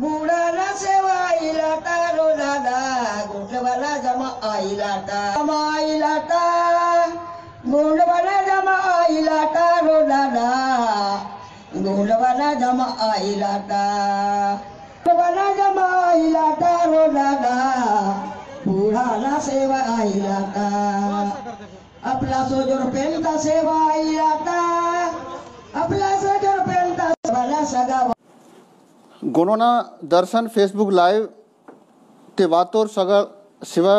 गुणाला सेवा आईला ता रोलाला गोंडवाना जमा आईला ता गोंडवाना जमा आईला ता रोलाला गोंडवाना जमा आईला ता रोलाला गुणाला सेवा आईला ता अपला सोजोर पेलता सेवा आईला ता अपला सोजोर पेलता वाला सगा गोंडवाना दर्शन फेसबुक लाइव ते वातोर सगा शिवा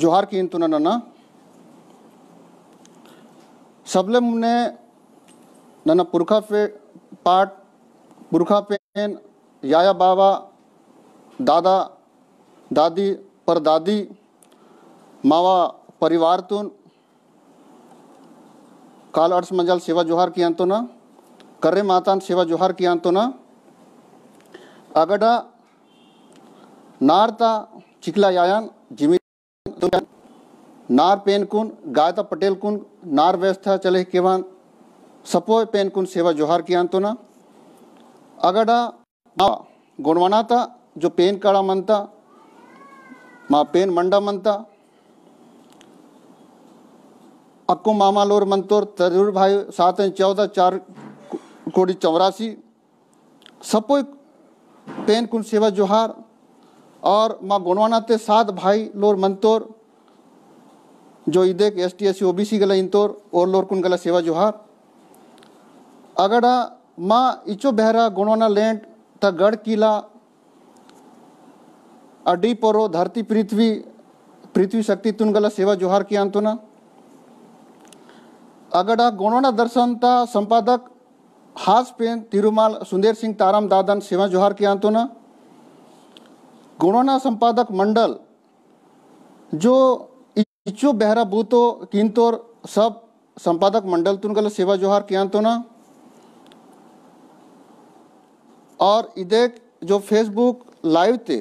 जोहार कीन तुना नना सबले मुने नना पुरखा पे पाठ पुरखा पेन याया बाबा दादा दादी पर दादी मावा परिवार तुन काल अर्स मंजल शिवा जोहार कियान तो ना कर्रे मातान सेवा जोहार कियान तो ना अगड़ा नारता चिकला यायान जिमी नार पेन कुन गायता पटेल कुन नार व्यवस्था चले केवान सपोय पेन कुन सेवा जोहार कियान तो ना अगड़ा माँ गोंडवाना था जो पेन काड़ा मनता माँ पेन मंडा मनता अक्को मामा लोर मंतोर तरुर भाई 7 14 4 कोड़ी 84 सपोई पेन कुन सेवा जोहार और माँ गोंडवाना ते 7 भाई लोर मंतोर जो इधर ST SC OBC गला इंतोर और लोर कुन गला सेवा जोहार अगड़ा माँ इचो बहरा गोंडवाना लैंड ता गढ़ किला अडी परो धरती पृथ्वी पृथ्वी शक्ति तुन गला सेवा जोहार किया अंतुना अगड़ा गोंडवाना दर्शन ता संपादक हास पेन तिरुमाल शुंहेरसिंह ताराम दादान सेवा जोहार किया अंतुना गोंडवाना संपादक मंडल जो इचो बहरा बूतो किंतोर सब संपादक मंडल तुन गला सेवा जोहार किया अंतुना और इधर जो फेसबुक लाइव थे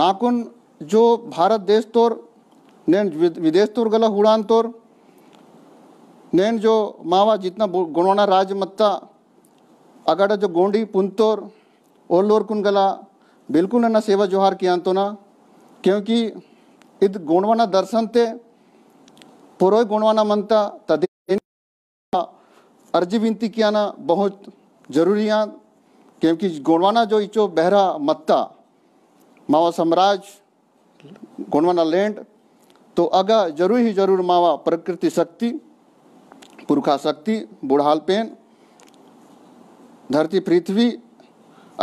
नाकुन जो भारत देश तोर नैन विदेश तोर गला हुड़ान तोर नैन जो मावा जितना गोंडवाना राज्य मत्ता अगड़ा जो गोंडी पुंतोर और लोर कुन गला बिल्कुल ना सेवा जोहार किया तो ना क्योंकि इध गोंडवाना दर्शन थे पुरोय गोंडवाना मनता तदे अर्जी विनती किया ना बहुत जरूरियाँ क्योंकि गोंडवाना जो इचो बहरा मत्ता मावा साम्राज्य गोंडवाना लैंड तो अगा जरूर ही जरूर मावा प्रकृति शक्ति पुरखा शक्ति बुढ़ाल पेन धरती पृथ्वी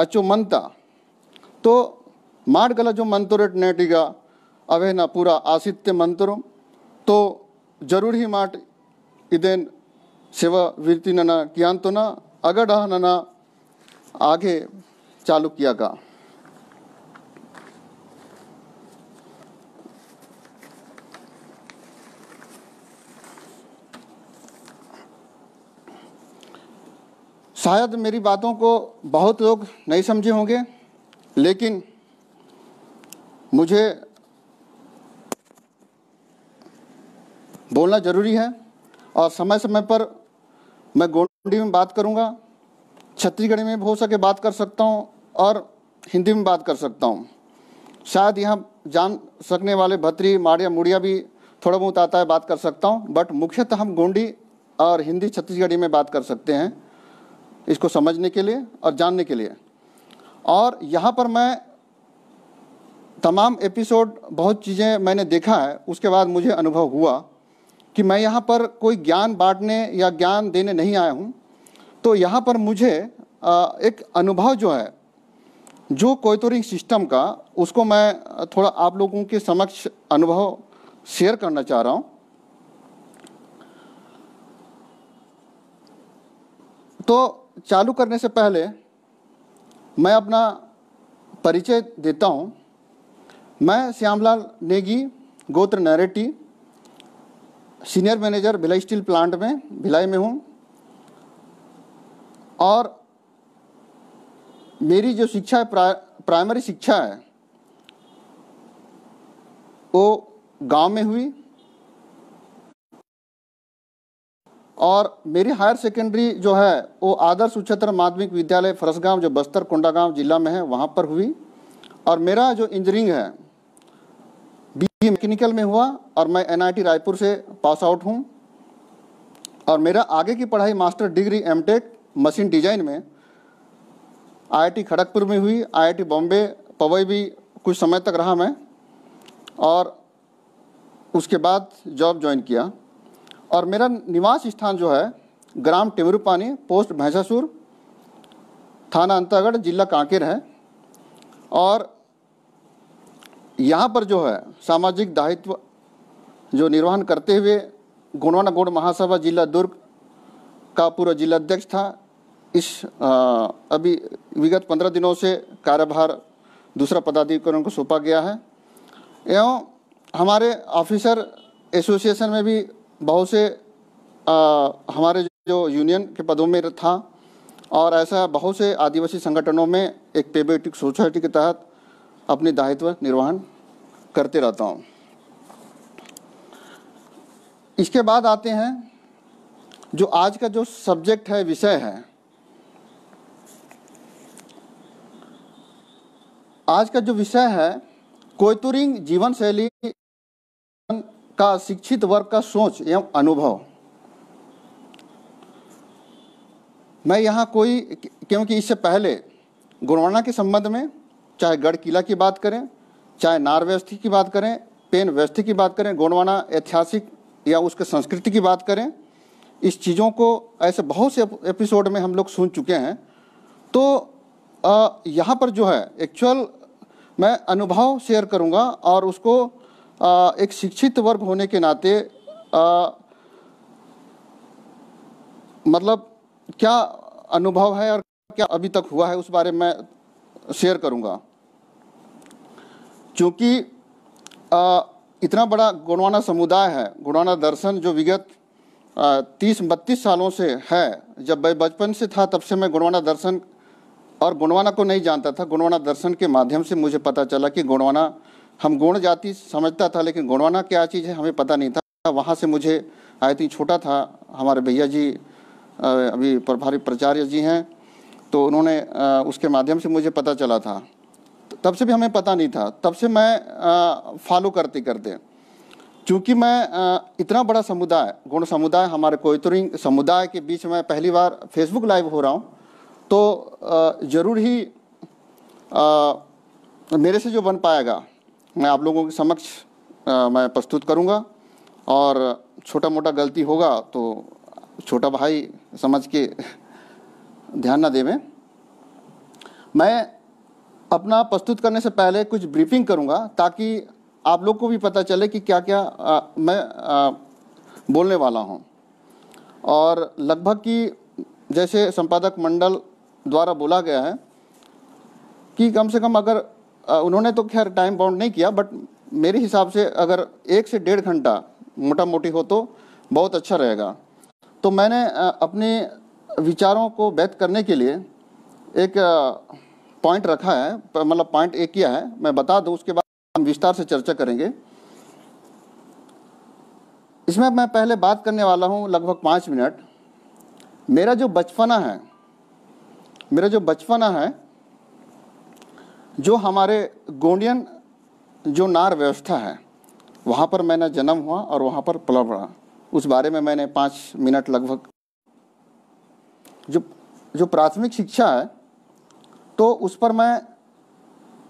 अचो मनता तो माट गला जो मंत्रोट नेटिगा अवे ना पूरा आसित्य मंत्रों तो जरूर ही माट इदेन सेवा वृत्ति नना कियान तो ना अगर डा नना आगे चालू किया का शायद मेरी बातों को बहुत लोग नहीं समझे होंगे लेकिन मुझे बोलना ज़रूरी है और समय समय पर मैं गोंडी में बात करूंगा, छत्तीसगढ़ी में हो सके बात कर सकता हूं और हिंदी में बात कर सकता हूं। शायद यहाँ जान सकने वाले भत्री माड़िया मुड़िया भी थोड़ा बहुत आता है बात कर सकता हूं, बट मुख्यतः हम गोंडी और हिंदी छत्तीसगढ़ी में बात कर सकते हैं इसको समझने के लिए और जानने के लिए। और यहाँ पर मैं तमाम एपिसोड बहुत चीज़ें मैंने देखा है, उसके बाद मुझे अनुभव हुआ कि मैं यहाँ पर कोई ज्ञान बांटने या ज्ञान देने नहीं आया हूँ। तो यहाँ पर मुझे एक अनुभव जो है जो कोयतुरिंग सिस्टम का उसको मैं थोड़ा आप लोगों के समक्ष अनुभव शेयर करना चाह रहा हूँ। तो चालू करने से पहले मैं अपना परिचय देता हूँ। मैं श्यामलाल नेगी, गोत्र Nareti, senior manager Bhilai steel plant में भिलाई में हूँ और मेरी जो शिक्षा है प्राइमरी शिक्षा है वो गांव में हुई और मेरी हायर सेकेंडरी जो है वो आदर्श उच्चतर माध्यमिक विद्यालय फरसगांव जो बस्तर कोंडागांव जिला में है वहाँ पर हुई। और मेरा जो इंजीनियरिंग है बीई मैकेनिकल में हुआ और मैं एनआईटी रायपुर से पास आउट हूँ। और मेरा आगे की पढ़ाई master degree MTech machine design में आईआईटी खड़गपुर में हुई, आईआईटी बॉम्बे पवई भी कुछ समय तक रहा मैं, और उसके बाद जॉब ज्वाइन किया। और मेरा निवास स्थान जो है ग्राम टेमरूपानी, पोस्ट भैंसासुर, थाना अंतागढ़, जिला कांकेर है। और यहाँ पर जो है सामाजिक दायित्व जो निर्वहन करते हुए गोंडवाना गौड़ महासभा जिला दुर्ग का पूरा जिलाध्यक्ष था। इस अभी विगत 15 दिनों से कार्यभार दूसरा पदाधिकारियों को सौंपा गया है। एवं हमारे ऑफिसर एसोसिएशन में भी बहुत से हमारे जो यूनियन के पदों में था, और ऐसा बहुत से आदिवासी संगठनों में एक पेबेटिक सोसाइटी के तहत अपने दायित्व निर्वहन करते रहता हूँ। इसके बाद आते हैं जो आज का जो सब्जेक्ट है, विषय है। आज का जो विषय है कोयतुरिंग जीवन शैली का शिक्षित वर्ग का सोच एवं अनुभव। मैं यहाँ कोई, क्योंकि इससे पहले गोंडवाना के संबंध में चाहे गढ़ किला की बात करें, चाहे नारवेस्थी की बात करें, पेन वेस्थी की बात करें, गोंडवाना ऐतिहासिक या उसके संस्कृति की बात करें, इस चीज़ों को ऐसे बहुत से एपिसोड में हम लोग सुन चुके हैं। तो यहाँ पर जो है एक्चुअल मैं अनुभव शेयर करूँगा, और उसको एक शिक्षित वर्ग होने के नाते मतलब क्या अनुभव है और क्या अभी तक हुआ है उस बारे में शेयर करूंगा। क्योंकि इतना बड़ा गोंडवाना समुदाय है, गोंडवाना दर्शन जो विगत 30-32 सालों से है, जब मैं बचपन से था तब से मैं गोंडवाना दर्शन और गोंडवाना को नहीं जानता था। गोंडवाना दर्शन के माध्यम से मुझे पता चला कि गोंडवाना, हम गौण जाति समझता था लेकिन गोंडवाना क्या चीज़ है हमें पता नहीं था। वहाँ से मुझे, आई थिंक छोटा था, हमारे भैया जी अभी प्रभारी प्राचार्य जी हैं, तो उन्होंने उसके माध्यम से मुझे पता चला था। तब से भी हमें पता नहीं था, तब से मैं फॉलो करते करते, क्योंकि मैं इतना बड़ा समुदाय, गौण समुदाय, हमारे कोयतुरिंग समुदाय के बीच में पहली बार फेसबुक लाइव हो रहा हूँ, तो ज़रूर ही मेरे से जो बन पाएगा मैं आप लोगों के समक्ष मैं प्रस्तुत करूंगा। और छोटा मोटा गलती होगा तो छोटा भाई समझ के ध्यान ना देवें। मैं अपना प्रस्तुत करने से पहले कुछ ब्रीफिंग करूंगा ताकि आप लोग को भी पता चले कि क्या क्या मैं बोलने वाला हूं। और लगभग कि जैसे संपादक मंडल द्वारा बोला गया है कि कम से कम, अगर उन्होंने तो खैर टाइम बाउंड नहीं किया, बट मेरे हिसाब से अगर 1 से 1.5 घंटा मोटा मोटी हो तो बहुत अच्छा रहेगा। तो मैंने अपने विचारों को व्यक्त करने के लिए एक पॉइंट रखा है, मतलब पॉइंट एक किया है, मैं बता दूं, उसके बाद हम विस्तार से चर्चा करेंगे। इसमें मैं पहले बात करने वाला हूं लगभग 5 मिनट। मेरा जो बचपना है जो हमारे गोंडियन जो नार व्यवस्था है वहाँ पर मैंना जन्म हुआ और वहाँ पर पला बढ़ा, उस बारे में मैंने 5 मिनट लगभग। जो प्राथमिक शिक्षा है तो उस पर मैं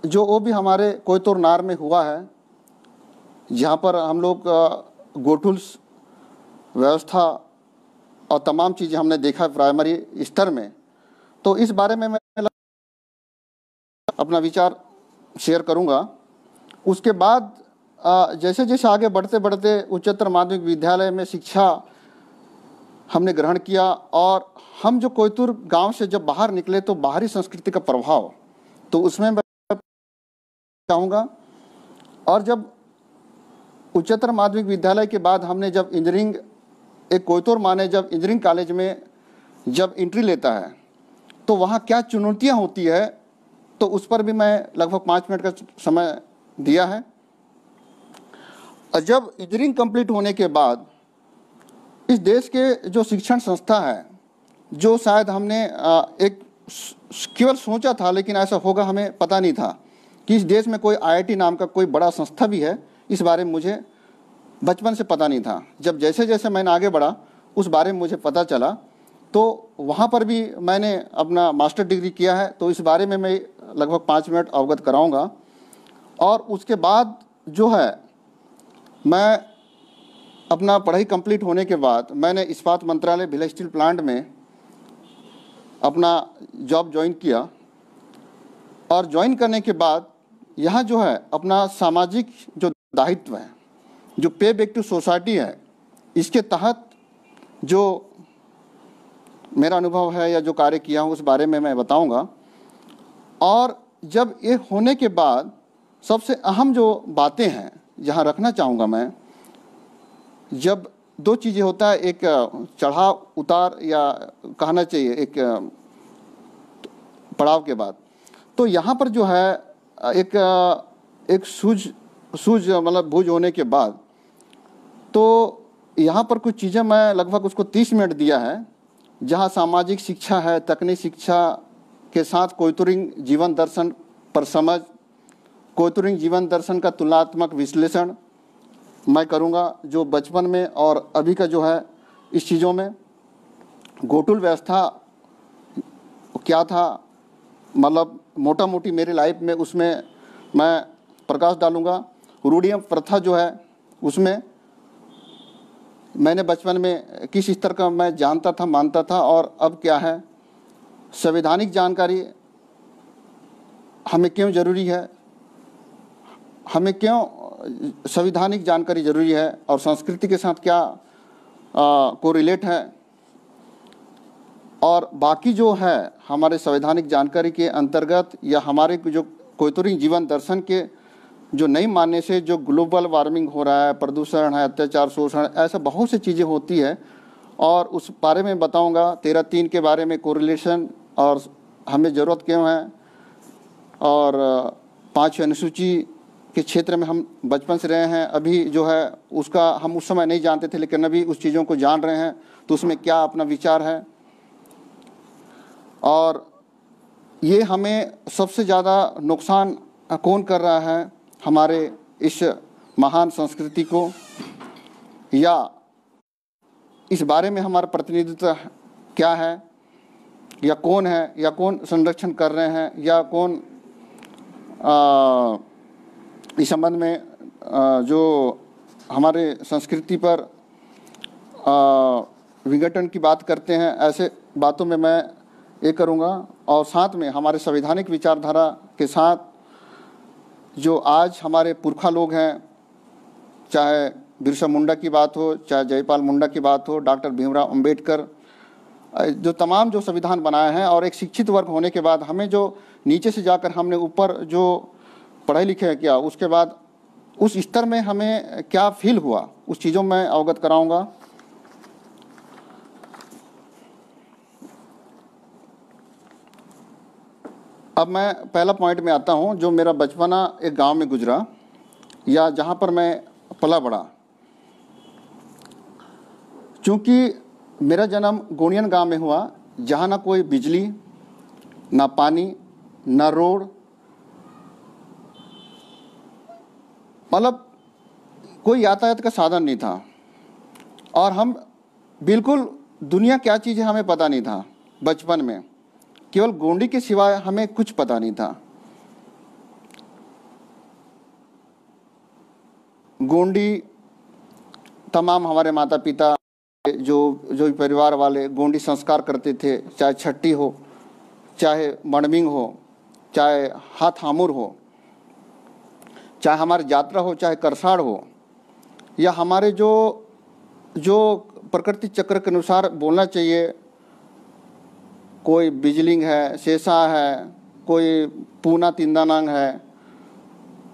जो, वो भी हमारे कोयतुर नार में हुआ है, जहाँ पर हम लोग गोठुल्स व्यवस्था और तमाम चीज़ें हमने देखा प्राइमरी स्तर में। तो इस बारे में मैं अपना विचार शेयर करूंगा। उसके बाद जैसे जैसे आगे बढ़ते बढ़ते उच्चतर माध्यमिक विद्यालय में शिक्षा हमने ग्रहण किया, और हम जो कोयतुर गांव से जब बाहर निकले तो बाहरी संस्कृति का प्रभाव, तो उसमें मैं चाहूँगा। और जब उच्चतर माध्यमिक विद्यालय के बाद हमने जब इंजीनियरिंग, एक कोयतुर माने जब इंजीनियरिंग कॉलेज में जब एंट्री लेता है तो वहाँ क्या चुनौतियाँ होती है, तो उस पर भी मैं लगभग 5 मिनट का समय दिया है। जब इंजीनियरिंग कंप्लीट होने के बाद इस देश के जो शिक्षण संस्था है, जो शायद हमने एक केवल सोचा था लेकिन ऐसा होगा हमें पता नहीं था कि इस देश में कोई आईआईटी नाम का कोई बड़ा संस्था भी है, इस बारे में मुझे बचपन से पता नहीं था। जब जैसे जैसे मैंने आगे बढ़ा उस बारे में मुझे पता चला, तो वहाँ पर भी मैंने अपना मास्टर डिग्री किया है, तो इस बारे में मैं लगभग 5 मिनट अवगत कराऊँगा। और उसके बाद जो है मैं अपना पढ़ाई कंप्लीट होने के बाद मैंने इस्पात मंत्रालय भिलाई स्टील प्लांट में अपना जॉब ज्वाइन किया, और ज्वाइन करने के बाद यहाँ जो है अपना सामाजिक जो दायित्व है, जो पे बैक टू सोसाइटी है, इसके तहत जो मेरा अनुभव है या जो कार्य किया हूँ उस बारे में मैं बताऊँगा। और जब ये होने के बाद सबसे अहम जो बातें हैं यहाँ रखना चाहूँगा मैं, जब दो चीज़ें होता है, एक चढ़ाव उतार या कहना चाहिए एक पड़ाव के बाद, तो यहाँ पर जो है एक सूझ मतलब भूझ होने के बाद, तो यहाँ पर कुछ चीज़ें मैं लगभग उसको 30 मिनट दिया है, जहाँ सामाजिक शिक्षा है, तकनीकी शिक्षा के साथ कोयतुरिंग जीवन दर्शन पर समझ, कोयतुरिंग जीवन दर्शन का तुलनात्मक विश्लेषण मैं करूंगा, जो बचपन में और अभी का जो है इस चीज़ों में घोटुल व्यवस्था क्या था, मतलब मोटा मोटी मेरी लाइफ में उसमें मैं प्रकाश डालूंगा। रूढ़ियम प्रथा जो है उसमें मैंने बचपन में किस स्तर का मैं जानता था, मानता था, और अब क्या है। संवैधानिक जानकारी हमें क्यों ज़रूरी है, हमें क्यों संवैधानिक जानकारी जरूरी है, और संस्कृति के साथ क्या कोरिलेट है, और बाकी जो है हमारे संवैधानिक जानकारी के अंतर्गत या हमारे जो कोयतुरी जीवन दर्शन के जो नहीं मानने से जो ग्लोबल वार्मिंग हो रहा है, प्रदूषण है, अत्याचार, शोषण, ऐसा बहुत सी चीज़ें होती है, और उस बारे में बताऊंगा। 13-3 के बारे में कोरिलेशन और हमें ज़रूरत क्यों है, और 5 अनुसूची के क्षेत्र में हम बचपन से रहे हैं, अभी जो है उसका हम उस समय नहीं जानते थे लेकिन अभी उस चीज़ों को जान रहे हैं, तो उसमें क्या अपना विचार है। और ये हमें सबसे ज़्यादा नुकसान कौन कर रहा है, हमारे इस महान संस्कृति को, या इस बारे में हमारा प्रतिनिधित्व क्या है, या कौन है, या कौन संरक्षण कर रहे हैं, या कौन इस संबंध में जो हमारे संस्कृति पर विघटन की बात करते हैं, ऐसे बातों में मैं ये करूँगा। और साथ में हमारे संवैधानिक विचारधारा के साथ जो आज हमारे पुरखा लोग हैं, चाहे बिरसा मुंडा की बात हो, चाहे जयपाल मुंडा की बात हो, डॉक्टर भीमराव अंबेडकर, जो तमाम जो संविधान बनाए हैं, और एक शिक्षित वर्ग होने के बाद हमें जो नीचे से जाकर हमने ऊपर जो पढ़ाई लिखे है क्या, उसके बाद उस स्तर में हमें क्या फील हुआ, उस चीज़ों में अवगत कराऊंगा। अब मैं पहला पॉइंट में आता हूं, जो मेरा बचपना एक गांव में गुजरा, या जहां पर मैं पला बड़ा। चूँकि मेरा जन्म गोंडियन गांव में हुआ, जहां ना कोई बिजली, ना पानी, ना रोड, मतलब कोई यातायात का साधन नहीं था, और हम बिल्कुल दुनिया क्या चीज़ है हमें पता नहीं था बचपन में, केवल गोंडी के सिवाय हमें कुछ पता नहीं था। गोंडी तमाम हमारे माता पिता जो जो परिवार वाले गोंडी संस्कार करते थे, चाहे छट्टी हो, चाहे मणमिंग हो, चाहे हाथ हामुर हो, चाहे हमारी यात्रा हो, चाहे करसाड़ हो, या हमारे जो जो प्रकृति चक्र के अनुसार बोलना चाहिए, कोई बिजलिंग है, सेसा है, कोई पूना तिंदानांग है,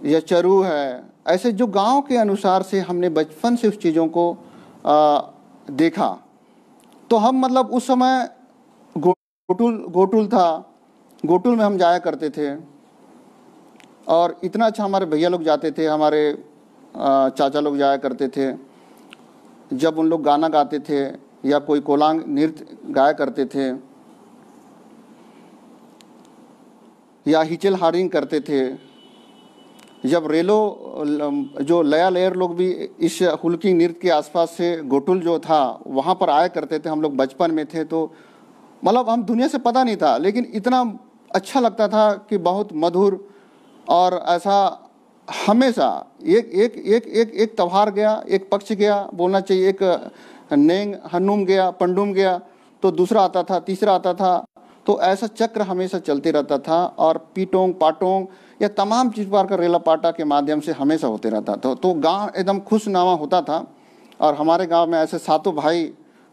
या चरू है, ऐसे जो गांव के अनुसार से हमने बचपन से उस चीज़ों को देखा। तो हम मतलब उस समय गोटुल था, गोटुल में हम जाया करते थे, और इतना अच्छा हमारे भैया लोग जाते थे, हमारे चाचा लोग जाया करते थे, जब उन लोग गाना गाते थे या कोई कोलांग नृत्य गाया करते थे या हिचल हारिंग करते थे, जब रेलो जो लया लेयर लोग भी इस हुल्की नृत्य के आसपास से गोटुल जो था वहाँ पर आया करते थे। हम लोग बचपन में थे तो मतलब हम दुनिया से पता नहीं था, लेकिन इतना अच्छा लगता था कि बहुत मधुर। और ऐसा हमेशा एक एक एक एक एक त्योहार गया, एक पक्ष गया बोलना चाहिए, एक नेंग हनुम गया, पंडुम गया तो दूसरा आता था, तीसरा आता था, तो ऐसा चक्र हमेशा चलते रहता था। और पीटोंग पाटोंग या तमाम चीज बार का रेला पाटा के माध्यम से हमेशा होते रहता था। तो गांव एकदम खुशनुमा होता था। और हमारे गांव में ऐसे सातों भाई,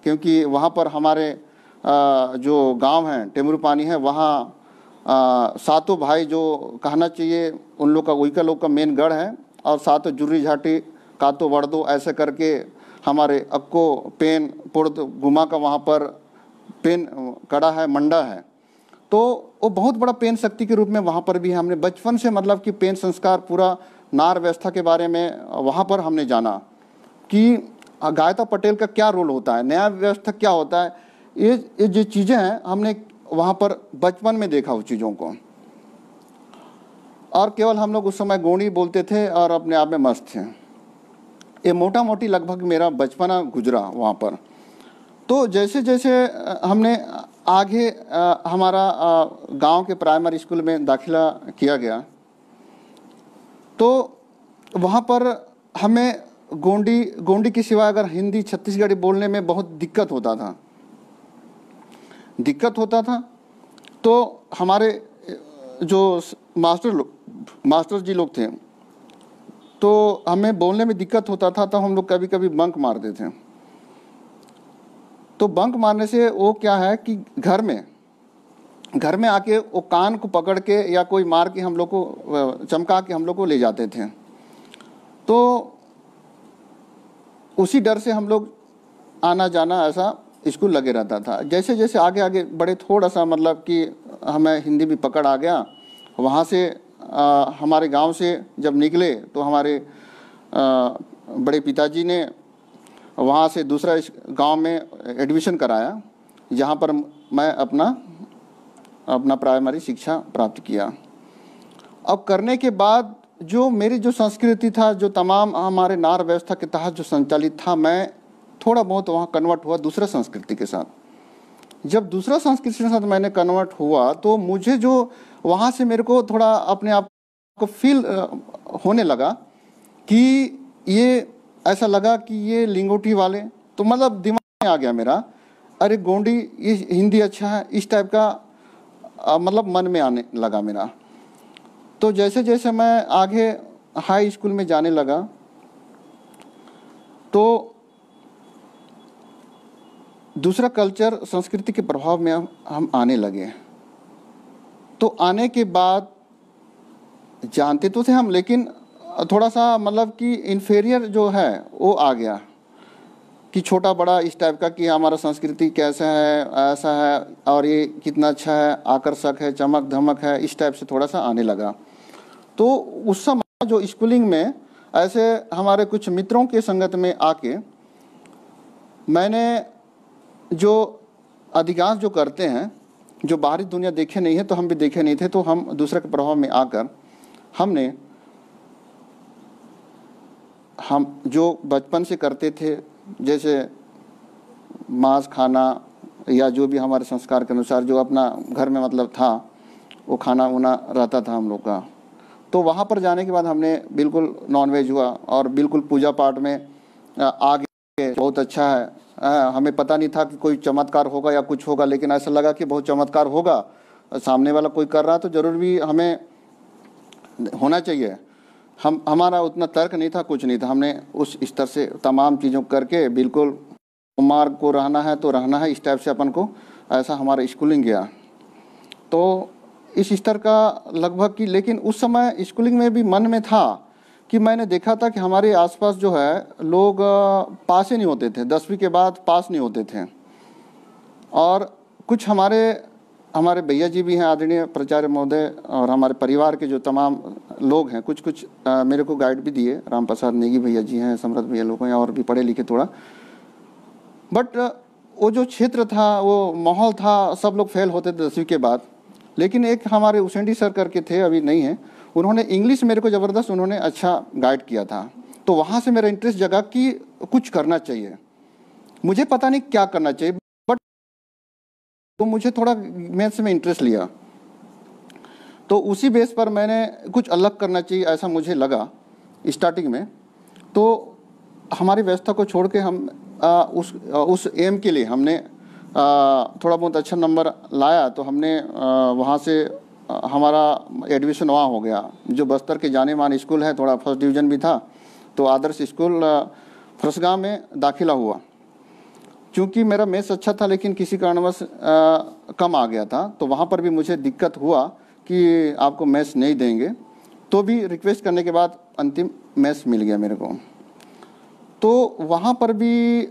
क्योंकि वहाँ पर हमारे जो गांव हैं टेमरूपानी है, वहाँ सातों भाई जो कहना चाहिए उन लोग का उइका लोग का मेन गढ़ है। और सातों जुर्री झाटी कातो वर्दो ऐसे करके हमारे अक्को पेन पुर्द गुमा का वहाँ पर पेन कड़ा है, मंडा है, तो वो बहुत बड़ा पेन शक्ति के रूप में वहाँ पर भी है। हमने बचपन से मतलब कि पेन संस्कार पूरा नार व्यवस्था के बारे में वहाँ पर हमने जाना कि गायता पटेल का क्या रोल होता है, नया व्यवस्था क्या होता है। ये जो चीज़ें हैं हमने वहाँ पर बचपन में देखा उस चीज़ों को। और केवल हम लोग उस समय गोणी बोलते थे और अपने आप में मस्त थे। ये मोटा मोटी लगभग मेरा बचपना गुजरा वहाँ पर। तो जैसे जैसे हमने आगे हमारा गांव के प्राइमरी स्कूल में दाखिला किया गया तो वहाँ पर हमें गोंडी के सिवा अगर हिंदी छत्तीसगढ़ी बोलने में बहुत दिक्कत होता था। तो हमारे जो मास्टर जी लोग थे तो हमें बोलने में दिक्कत होता था, तो हम लोग कभी कभी बंक मारते थे। तो बंक मारने से वो क्या है कि घर में आके वो कान को पकड़ के या कोई मार के हम लोग को चमका के हम लोग को ले जाते थे। तो उसी डर से हम लोग आना जाना ऐसा स्कूल लगे रहता था। जैसे जैसे आगे आगे बड़े थोड़ा सा मतलब कि हमें हिंदी भी पकड़ आ गया। वहाँ से हमारे गांव से जब निकले तो हमारे बड़े पिताजी ने वहाँ से दूसरा गांव में एडमिशन कराया, जहाँ पर मैं अपना प्राइमरी शिक्षा प्राप्त किया। अब करने के बाद जो मेरी जो संस्कृति था, जो तमाम हमारे नार व्यवस्था के तहत जो संचालित था, मैं थोड़ा बहुत वहाँ कन्वर्ट हुआ दूसरा संस्कृति के साथ। जब दूसरा संस्कृति के साथ मैंने कन्वर्ट हुआ तो मुझे जो वहाँ से मेरे को थोड़ा अपने आप को फील होने लगा कि ये ऐसा लगा कि ये लिंगोटी वाले, तो मतलब दिमाग में आ गया मेरा, अरे गोंडी ये हिंदी अच्छा है, इस टाइप का मतलब मन में आने लगा मेरा। तो जैसे जैसे मैं आगे हाई स्कूल में जाने लगा तो दूसरा कल्चर संस्कृति के प्रभाव में हम आने लगे। तो आने के बाद जानते तो थे हम, लेकिन थोड़ा सा मतलब कि इन्फेरियर जो है वो आ गया कि छोटा बड़ा इस टाइप का कि हमारा संस्कृति कैसा है, ऐसा है, और ये कितना अच्छा है, आकर्षक है, चमक धमक है, इस टाइप से थोड़ा सा आने लगा। तो उस समय जो स्कूलिंग में ऐसे हमारे कुछ मित्रों के संगत में आके मैंने जो अधिकांश जो करते हैं, जो बाहरी दुनिया देखे नहीं है तो हम भी देखे नहीं थे, तो हम दूसरे के प्रभाव में आकर हमने हम जो बचपन से करते थे, जैसे मांस खाना या जो भी हमारे संस्कार के अनुसार जो अपना घर में मतलब था वो खाना उना रहता था हम लोग का, तो वहाँ पर जाने के बाद हमने बिल्कुल नॉनवेज हुआ और बिल्कुल पूजा पाठ में आगे बहुत अच्छा है। हमें पता नहीं था कि कोई चमत्कार होगा या कुछ होगा, लेकिन ऐसा लगा कि बहुत चमत्कार होगा, सामने वाला कोई कर रहा है तो ज़रूर भी हमें होना चाहिए। हमारा उतना तर्क नहीं था, कुछ नहीं था। हमने उस स्तर से तमाम चीज़ों करके बिल्कुल मार्ग को रहना है तो रहना है, इस टाइप से अपन को ऐसा हमारा स्कूलिंग गया। तो इस स्तर का लगभग कि, लेकिन उस समय स्कूलिंग में भी मन में था कि मैंने देखा था कि हमारे आसपास जो है लोग पास ही नहीं होते थे, 10वीं के बाद पास नहीं होते थे। और कुछ हमारे भैया जी भी हैं आदरणीय प्राचार्य महोदय, और हमारे परिवार के जो तमाम लोग हैं, कुछ मेरे को गाइड भी दिए, राम प्रसाद नेगी भैया जी हैं, सम्राट भैया लोग हैं, और भी पढ़े लिखे थोड़ा बट वो जो क्षेत्र था, वो माहौल था, सब लोग फेल होते थे 10वीं के बाद। लेकिन एक हमारे उसेंडी सर करके थे, अभी नहीं है, उन्होंने इंग्लिश मेरे को ज़बरदस्त उन्होंने अच्छा गाइड किया था। तो वहाँ से मेरा इंटरेस्ट जगा कि कुछ करना चाहिए, मुझे पता नहीं क्या करना चाहिए, बट तो मुझे थोड़ा मैथ्स में इंटरेस्ट लिया। तो उसी बेस पर मैंने कुछ अलग करना चाहिए ऐसा मुझे लगा स्टार्टिंग में। तो हमारी व्यवस्था को छोड़ के हम उस एम के लिए हमने थोड़ा बहुत अच्छा नंबर लाया। तो हमने वहाँ से हमारा एडमिशन वहाँ हो गया, जो बस्तर के जाने माने स्कूल है, थोड़ा फर्स्ट डिवीज़न भी था। तो आदर्श स्कूल फरसगाँव में दाखिला हुआ। चूँकि मेरा मैथ्स अच्छा था लेकिन किसी कारणवश कम आ गया था, तो वहाँ पर भी मुझे दिक्कत हुआ कि आपको मैथ्स नहीं देंगे। तो भी रिक्वेस्ट करने के बाद अंतिम मैथ्स मिल गया मेरे को। तो वहाँ पर भी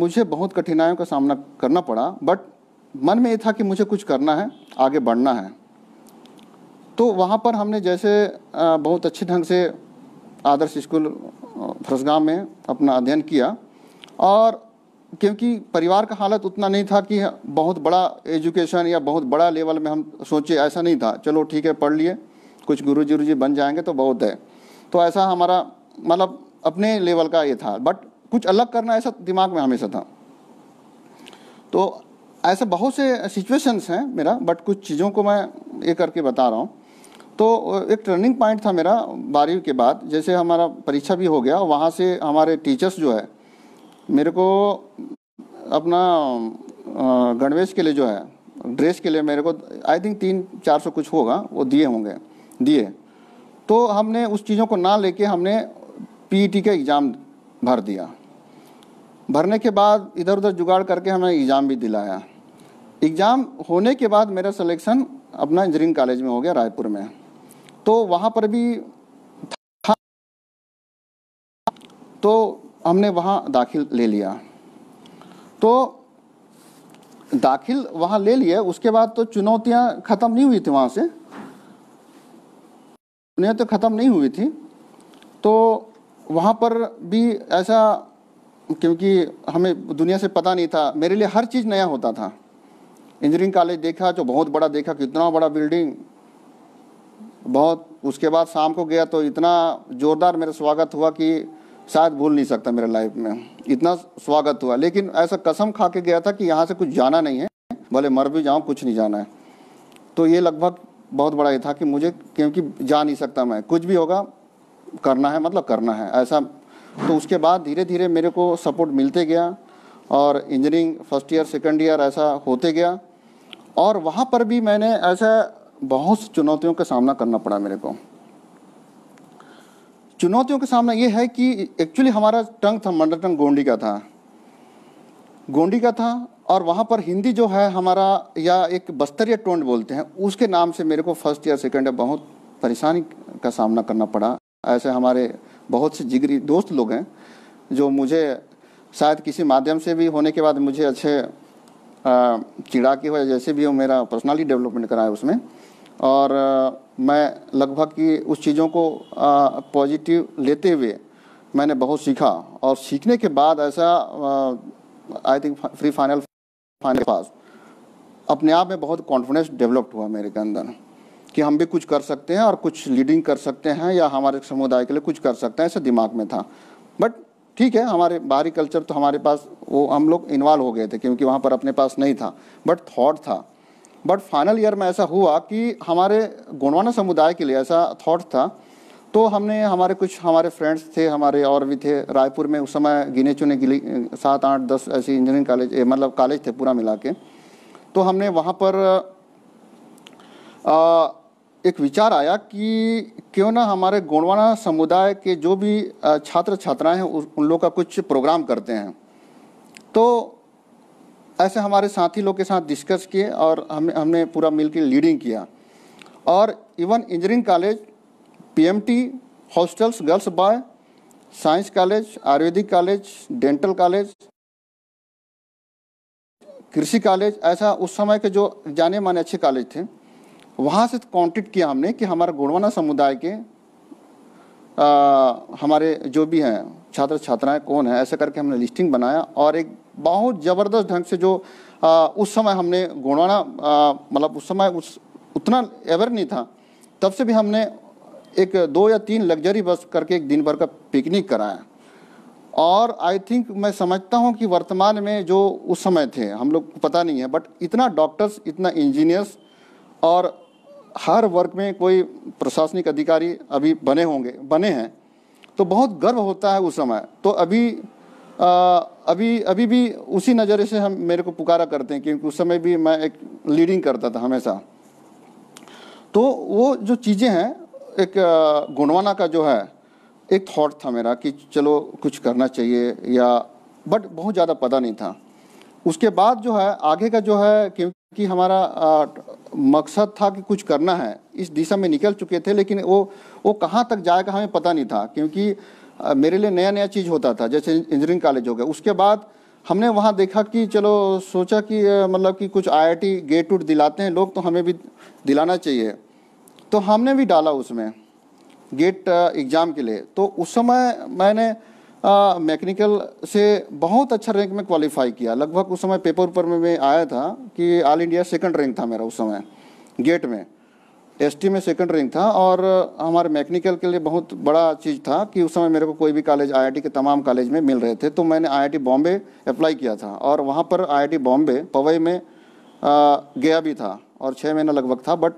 मुझे बहुत कठिनाइयों का सामना करना पड़ा, बट मन में ये था कि मुझे कुछ करना है, आगे बढ़ना है। तो वहाँ पर हमने जैसे बहुत अच्छे ढंग से आदर्श स्कूल फरसगाँव में अपना अध्ययन किया। और क्योंकि परिवार का हालत उतना नहीं था कि बहुत बड़ा एजुकेशन या बहुत बड़ा लेवल में हम सोचे, ऐसा नहीं था। चलो ठीक है, पढ़ लिए, कुछ गुरुजी बन जाएंगे तो बहुत है। तो ऐसा हमारा मतलब अपने लेवल का ये था, बट कुछ अलग करना ऐसा दिमाग में हमेशा था। तो ऐसे बहुत से सिचुएशंस हैं मेरा, बट कुछ चीज़ों को मैं ये करके बता रहा हूँ। तो एक टर्निंग पॉइंट था मेरा 12वीं के बाद, जैसे हमारा परीक्षा भी हो गया। वहाँ से हमारे टीचर्स जो है मेरे को अपना गणवेश के लिए जो है, ड्रेस के लिए मेरे को आई थिंक 300-400 कुछ होगा, वो दिए होंगे, दिए। तो हमने उस चीज़ों को ना लेके हमने पीईटी का एग्ज़ाम भर दिया। भरने के बाद इधर उधर जुगाड़ करके हमें एग्ज़ाम भी दिलाया। एग्ज़ाम होने के बाद मेरा सिलेक्शन अपना इंजीनियरिंग कॉलेज में हो गया, रायपुर में। तो वहाँ पर भी था, तो हमने वहाँ दाखिल ले लिया। तो दाखिल वहाँ ले लिया, उसके बाद तो चुनौतियाँ ख़त्म नहीं हुई थी, वहाँ से नहीं तो ख़त्म नहीं हुई थी। तो वहाँ पर भी ऐसा, क्योंकि हमें दुनिया से पता नहीं था, मेरे लिए हर चीज़ नया होता था। इंजीनियरिंग कॉलेज देखा तो बहुत बड़ा देखा, कितना बड़ा बिल्डिंग, बहुत। उसके बाद शाम को गया तो इतना ज़ोरदार मेरा स्वागत हुआ कि शायद भूल नहीं सकता मेरे लाइफ में, इतना स्वागत हुआ। लेकिन ऐसा कसम खा के गया था कि यहाँ से कुछ जाना नहीं है, भले मर भी जाऊँ, कुछ नहीं जाना है। तो ये लगभग बहुत बड़ा ये था कि मुझे, क्योंकि जा नहीं सकता मैं, कुछ भी होगा करना है, मतलब करना है ऐसा। तो उसके बाद धीरे धीरे मेरे को सपोर्ट मिलते गया और engineering first year second year ऐसा होते गया। और वहाँ पर भी मैंने ऐसा बहुत सी चुनौतियों का सामना करना पड़ा मेरे को। चुनौतियों का सामना ये है कि एक्चुअली हमारा टंग था, मदर टंग गोंडी का था, गोंडी का था। और वहाँ पर हिंदी जो है हमारा, या एक बस्तरिया टोंड बोलते हैं, उसके नाम से मेरे को फर्स्ट ईयर सेकेंड ईयर बहुत परेशानी का सामना करना पड़ा। ऐसे हमारे बहुत से जिगरी दोस्त लोग हैं जो मुझे शायद किसी माध्यम से भी होने के बाद मुझे अच्छे चिड़ा की वजह जैसे भी हो, मेरा पर्सनालिटी डेवलपमेंट कराया उसमें। और मैं लगभग कि उस चीज़ों को पॉजिटिव लेते हुए मैंने बहुत सीखा। और सीखने के बाद ऐसा I think pre final pass अपने आप में बहुत कॉन्फिडेंस डेवलप्ड हुआ मेरे के अंदर कि हम भी कुछ कर सकते हैं और कुछ लीडिंग कर सकते हैं या हमारे समुदाय के लिए कुछ कर सकते हैं, ऐसा दिमाग में था। बट ठीक है, हमारे बाहरी कल्चर तो हमारे पास, वो हम लोग इन्वॉल्व हो गए थे क्योंकि वहाँ पर अपने पास नहीं था, बट थॉट था। बट फाइनल ईयर में ऐसा हुआ कि हमारे गोंडवाना समुदाय के लिए ऐसा थॉट था। तो हमने हमारे कुछ हमारे फ्रेंड्स थे, हमारे और भी थे रायपुर में उस समय, गिने चुने 7-8-10 ऐसे इंजीनियरिंग कॉलेज, मतलब कॉलेज थे पूरा मिला के। तो हमने वहाँ पर एक विचार आया कि क्यों ना हमारे गोंडवाना समुदाय के जो भी छात्र छात्राएं हैं उन लोग का कुछ प्रोग्राम करते हैं। तो ऐसे हमारे साथी लोग के साथ डिस्कस किए और हमने पूरा मिलकर लीडिंग किया। और even engineering college, PMT, hostels, girls boy, science college, Ayurvedic college, dental college, कृषि कॉलेज, ऐसा उस समय के जो जाने माने अच्छे कॉलेज थे, वहाँ से कांटेक्ट किया हमने कि हमारे गोंडवाना समुदाय के हमारे जो भी हैं छात्र छात्राएं कौन है, ऐसे करके हमने लिस्टिंग बनाया और एक बहुत ज़बरदस्त ढंग से जो उस समय हमने गोंडवाना मतलब उस समय उस उतना एवर नहीं था, तब से भी हमने एक 2 या 3 लग्जरी बस करके एक दिन भर का पिकनिक कराया। और आई थिंक मैं समझता हूं कि वर्तमान में जो उस समय थे हम लोग को पता नहीं है, बट इतना डॉक्टर्स, इतना इंजीनियर्स और हर वर्ग में कोई प्रशासनिक अधिकारी अभी बने होंगे, बने हैं, तो बहुत गर्व होता है उस समय। तो अभी भी उसी नज़र से हम मेरे को पुकारा करते हैं क्योंकि उस समय भी मैं एक लीडिंग करता था हमेशा। तो वो जो चीज़ें हैं, एक गोंडवाना का जो है एक थॉट था मेरा कि चलो कुछ करना चाहिए या, बट बहुत ज़्यादा पता नहीं था। उसके बाद जो है आगे का जो है, क्योंकि हमारा मकसद था कि कुछ करना है, इस दिशा में निकल चुके थे, लेकिन वो कहाँ तक जाएगा हमें पता नहीं था क्योंकि मेरे लिए नया नया चीज़ होता था। जैसे इंजीनियरिंग कॉलेज हो गया, उसके बाद हमने वहाँ देखा कि चलो सोचा कि मतलब कि कुछ IIT गेट उट दिलाते हैं लोग, तो हमें भी दिलाना चाहिए। तो हमने भी डाला उसमें गेट एग्ज़ाम के लिए। तो उस समय मैंने मैकेनिकल से बहुत अच्छा रैंक में क्वालिफाई किया, लगभग उस समय पेपर ऊपर में आया था कि ऑल इंडिया सेकंड रैंक था मेरा उस समय गेट में, ST में सेकंड रैंक था। और हमारे मैकेनिकल के लिए बहुत बड़ा चीज़ था कि उस समय मेरे को कोई भी कॉलेज IIT के तमाम कॉलेज में मिल रहे थे। तो मैंने IIT बॉम्बे अप्लाई किया था और वहाँ पर IIT बॉम्बे पवई में गया भी था और 6 महीना लगभग था, बट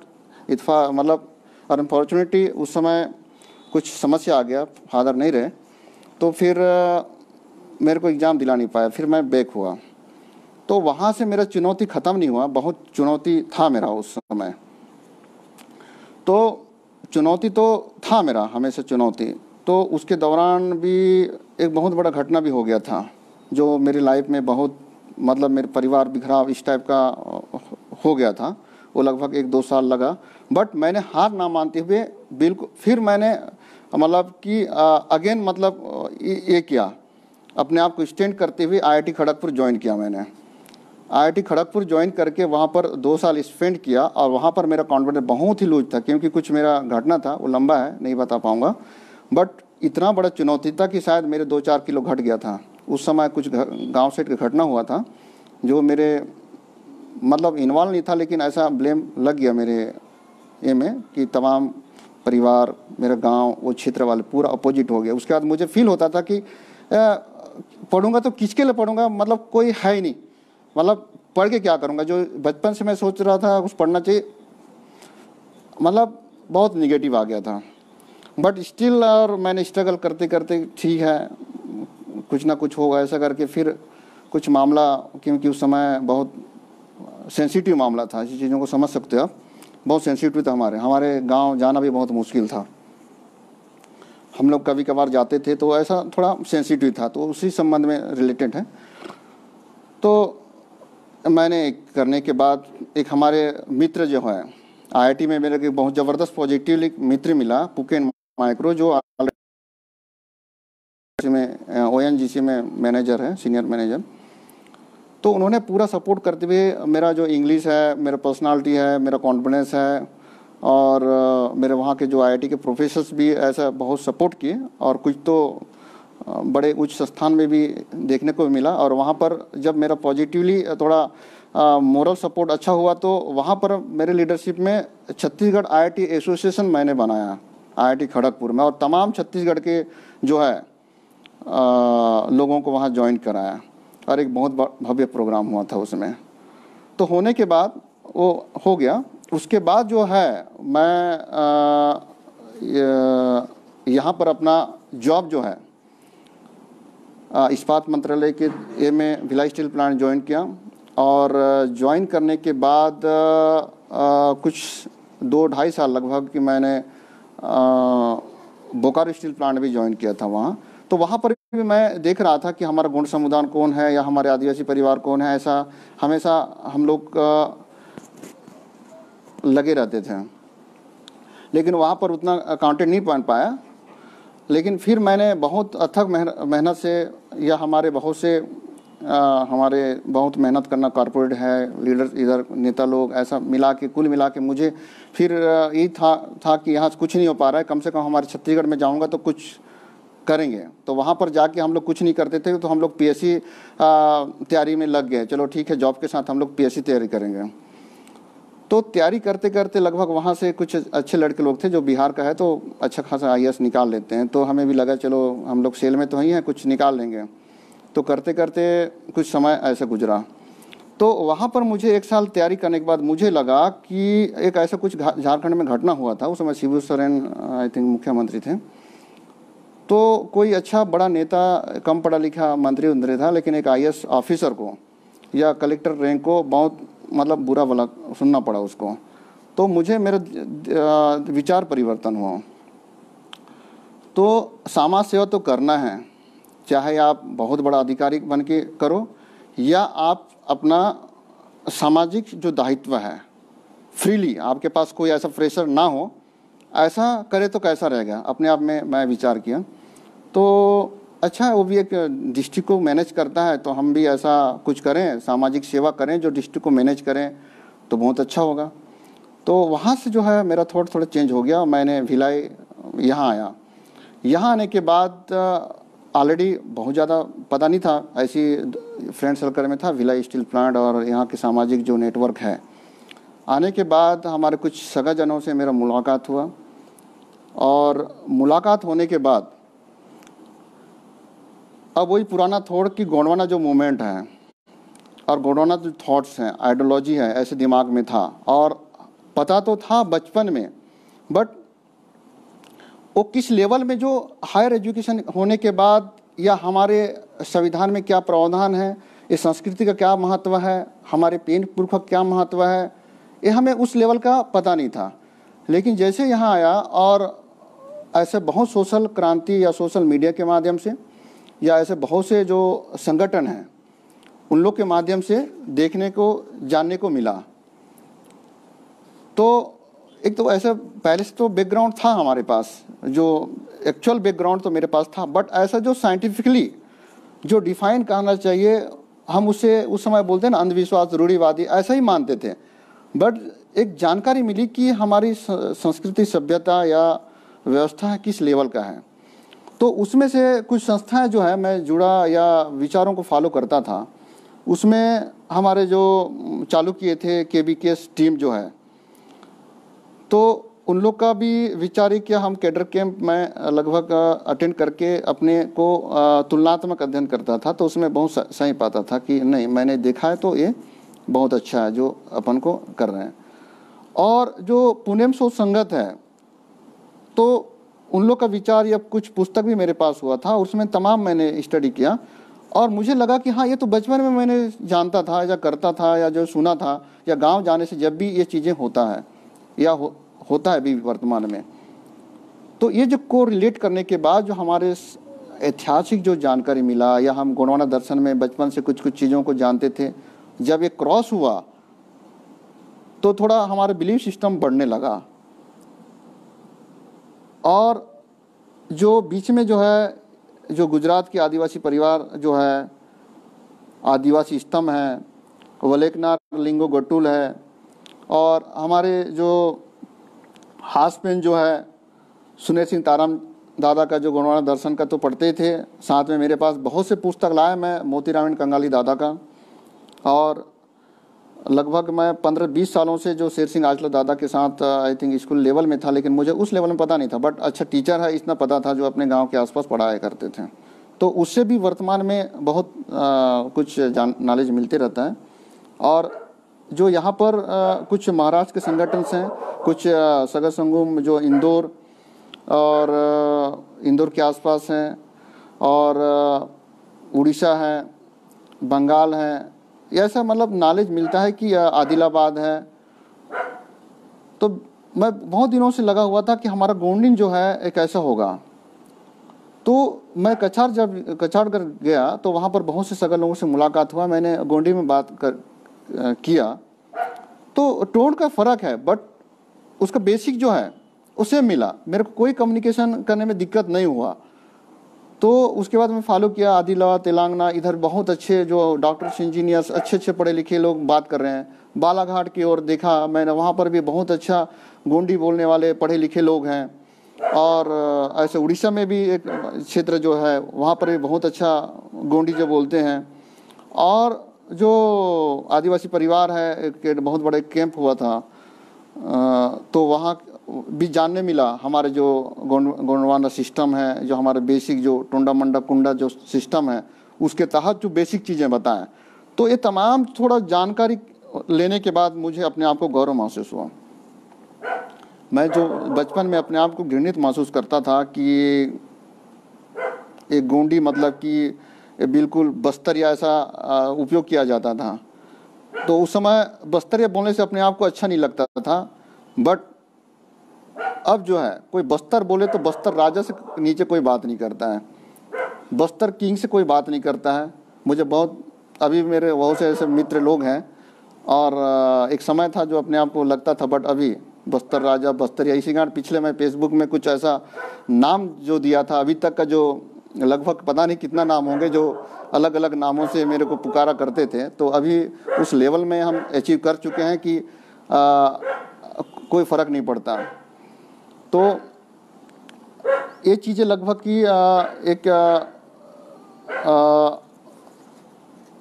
इतफा मतलब अनफॉर्चुनेटली उस समय कुछ समस्या आ गया, फादर नहीं रहे, तो फिर मेरे को एग्ज़ाम दिला नहीं पाया, फिर मैं बैक हुआ। तो वहाँ से मेरा चुनौती ख़त्म नहीं हुआ, बहुत चुनौती था मेरा उस समय। तो चुनौती तो था मेरा हमेशा चुनौती। तो उसके दौरान भी एक बहुत बड़ा घटना भी हो गया था जो मेरी लाइफ में बहुत मतलब मेरे परिवार बिखराव इस टाइप का हो गया था। वो लगभग 1-2 साल लगा, बट मैंने हार ना मानते हुए बिल्कुल फिर मैंने मतलब कि अगेन मतलब ये किया, अपने आप को स्टैंड करते हुए IIT खड़गपुर ज्वाइन किया मैंने। IIT खड़गपुर ज्वाइन करके वहाँ पर 2 साल स्पेंड किया और वहाँ पर मेरा कॉन्फिडेंस बहुत ही लूज था क्योंकि कुछ मेरा घटना था, वो लंबा है नहीं बता पाऊँगा, बट इतना बड़ा चुनौती था कि शायद मेरे 2-4 किलो घट गया था उस समय। कुछ गाँव सेट की घटना हुआ था जो मेरे मतलब इन्वॉल्व नहीं था, लेकिन ऐसा ब्लेम लग गया मेरे ये में कि तमाम परिवार, मेरा गांव, वो क्षेत्र वाले पूरा अपोजिट हो गया। उसके बाद मुझे फील होता था कि पढ़ूंगा तो किसके लिए पढ़ूंगा, मतलब कोई है ही नहीं, मतलब पढ़ के क्या करूंगा, जो बचपन से मैं सोच रहा था कुछ पढ़ना चाहिए, मतलब बहुत निगेटिव आ गया था। बट स्टिल और मैंने स्ट्रगल करते करते ठीक है कुछ ना कुछ होगा ऐसा करके फिर कुछ मामला, क्योंकि उस समय बहुत सेंसिटिव मामला था, इस चीज़ों को समझ सकते हो आप, बहुत सेंसिटिव था। हमारे गांव जाना भी बहुत मुश्किल था, हम लोग कभी कभार जाते थे तो ऐसा थोड़ा सेंसिटिव था, तो उसी संबंध में रिलेटेड है। तो मैंने करने के बाद एक हमारे मित्र जो है IIT में, मेरे को बहुत ज़बरदस्त पॉजिटिव एक मित्र मिला, पुकेन माइक्रो, जो में ONGC में मैनेजर है, सीनियर मैनेजर। तो उन्होंने पूरा सपोर्ट करते हुए मेरा जो इंग्लिश है, मेरा पर्सनालिटी है, मेरा कॉन्फिडेंस है और मेरे वहाँ के जो IIT के प्रोफेसर्स भी ऐसा बहुत सपोर्ट किए और कुछ तो बड़े उच्च स्थान में भी देखने को मिला। और वहाँ पर जब मेरा पॉजिटिवली थोड़ा मोरल सपोर्ट अच्छा हुआ तो वहाँ पर मेरे लीडरशिप में छत्तीसगढ़ IIT एसोसिएशन मैंने बनाया IIT खड़गपुर में और तमाम छत्तीसगढ़ के जो है लोगों को वहाँ ज्वाइन कराया और एक बहुत भव्य प्रोग्राम हुआ था उसमें। तो होने के बाद वो हो गया। उसके बाद जो है मैं यहाँ पर अपना जॉब जो है इस्पात मंत्रालय के ए में भिलाई स्टील प्लांट ज्वाइन किया और ज्वाइन करने के बाद कुछ 2-2.5 साल लगभग कि मैंने बोकारो स्टील प्लांट भी ज्वाइन किया था वहाँ। तो वहाँ पर भी मैं देख रहा था कि हमारा गोंड समुदाय कौन है या हमारे आदिवासी परिवार कौन है, ऐसा हमेशा हम लोग लगे रहते थे, लेकिन वहाँ पर उतना अकाउंटेड नहीं बन पाया। लेकिन फिर मैंने बहुत अथक मेहनत से या हमारे बहुत से हमारे बहुत मेहनत करना, कॉर्पोरेट है, लीडर इधर नेता लोग, ऐसा मिला के कुल मिला के मुझे फिर ये था कि यहाँ कुछ नहीं हो पा रहा है, कम से कम हमारे छत्तीसगढ़ में जाऊँगा तो कुछ करेंगे। तो वहाँ पर जाके हम लोग कुछ नहीं करते थे, तो हम लोग पीएससी तैयारी में लग गए। चलो ठीक है, जॉब के साथ हम लोग पीएससी तैयारी करेंगे। तो तैयारी करते करते लगभग वहाँ से कुछ अच्छे लड़के लोग थे जो बिहार का है तो अच्छा खासा आईएएस निकाल लेते हैं। तो हमें भी लगा चलो हम लोग सेल में तो ही हैं, कुछ निकाल लेंगे। तो करते करते कुछ समय ऐसे गुजरा। तो वहाँ पर मुझे एक साल तैयारी करने के बाद मुझे लगा कि एक ऐसा कुछ झारखंड में घटना हुआ था। उस समय शिबू सोरेन आई थिंक मुख्यमंत्री थे। तो कोई अच्छा बड़ा नेता, कम पढ़ा लिखा मंत्री उंदरे था, लेकिन एक आईएएस ऑफिसर को या कलेक्टर रैंक को बहुत मतलब बुरा भला सुनना पड़ा उसको। तो मुझे मेरा विचार परिवर्तन हुआ। तो समाज सेवा तो करना है, चाहे आप बहुत बड़ा अधिकारी बन के करो या आप अपना सामाजिक जो दायित्व है फ्रीली, आपके पास कोई ऐसा प्रेशर ना हो, ऐसा करे तो कैसा रहेगा, अपने आप में मैं विचार किया। तो अच्छा है, वो भी एक डिस्ट्रिक्ट को मैनेज करता है, तो हम भी ऐसा कुछ करें, सामाजिक सेवा करें जो डिस्ट्रिक्ट को मैनेज करें तो बहुत अच्छा होगा। तो वहाँ से जो है मेरा थोड़ा चेंज हो गया। मैंने भिलाई यहाँ आया। यहाँ आने के बाद ऑलरेडी बहुत ज़्यादा पता नहीं था, ऐसी फ्रेंड सर्कल में था भिलाई स्टील प्लांट और यहाँ के सामाजिक जो नेटवर्क है। आने के बाद हमारे कुछ सगाजनों से मेरा मुलाकात हुआ और मुलाकात होने के बाद अब वही पुराना थॉट कि गोंडवाना जो मूवमेंट है और गोंडवाना जो थॉट्स हैं, आइडियोलॉजी है, ऐसे दिमाग में था और पता तो था बचपन में, बट वो किस लेवल में जो हायर एजुकेशन होने के बाद या हमारे संविधान में क्या प्रावधान है, ये संस्कृति का क्या महत्व है, हमारे पेन पुरख का क्या महत्व है, ये हमें उस लेवल का पता नहीं था। लेकिन जैसे यहाँ आया और ऐसे बहुत सोशल क्रांति या सोशल मीडिया के माध्यम से या ऐसे बहुत से जो संगठन हैं उन लोग के माध्यम से देखने को जानने को मिला। तो एक तो ऐसा पहले से तो बैकग्राउंड था हमारे पास, जो एक्चुअल बैकग्राउंड तो मेरे पास था, बट ऐसा जो साइंटिफिकली जो डिफाइन करना चाहिए, हम उसे उस समय बोलते हैं ना अंधविश्वास, रूढ़िवादी, ऐसा ही मानते थे। बट एक जानकारी मिली कि हमारी संस्कृति, सभ्यता या व्यवस्था किस लेवल का है। तो उसमें से कुछ संस्थाएं जो है मैं जुड़ा या विचारों को फॉलो करता था। उसमें हमारे जो चालू किए थे केबीकेएस टीम जो है, तो उन लोग का भी विचार किया। हम कैडर कैंप में लगभग अटेंड करके अपने को तुलनात्मक अध्ययन करता था। तो उसमें बहुत सही पाता था कि नहीं, मैंने देखा है तो ये बहुत अच्छा है जो अपन को कर रहे हैं। और जो पुनेम सोच संगत है, तो उन लोग का विचार या कुछ पुस्तक भी मेरे पास हुआ था, उसमें तमाम मैंने स्टडी किया और मुझे लगा कि हाँ, ये तो बचपन में मैंने जानता था या करता था या जो सुना था या गांव जाने से जब भी ये चीज़ें होता है या होता है भी वर्तमान में। तो ये जो को रिलेट करने के बाद जो हमारे ऐतिहासिक जो जानकारी मिला या हम गोंडवाना दर्शन में बचपन से कुछ कुछ चीज़ों को जानते थे, जब ये क्रॉस हुआ तो थोड़ा हमारा बिलीफ सिस्टम बढ़ने लगा। और जो बीच में जो है जो गुजरात के आदिवासी परिवार जो है, आदिवासी स्तंभ हैं, वलेकनार लिंगो गटुल है और हमारे जो हासपेन जो है सुनहर सिंह ताराम दादा का जो गोंडवाना दर्शन का तो पढ़ते थे, साथ में मेरे पास बहुत से पुस्तक लाए मैं मोतीरावेन कंगाली दादा का। और लगभग मैं 15-20 सालों से जो शेर सिंह आजला दादा के साथ आई थिंक स्कूल लेवल में था, लेकिन मुझे उस लेवल में पता नहीं था, बट अच्छा टीचर है इतना पता था जो अपने गांव के आसपास पढ़ाया करते थे। तो उससे भी वर्तमान में बहुत कुछ नॉलेज मिलते रहता है। और जो यहाँ पर कुछ महाराष्ट्र के संगठन हैं, कुछ सगर संगम जो इंदौर और इंदौर के आसपास हैं और उड़ीसा है, बंगाल है, ऐसा मतलब नॉलेज मिलता है कि आदिलाबाद है। तो मैं बहुत दिनों से लगा हुआ था कि हमारा गोंडिन जो है एक ऐसा होगा। तो मैं कछाड़ गया तो वहाँ पर बहुत से सगा लोगों से मुलाकात हुआ, मैंने गोंडी में बात किया। तो टोन का फ़र्क है बट उसका बेसिक जो है उसे मिला, मेरे को कोई कम्युनिकेशन करने में दिक्कत नहीं हुआ। तो उसके बाद मैं फॉलो किया आदिलाबाद, तेलंगाना, इधर बहुत अच्छे जो डॉक्टर्स, इंजीनियर्स, अच्छे अच्छे पढ़े लिखे लोग बात कर रहे हैं। बालाघाट की ओर देखा मैंने, वहाँ पर भी बहुत अच्छा गोंडी बोलने वाले पढ़े लिखे लोग हैं। और ऐसे उड़ीसा में भी एक क्षेत्र जो है वहाँ पर भी बहुत अच्छा गोंडी जो बोलते हैं। और जो आदिवासी परिवार है एक बहुत बड़े कैंप हुआ था तो वहाँ भी जानने मिला हमारे जो गोंडवाना सिस्टम है, जो हमारे बेसिक जो टोंडा मंडा कुंडा जो सिस्टम है उसके तहत जो बेसिक चीज़ें बताएं। तो ये तमाम थोड़ा जानकारी लेने के बाद मुझे अपने आप को गौरव महसूस हुआ। मैं जो बचपन में अपने आप को घृणित महसूस करता था कि ये गोंडी मतलब कि बिल्कुल बस्तरिया ऐसा उपयोग किया जाता था, तो उस समय बस्तरिया बोलने से अपने आप को अच्छा नहीं लगता था। बट अब जो है कोई बस्तर बोले तो बस्तर राजा से नीचे कोई बात नहीं करता है, बस्तर किंग से कोई बात नहीं करता है। मुझे बहुत अभी मेरे बहुत से ऐसे मित्र लोग हैं और एक समय था जो अपने आप को लगता था, बट अभी बस्तर राजा बस्तरिया। इसी कारण पिछले मैं फेसबुक में कुछ ऐसा नाम जो दिया था, अभी तक का जो लगभग पता नहीं कितना नाम होंगे जो अलग अलग नामों से मेरे को पुकारा करते थे, तो अभी उस लेवल में हम अचीव कर चुके हैं कि कोई फ़र्क नहीं पड़ता। तो ये चीज़ें लगभग कि एक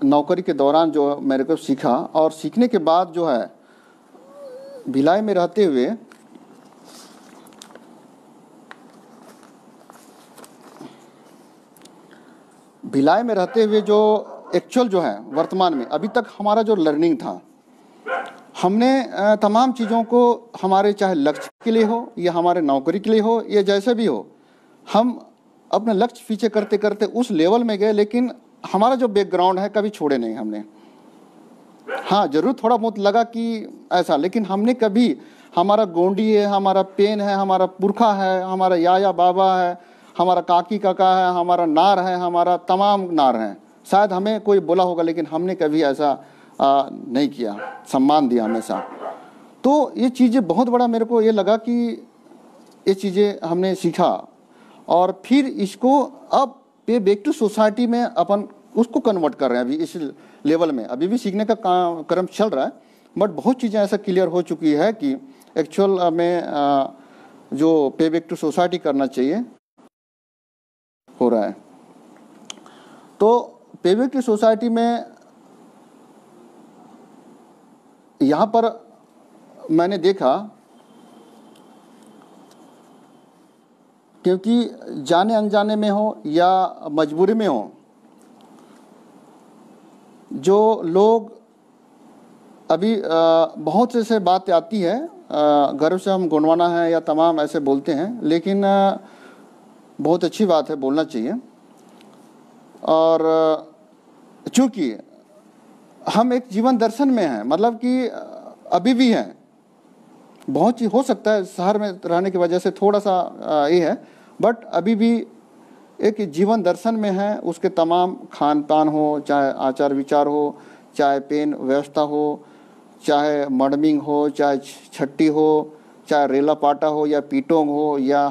नौकरी के दौरान जो मेरे को सीखा, और सीखने के बाद जो है भिलाई में रहते हुए जो एक्चुअल जो है वर्तमान में अभी तक हमारा जो लर्निंग था, हमने तमाम चीज़ों को हमारे चाहे लक्ष्य के लिए हो या हमारे नौकरी के लिए हो या जैसे भी हो, हम अपना लक्ष्य पीछे करते करते उस लेवल में गए, लेकिन हमारा जो बैकग्राउंड है कभी छोड़े नहीं हमने। हाँ जरूर थोड़ा बहुत लगा कि ऐसा, लेकिन हमने कभी हमारा गोंडी है, हमारा पेन है, हमारा पुरखा है, हमारा या बाबा है, हमारा काकी काका है, हमारा नार है, हमारा तमाम नार हैं। शायद हमें कोई बोला होगा लेकिन हमने कभी ऐसा नहीं किया, सम्मान दिया हमेशा। तो ये चीज़ें बहुत बड़ा मेरे को ये लगा कि ये चीज़ें हमने सीखा और फिर इसको अब पे बैक टू सोसाइटी में अपन उसको कन्वर्ट कर रहे हैं। अभी इस लेवल में अभी भी सीखने का काम क्रम चल रहा है, बट बहुत चीज़ें ऐसा क्लियर हो चुकी है कि एक्चुअल में जो पे बैक टू सोसाइटी करना चाहिए हो रहा है। तो पे बैक टू सोसाइटी में यहाँ पर मैंने देखा, क्योंकि जाने अनजाने में हो या मजबूरी में हो, जो लोग अभी बहुत से बातें आती है, गर्व से हम गोंडवाना हैं या तमाम ऐसे बोलते हैं, लेकिन बहुत अच्छी बात है, बोलना चाहिए। और चूँकि हम एक जीवन दर्शन में हैं, मतलब कि अभी भी हैं, बहुत चीज हो सकता है शहर में रहने की वजह से थोड़ा सा ये है, बट अभी भी एक जीवन दर्शन में है। उसके तमाम खान पान हो, चाहे आचार विचार हो, चाहे पेन व्यवस्था हो, चाहे मडमिंग हो, चाहे छट्टी हो, चाहे रेला पाटा हो या पीटोंग हो या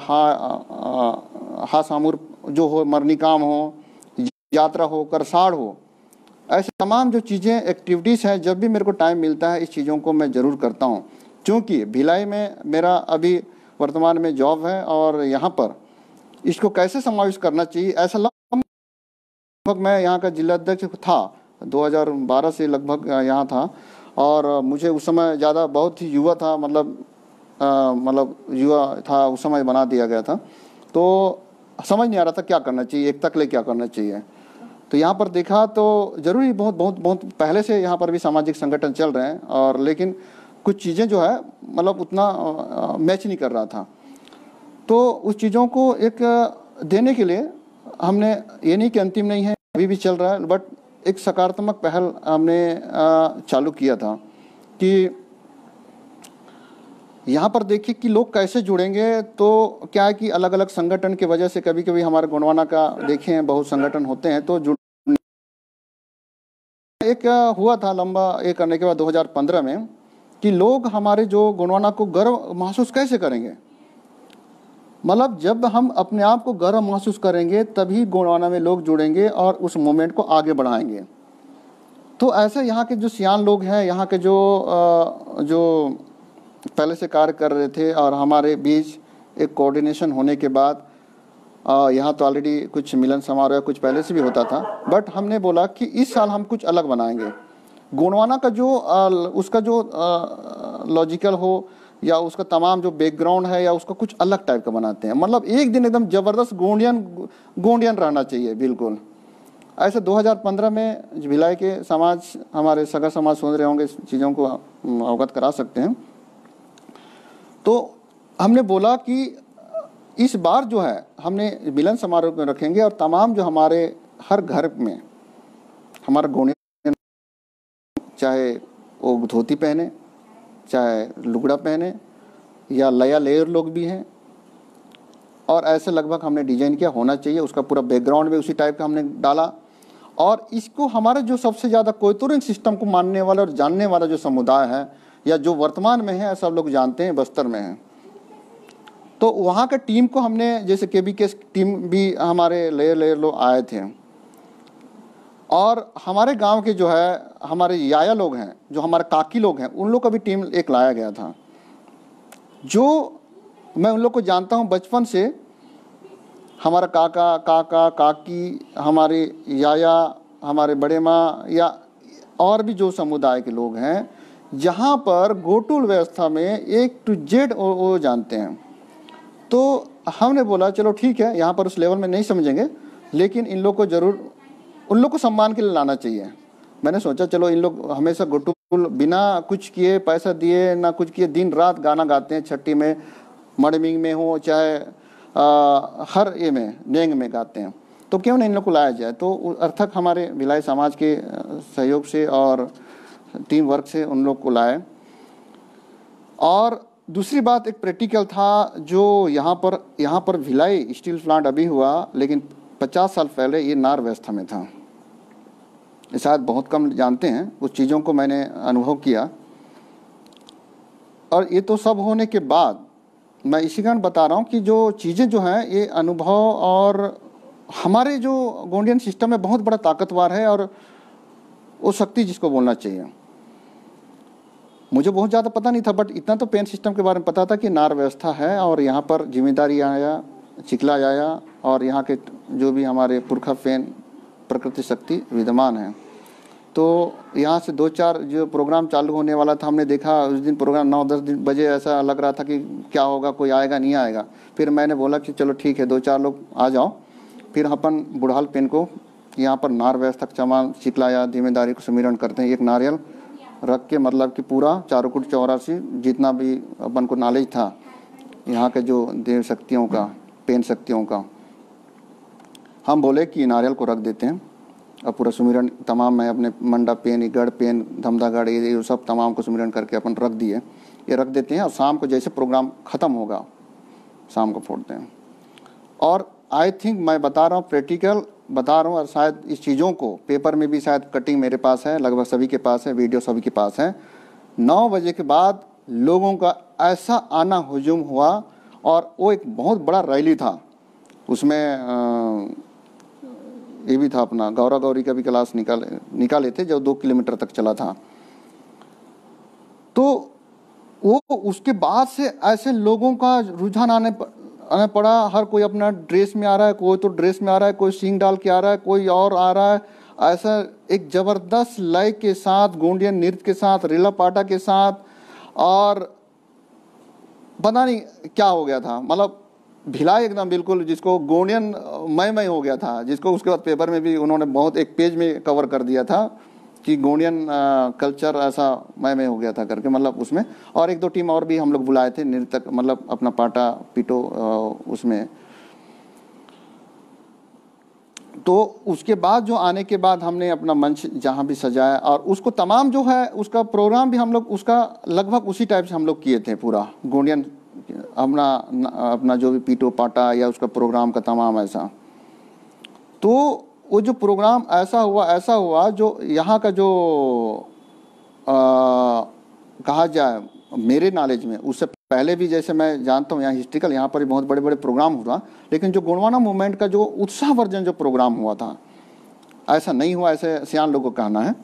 हासामुर जो हो, मरनी काम हो, यात्रा हो, करसाड़ हो, ऐसे तमाम जो चीज़ें एक्टिविटीज़ हैं, जब भी मेरे को टाइम मिलता है इस चीज़ों को मैं ज़रूर करता हूँ। क्योंकि भिलाई में मेरा अभी वर्तमान में जॉब है और यहाँ पर इसको कैसे समाविष्ट करना चाहिए, ऐसा लगभग मैं यहाँ का जिला अध्यक्ष था 2012 से लगभग यहाँ था, और मुझे उस समय ज़्यादा बहुत ही युवा था, मतलब युवा था उस समय बना दिया गया था, तो समझ नहीं आ रहा था क्या करना चाहिए, एकता के लिए क्या करना चाहिए। तो यहाँ पर देखा तो ज़रूरी बहुत बहुत बहुत पहले से यहाँ पर भी सामाजिक संगठन चल रहे हैं, और लेकिन कुछ चीज़ें जो है मतलब उतना मैच नहीं कर रहा था। तो उस चीज़ों को एक देने के लिए हमने, ये नहीं कि अंतिम नहीं है, अभी भी चल रहा है, बट एक सकारात्मक पहल हमने चालू किया था कि यहाँ पर देखिए कि लोग कैसे जुड़ेंगे। तो क्या है कि अलग अलग संगठन की वजह से कभी कभी हमारे गोंडवाना का देखें बहुत संगठन होते हैं, तो जुड़ने एक हुआ था लंबा ये करने के बाद 2015 में कि लोग हमारे जो गोंडवाना को गर्व महसूस कैसे करेंगे। मतलब जब हम अपने आप को गर्व महसूस करेंगे तभी गोंडवाना में लोग जुड़ेंगे और उस मूवमेंट को आगे बढ़ाएंगे। तो ऐसे यहाँ के जो सियान लोग हैं, यहाँ के जो पहले से कार्य कर रहे थे और हमारे बीच एक कोऑर्डिनेशन होने के बाद, यहाँ तो ऑलरेडी कुछ मिलन समारोह कुछ पहले से भी होता था, बट हमने बोला कि इस साल हम कुछ अलग बनाएंगे। गोंडवाना का जो उसका जो लॉजिकल हो या उसका तमाम जो बैकग्राउंड है या उसका कुछ अलग टाइप का बनाते हैं। मतलब एक दिन एकदम ज़बरदस्त गोंडियन रहना चाहिए बिल्कुल। ऐसे 2015 में भिलाई के समाज, हमारे सगा समाज सुन रहे होंगे, इस चीज़ों को अवगत करा सकते हैं। तो हमने बोला कि इस बार जो है हमने मिलन समारोह में रखेंगे और तमाम जो हमारे हर घर में हमारा गोंडियन, चाहे वो धोती पहने, चाहे लुगड़ा पहने या लया लेयर लोग भी हैं, और ऐसे लगभग हमने डिजाइन किया होना चाहिए। उसका पूरा बैकग्राउंड भी उसी टाइप का हमने डाला। और इसको हमारा जो सबसे ज़्यादा कोयतुरिंग सिस्टम को मानने वाला और जानने वाला जो समुदाय है या जो वर्तमान में है, सब लोग जानते हैं, बस्तर में है। तो वहाँ के टीम को हमने, जैसे केबी के टीम भी हमारे लेयर लोग आए थे, और हमारे गांव के जो है हमारे याया लोग हैं, जो हमारे काकी लोग हैं, उन लोग का भी टीम एक लाया गया था। जो मैं उन लोग को जानता हूं बचपन से, हमारा काका काका काकी, हमारे याया, हमारे बड़े माँ या और भी जो समुदाय के लोग हैं, जहां पर गोटुल व्यवस्था में एक टू जेड वो जानते हैं। तो हमने बोला चलो ठीक है, यहाँ पर उस लेवल में नहीं समझेंगे, लेकिन इन लोग को ज़रूर, उन लोग को सम्मान के लिए लाना चाहिए। मैंने सोचा चलो इन लोग हमेशा गोटुल बिना कुछ किए, पैसा दिए ना कुछ किए, दिन रात गाना गाते हैं। छठी में, मड़मिंग में हो, चाहे हर ए में, नेंग में गाते हैं। तो क्यों नहीं इन लोग को लाया जाए। तो अर्थक हमारे भिलाई समाज के सहयोग से और टीम वर्क से उन लोग को लाए। और दूसरी बात, एक प्रैक्टिकल था जो यहाँ पर भिलाई स्टील प्लांट अभी हुआ, लेकिन 50 साल पहले ये नार व्यवस्था में था। ये शायद बहुत कम जानते हैं, उस चीज़ों को मैंने अनुभव किया। और ये तो सब होने के बाद मैं इसी कारण बता रहा हूँ कि जो चीज़ें जो हैं, ये अनुभव और हमारे जो गोंडियन सिस्टम में बहुत बड़ा ताकतवर है, और वो शक्ति जिसको बोलना चाहिए। मुझे बहुत ज़्यादा पता नहीं था, बट इतना तो पेन सिस्टम के बारे में पता था कि नार व्यवस्था है। और यहाँ पर जिम्मेदारी आया, चिखला आया, और यहाँ के जो भी हमारे पुरखा पेन प्रकृति शक्ति विद्यमान है। तो यहाँ से दो चार जो प्रोग्राम चालू होने वाला था, हमने देखा उस दिन प्रोग्राम 9-10 बजे ऐसा लग रहा था कि क्या होगा, कोई आएगा नहीं आएगा। फिर मैंने बोला कि चलो ठीक है, 2-4 लोग आ जाओ, फिर अपन बुढ़ाल पेन को यहाँ पर नार व्यवस्था चमान चिखला या जिम्मेदारी को समीरण करते हैं। एक नारियल रख के, मतलब कि पूरा 4 कूट 84 जितना भी अपन को नॉलेज था यहाँ के जो देव शक्तियों का, पेन शक्तियों का, हम बोले कि नारियल को रख देते हैं और पूरा सुमिरन तमाम है, अपने मंडा पेन, गढ़ पेन, धमदागढ़, ये सब तमाम को सुमिरन करके अपन रख दिए, ये रख देते हैं। और शाम को जैसे प्रोग्राम ख़त्म होगा, शाम को फोड़ते हैं। और आई थिंक मैं बता रहा हूँ, प्रैक्टिकल बता रहा हूँ, और शायद इस चीज़ों को पेपर में भी शायद कटिंग मेरे पास है, लगभग सभी के पास है, वीडियो सभी के पास है। 9 बजे के बाद लोगों का ऐसा आना हुजूम हुआ, और वो एक बहुत बड़ा रैली था। उसमें ये भी था, अपना गौरा गौरी का भी क्लास निकाले थे, जो 2 किलोमीटर तक चला था। तो वो उसके बाद से ऐसे लोगों का रुझान आने पड़ा। हर कोई अपना ड्रेस में आ रहा है, कोई तो ड्रेस में आ रहा है, कोई सींग डाल के आ रहा है, कोई और आ रहा है। ऐसा एक ज़बरदस्त लय के साथ, गोंडियन नृत्य के साथ, रेला पाटा के साथ, और पता नहीं क्या हो गया था। मतलब भिलाई एकदम बिल्कुल जिसको गोंडियन मय हो गया था, जिसको उसके बाद पेपर में भी उन्होंने बहुत एक पेज में कवर कर दिया था कि गोंडियन कल्चर ऐसा मय हो गया था करके। मतलब उसमें और 1-2 टीम और भी हम लोग बुलाए थे नृत्य, मतलब अपना पाटा पीटो उसमें। तो उसके बाद जो आने के बाद हमने अपना मंच जहाँ भी सजाया, और उसको तमाम जो है उसका प्रोग्राम भी हम लोग उसका लगभग उसी टाइप से हम लोग किए थे। पूरा गोंडियन अपना जो भी पीटो पाटा या उसका प्रोग्राम का तमाम ऐसा। तो वो जो प्रोग्राम ऐसा हुआ जो यहाँ का जो कहा जाए मेरे नॉलेज में, उससे पहले भी जैसे मैं जानता हूँ यहाँ हिस्ट्रिकल, यहाँ पर भी बहुत बड़े बड़े प्रोग्राम हुआ, लेकिन जो गोंडवाना मूवमेंट का जो उत्साह वर्जन जो प्रोग्राम हुआ था, ऐसा नहीं हुआ, ऐसे सियान लोगों का कहना है।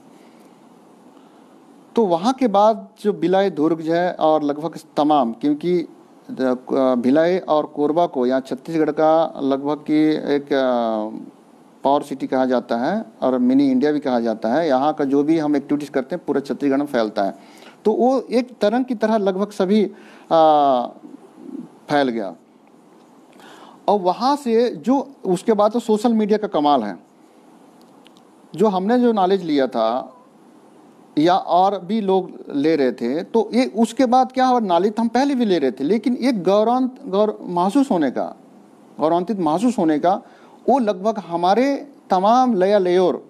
तो वहाँ के बाद जो भिलाई दुर्ग है और लगभग तमाम, क्योंकि भिलाई और कोरबा को यहाँ छत्तीसगढ़ का लगभग की एक पावर सिटी कहा जाता है और मिनी इंडिया भी कहा जाता है। यहाँ का जो भी हम एक्टिविटीज़ करते हैं पूरा छत्तीसगढ़ में फैलता है। तो वो एक तरंग की तरह लगभग सभी फैल गया। और वहाँ से जो उसके बाद तो सोशल मीडिया का कमाल है, जो हमने जो नॉलेज लिया था या और भी लोग ले रहे थे, तो ये उसके बाद क्या हुआ, नॉलेज हम पहले भी ले रहे थे लेकिन एक गौरवान्वित महसूस होने का वो लगभग हमारे तमाम लया लेयोर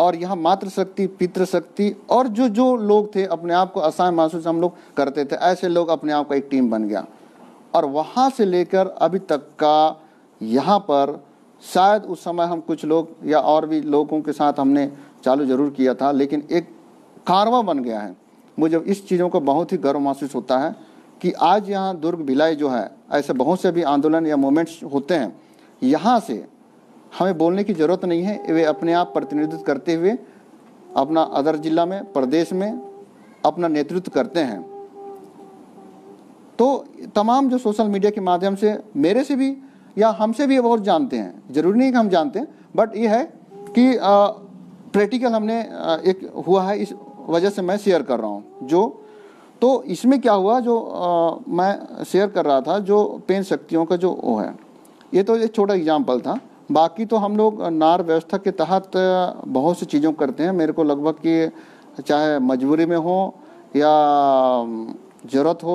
और यहाँ मातृशक्ति पितृशक्ति और जो जो लोग थे अपने आप को असहाय महसूस हम लोग करते थे, ऐसे लोग अपने आप का एक टीम बन गया। और वहाँ से लेकर अभी तक का यहाँ पर शायद उस समय हम कुछ लोग या और भी लोगों के साथ हमने चालू जरूर किया था लेकिन एक कारवा बन गया है। मुझे इस चीज़ों को बहुत ही गर्व महसूस होता है कि आज यहाँ दुर्ग भिलाई जो है, ऐसे बहुत से भी आंदोलन या मूवमेंट्स होते हैं, यहाँ से हमें बोलने की ज़रूरत नहीं है, वे अपने आप प्रतिनिधित्व करते हुए अपना अदर जिला में प्रदेश में अपना नेतृत्व करते हैं। तो तमाम जो सोशल मीडिया के माध्यम से मेरे से भी या हमसे भी और जानते हैं, ज़रूरी नहीं कि हम जानते हैं, बट ये है कि प्रैक्टिकल हमने एक हुआ है, इस वजह से मैं शेयर कर रहा हूँ। जो तो इसमें क्या हुआ, जो मैं शेयर कर रहा था जो पेन शक्तियों का जो वो है, ये तो एक छोटा एग्जाम्पल था। बाकी तो हम लोग नार व्यवस्था के तहत बहुत सी चीज़ों करते हैं। मेरे को लगभग कि चाहे मजबूरी में हो या ज़रूरत हो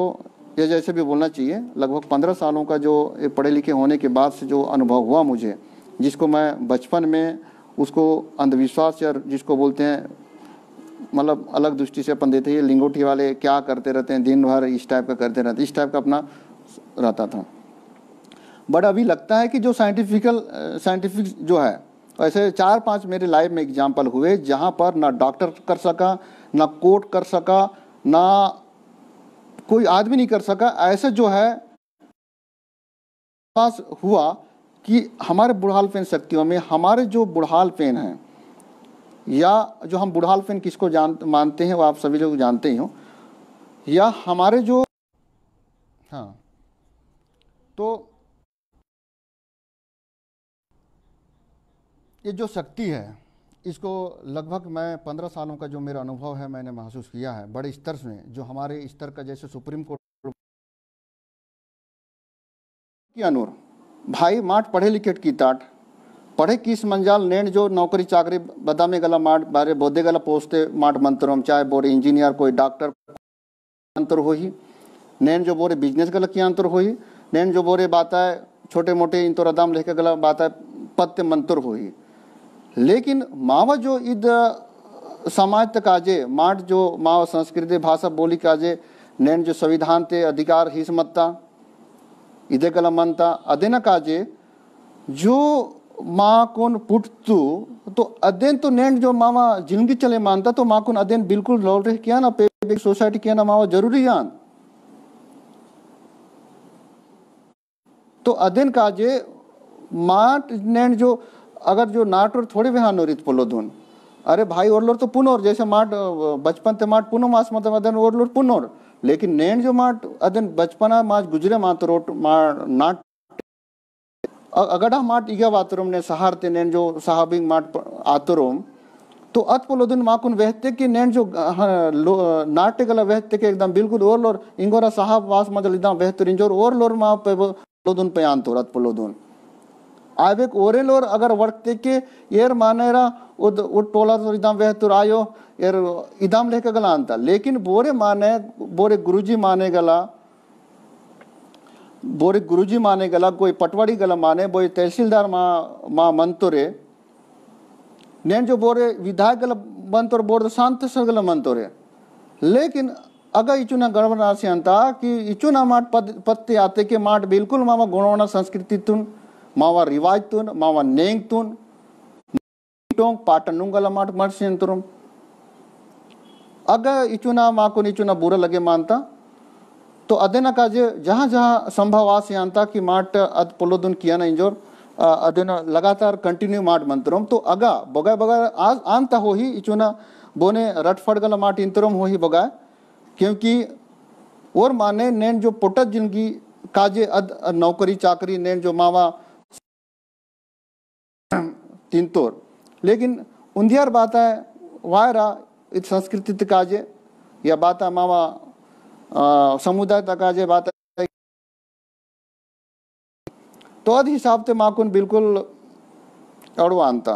या जैसे भी बोलना चाहिए, लगभग 15 सालों का जो पढ़े लिखे होने के बाद से जो अनुभव हुआ मुझे, जिसको मैं बचपन में उसको अंधविश्वास या जिसको बोलते हैं मतलब अलग दृष्टि से अपन देते हैं, लिंगोटी वाले क्या करते रहते हैं दिन भर इस टाइप का करते रहते, इस टाइप का अपना रहता था। बट अभी लगता है कि जो साइंटिफिक जो है, ऐसे 4-5 मेरे लाइफ में एग्जाम्पल हुए जहाँ पर ना डॉक्टर कर सका, ना कोर्ट कर सका, ना कोई आदमी नहीं कर सका। ऐसा जो है पास हुआ कि हमारे बुढ़ाल पेन शक्तियों में हमारे जो बुढ़ाल पेन हैं या जो हम बुढ़ाल पेन किसको मानते हैं वो आप सभी लोग जानते ही हो, या हमारे जो हाँ तो ये जो शक्ति है इसको लगभग मैं 15 सालों का जो मेरा अनुभव है मैंने महसूस किया है बड़े स्तर से। जो हमारे स्तर का जैसे सुप्रीम कोर्ट की अनूर भाई माट पढ़े लिखे की ताट पढ़े किस मंजाल नेण जो नौकरी चाकरी बदामे गला माट बारे बोधे गला पोस्ते माट मंत्रों में चाहे बोरे इंजीनियर कोई डॉक्टर अंतर हो ही नैन जो बोरे बिजनेस गला की अंतर हो ही नैन जो बोरे बात है छोटे मोटे इंतोर अदाम लेके गला बात है पत्य मंत्र हो ही। लेकिन मावा जो इद समाज तक आजे माट जो मावा संस्कृति भाषा बोली काजे नैन जो संविधान ते अधिकार हिस्मत्ता इदे कला मनता अदेना काजे जो माँ कोन पुटतू तो अदेन तो नैन जो मावा जिंदगी चले मानता तो माँ कोन अदेन बिल्कुल लौट रहे किया ना पेबेक सोसाइटी किया ना मावा जरूरी जान तो अदेन काजे माट नैन जो अगर जो नाट और थोड़े विहान रित पोलो दून अरे भाई और लोर तो पुनोर जैसे माट बचपन ते माट पुनो मास मतलब अदन और लोर पुनोर लेकिन नैन जो माट अदन बचपना मास गुजरे मात रोट मार नाट अगर हम माट इगा वातरोम ने सहार ते नैन जो साहबिंग माट आतरोम तो अत पोलो दून माकुन वहते कि नैन जो नाट्य गला वहते के एकदम बिल्कुल और लोर इंगोरा साहब वास मतलब एकदम वहते इंजोर और लोर माँ पे पोलो दून पे आंतोर अत पोलो दून आवे ओरेल और अगर वर्तते के येर मानेरा उद उद टोला तो इदाम वेहतुर आयो येर इदाम लेके गला अंता लेकिन बोरे गुरुजी माने गला कोई पटवारी गला माने बोरे तहसीलदार माँ मंतोरे नैन जो बोरे विधायक गला मंतोर बोरे शांत सर गला मंतोरे लेकिन अगर इचुना गणवना से अंता कि इचुना माट पत्ते आते के माट बिल्कुल मामा गुणवना संस्कृति तुन मावा रिवाज तुन मावा नेंग तुन टोंग पाटनुंगला माट मर्सियंतुरम अगर इचुना माँ को नीचुना बुरा लगे मानता तो अदेना काजे जहाँ जहाँ संभव आस यांता कि माट अद पोलोदुन किया ना इंजोर अदेना लगातार कंटिन्यू माट मंत्रों तो अगा बगाय बगाय आज आंता हो ही इचुना बोने रटफड़ गला माट इंतरम हो ही बगाय क्योंकि और माने नेन जो पोटत जिनकी काजे अद नौकरी चाकरी नेन जो मावा तीन तोर, लेकिन उन्धियार बात है वायरा इत संस्कृति काजे या बात है मावा समुदाय तकाजे बात है। तो अद हिसाब से माकुन बिल्कुल अड़वा आंता,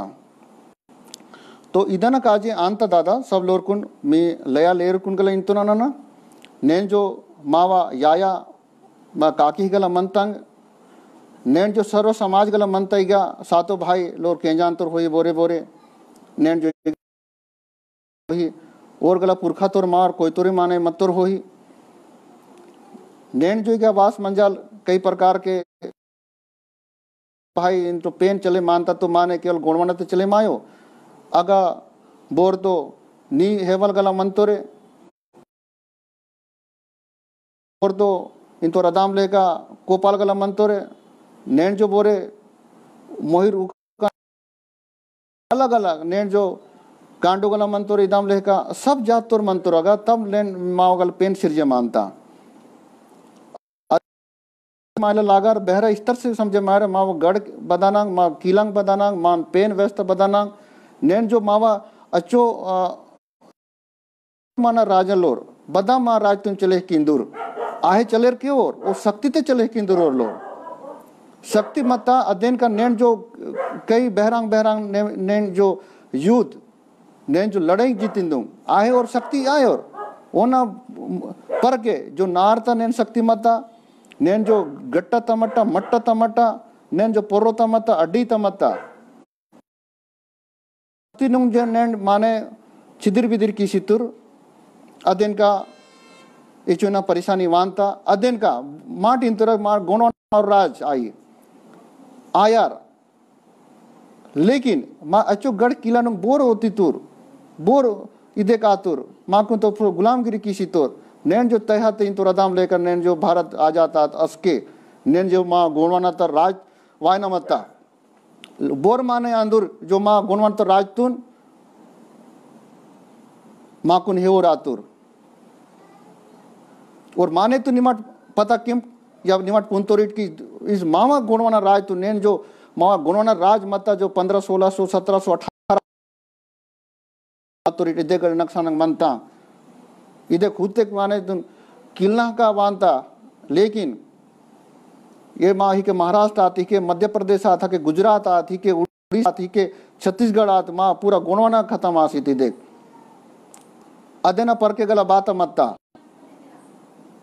तो इधन काजे आंता दादा सब लोरकुन में लया लेरकुन गला इंतुना ना नैन जो मावा याया मा काकी गला मनतंग नैन जो सर्व समाज गला मनतईगा सातो भाई लोर केंजान तोर होई बोरे बोरे नैन जो होई और गला पुरखा तोर मार कोई तोरे माने मतोर होई नैन जो क्या वास मंजाल कई प्रकार के भाई इन तो पेन चले मानता तो माने केवल गोंडवाना तो चले मायो अगा बोर तो नी हेवल गला मंतोरे और तो इन तो रदाम लेगा कोपाल गला मंतोरे नैन जो बोरे मोहिर अलग अलग नैन जो कांडो गला मंतोरे इदाम लेगा सब जात तोर मंतोर अगा तब नैन माओ गल पेन सिरजे मानता माला लागार बहरा स्तर से समझे मारे माँ वो गढ़ बदानांग माँ कीलांग बदानांग माँ पेन व्यस्त बदानांग नैन जो मावा अचो माना राजा लोर बदा माँ राज तुम चले किंदूर आहे चलेर की ओर और शक्ति ते चले किंदूर और लोर शक्ति मता अध्ययन का नैन जो कई बहरांग बहरांग नैन जो युद्ध नैन जो लड़ाई जीतिंदू आहे और शक्ति आए और ओना पर के जो नारता नैन शक्ति मता नैन जो गट्टा तमट्टा मट्टा तमट्टा नैन जो पोरो तमट्टा अड्डी तमट्टा जो नैन माने छिदिर बिदिर की सितुर अदेन का इचुना परेशानी वानता अदेन का माट इंतुर मार गोनो और राज आई आयार लेकिन माँ अचो गढ़ किला नुंग बोर होती तुर बोर इधे का तुर माँ को तो गुलामगिरी की सितुर नैन जो तहत इन तो रदाम लेकर नैन जो भारत आ जाता असके नैन जो माँ गोंडवाना तर राज वायना मत्ता बोर माने आंदुर जो माँ गोंडवाना तर राज तुन माँ कुन हे और आतुर और माने तो निमट पता किम या निमट पुंतोरिट की इस मामा गोंडवाना राज तुन नैन जो माँ गोंडवाना राज मत्ता जो 1500 1600 1718 आतुरिट इधे कर नक्सानंग मनता इधे खुद तक माने तुम किला का वानता लेकिन ये माँ ही के महाराष्ट्र आती के मध्य प्रदेश आता के गुजरात आती के उड़ीसा आती के छत्तीसगढ़ आती माँ पूरा गोंडवाना खत्म आसी थी देख अदेना पर के गला बात मत्ता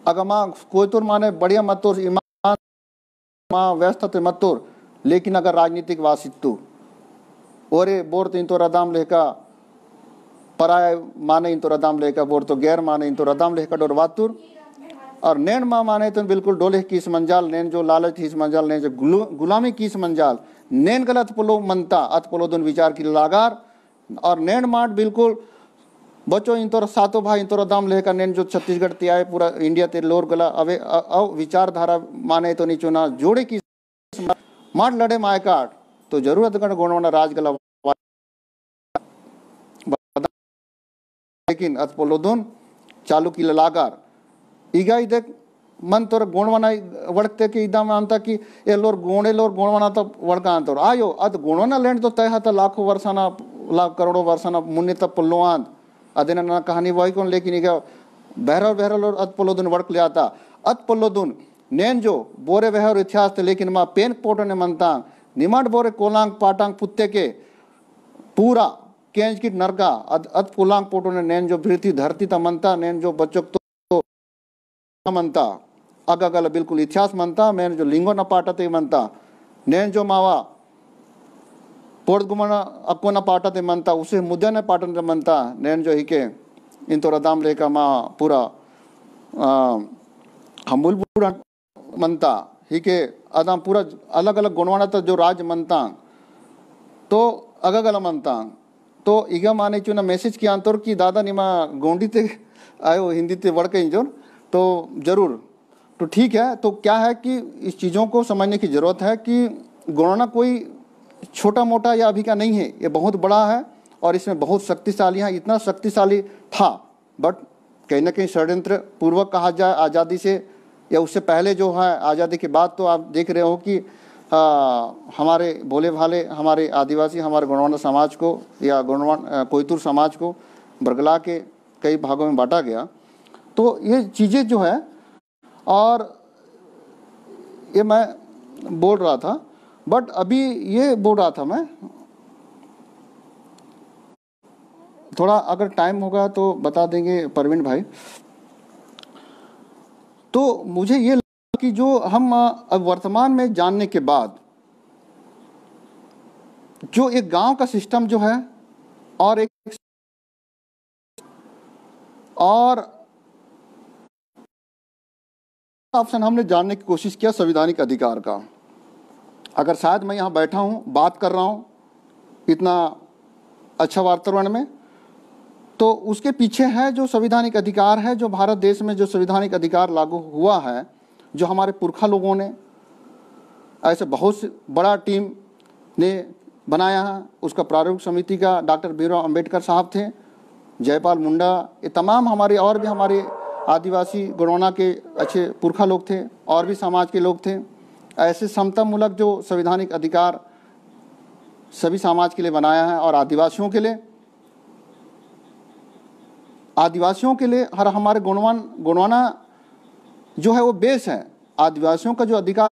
अगर माँ कोयतुर माने बढ़िया मतोर ईमान माँ व्यस्त मतोर लेकिन अगर राजनीतिक वासितु और ये बोर तीन तो रदाम लेखा पराय माने इन तो रदाम लेकर बोर तो गैर माने इन तो रदाम लेकर डोर वातुर और नैन माँ माने तो बिल्कुल डोले की इस मंजाल नैन जो लालच इस मंजाल नैन जो गुलामी की इस मंजाल नैन गलत पोलो मनता अत पोलो दोन विचार की लागार और नैन माट बिल्कुल बचो इन तो सातों भाई इन तो रदाम लेकर नैन जो छत्तीसगढ़ ते आए पूरा इंडिया ते लोर गला अवे अव विचारधारा माने तो नहीं चुना जोड़े की माट लड़े माए काट तो जरूरत गण गोंडवाना राज गला लेकिन अतपोलोधन चालू की ललागार इगाई देख मन तोर गोंडवाना वड़ते के इदा में आंता कि ये लोर गोंडे लोर गोंडवाना तो वड़का आंतोर आयो अत गोंडवाना लैंड तो तय हाथ लाखों वर्षाना लाख करोड़ों वर्षाना मुन्ने तब पुल्लो आंत अदेना ना कहानी वही कौन लेकिन इगा बहरा बहरा लोर अतपोलोधन वड़क ले आता अतपोलोधन नैन जो बोरे बहर इतिहास थे लेकिन माँ पेन पोटो ने मनता निमाट बोरे कोलांग पाटांग पुत्ते के पूरा केंज की नरका अत पुलांग पोटो ने नैन जो भीड़ती धरती तमनता नैन जो बच्चों तो मनता अगा गल बिल्कुल इतिहास मनता मैंने जो लिंगो न पाटा ते मनता नैन जो मावा पोर्ट गुमना अक्को न पाटा ते मनता उसे मुद्दा ने पाटन ते मनता नैन जो ही के इन तो रदाम लेका माँ पूरा हमूल पूरा मनता ही के अदाम पूरा अलग अलग गोंडवाना तक जो राज मनता तो अगा गल मनता तो इगा माने चुना मैसेज की आंतोर की दादा निमा गोंडी ते आयो हिंदी ते वड़ के इंजोर तो जरूर तो ठीक है। तो क्या है कि इस चीज़ों को समझने की ज़रूरत है कि गोंडवाना कोई छोटा मोटा या अभी का नहीं है, ये बहुत बड़ा है और इसमें बहुत शक्तिशाली है। इतना शक्तिशाली था बट कहीं ना कहीं षड्यंत्र पूर्वक कहा जाए आज़ादी से या उससे पहले जो है आज़ादी के बाद, तो आप देख रहे हो कि हमारे भोले भाले हमारे आदिवासी हमारे गोंडवाना समाज को या गोंडवाना कोयतुर समाज को बरगला के कई भागों में बांटा गया। तो ये चीज़ें जो है, और ये मैं बोल रहा था बट अभी ये बोल रहा था मैं, थोड़ा अगर टाइम होगा तो बता देंगे परवीन भाई। तो मुझे ये लगा कि जो हम अब वर्तमान में जानने के बाद जो एक गांव का सिस्टम जो है और एक और ऑप्शन हमने जानने की कोशिश किया संवैधानिक अधिकार का। अगर शायद मैं यहाँ बैठा हूँ बात कर रहा हूँ इतना अच्छा वातावरण में, तो उसके पीछे है जो संवैधानिक अधिकार है, जो भारत देश में जो संवैधानिक अधिकार लागू हुआ है, जो हमारे पुरखा लोगों ने ऐसे बहुत बड़ा टीम ने बनाया है। उसका प्रारूप समिति का डॉक्टर भीमराव अंबेडकर साहब थे, जयपाल मुंडा, ये तमाम हमारे और भी हमारे आदिवासी गोंडवाना के अच्छे पुरखा लोग थे और भी समाज के लोग थे। ऐसे समतामूलक जो संवैधानिक अधिकार सभी समाज के लिए बनाया है और आदिवासियों के लिए हर हमारे गोंडवाना जो है वो बेस है। आदिवासियों का जो अधिकार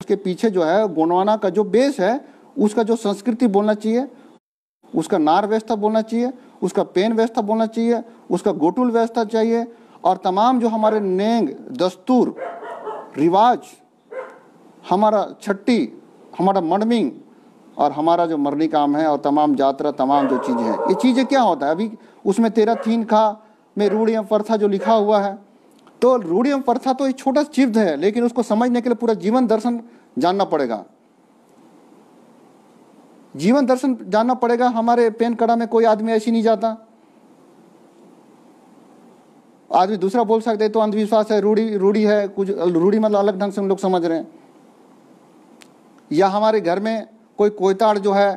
उसके पीछे जो है गोंडवाना का जो बेस है, उसका जो संस्कृति बोलना चाहिए, उसका नार व्यवस्था बोलना चाहिए, उसका पेन व्यवस्था बोलना चाहिए, उसका गोटुल व्यवस्था चाहिए, और तमाम जो हमारे नेंग दस्तूर रिवाज, हमारा छट्टी, हमारा मडमिंग और हमारा जो मरनी काम है और तमाम यात्रा, तमाम जो चीज़ें हैं, ये चीज़ें क्या होता है अभी उसमें 13 थीन खा में रूढ़ी एवं प्रथा जो लिखा हुआ है। तो रूढ़ी एवं प्रथा तो एक छोटा शब्द है, लेकिन उसको समझने के लिए पूरा जीवन दर्शन जानना पड़ेगा। जीवन दर्शन जानना पड़ेगा। हमारे पेन कड़ा में कोई आदमी ऐसी नहीं जाता। आदमी दूसरा बोल सकते हैं तो अंधविश्वास है, रूढ़ी है, कुछ रूढ़ी मतलब अलग ढंग से हम लोग समझ रहे हैं। या हमारे घर में कोई कोयताड़ जो है,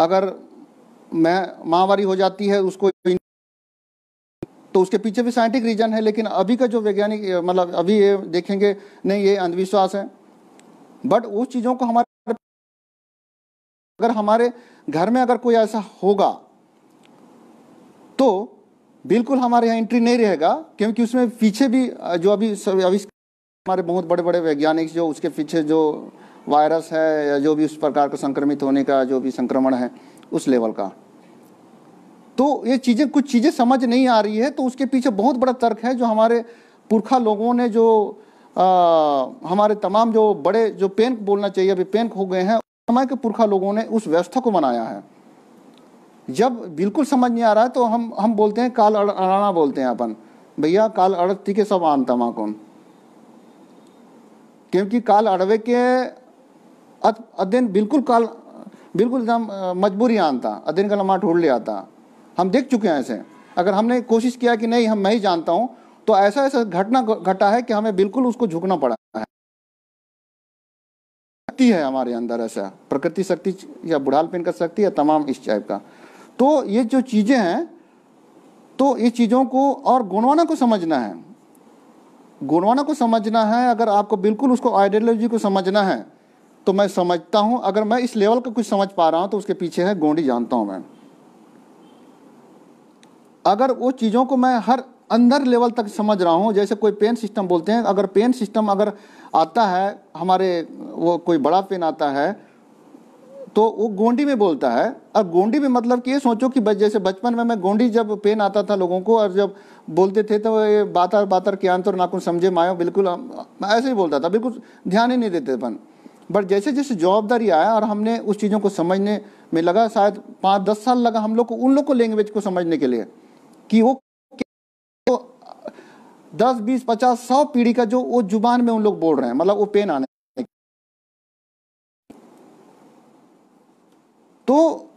अगर माहवारी हो जाती है उसको, तो उसके पीछे भी साइंटिफिक रीजन है, लेकिन अभी का जो वैज्ञानिक मतलब अभी ये देखेंगे नहीं ये अंधविश्वास है। बट उस चीज़ों को हमारे अगर हमारे घर में अगर कोई ऐसा होगा तो बिल्कुल हमारे यहाँ एंट्री नहीं रहेगा, क्योंकि उसमें पीछे भी जो अभी हमारे बहुत बड़े बड़े वैज्ञानिक जो उसके पीछे जो वायरस है या जो भी उस प्रकार का संक्रमित होने का जो भी संक्रमण है उस लेवल का, तो ये चीज़ें कुछ चीज़ें समझ नहीं आ रही है। तो उसके पीछे बहुत बड़ा तर्क है जो हमारे पुरखा लोगों ने जो हमारे तमाम जो बड़े जो पेन बोलना चाहिए अभी पेन हो गए हैं, समय के पुरखा लोगों ने उस व्यवस्था को बनाया है। जब बिल्कुल समझ नहीं आ रहा है तो हम बोलते हैं काल अड़ाना बोलते हैं अपन, भैया काल अड़ती के सब आन तमा कौन, क्योंकि काल अड़वे के अध्ययन बिल्कुल मजबूरी आनता अध्ययन का लम्हा ढूंढ ले आता। हम देख चुके हैं ऐसे। अगर हमने कोशिश किया कि नहीं मैं ही जानता हूँ, तो ऐसा ऐसा घटना घटा है कि हमें बिल्कुल उसको झुकना पड़ा है। शक्ति है हमारे अंदर ऐसा, प्रकृति शक्ति या बुढ़ालपन का शक्ति या तमाम इस टाइप का। तो ये जो चीज़ें हैं, तो ये चीज़ों को और गोंडवाना को समझना है। अगर आपको बिल्कुल उसको आइडियोलॉजी को समझना है तो मैं समझता हूँ, अगर मैं इस लेवल का कुछ समझ पा रहा हूँ तो उसके पीछे है गोंडी, जानता हूँ मैं। अगर वो चीज़ों को मैं हर अंदर लेवल तक समझ रहा हूँ, जैसे कोई पेन सिस्टम बोलते हैं, अगर पेन सिस्टम अगर आता है हमारे, वो कोई बड़ा पेन आता है तो वो गोंडी में बोलता है। अब गोंडी में मतलब कि ये सोचो कि जैसे बचपन में मैं गोंडी जब पेन आता था लोगों को, और जब बोलते थे तो ये बातर बातर के अंतर नाकुन समझे मायो, बिल्कुल ऐसे ही बोलता था, बिल्कुल ध्यान ही नहीं देते अपन। बट जैसे जैसे जवाबदारी आया और हमने उस चीज़ों को समझने में लगा, शायद 5-10 साल लगा हम लोग को, उन लोग को लैंग्वेज को समझने के लिए, कि वो 10, 20, 50, 100 पीढ़ी का जो वो जुबान में उन लोग बोल रहे हैं, मतलब वो पेन आने। तो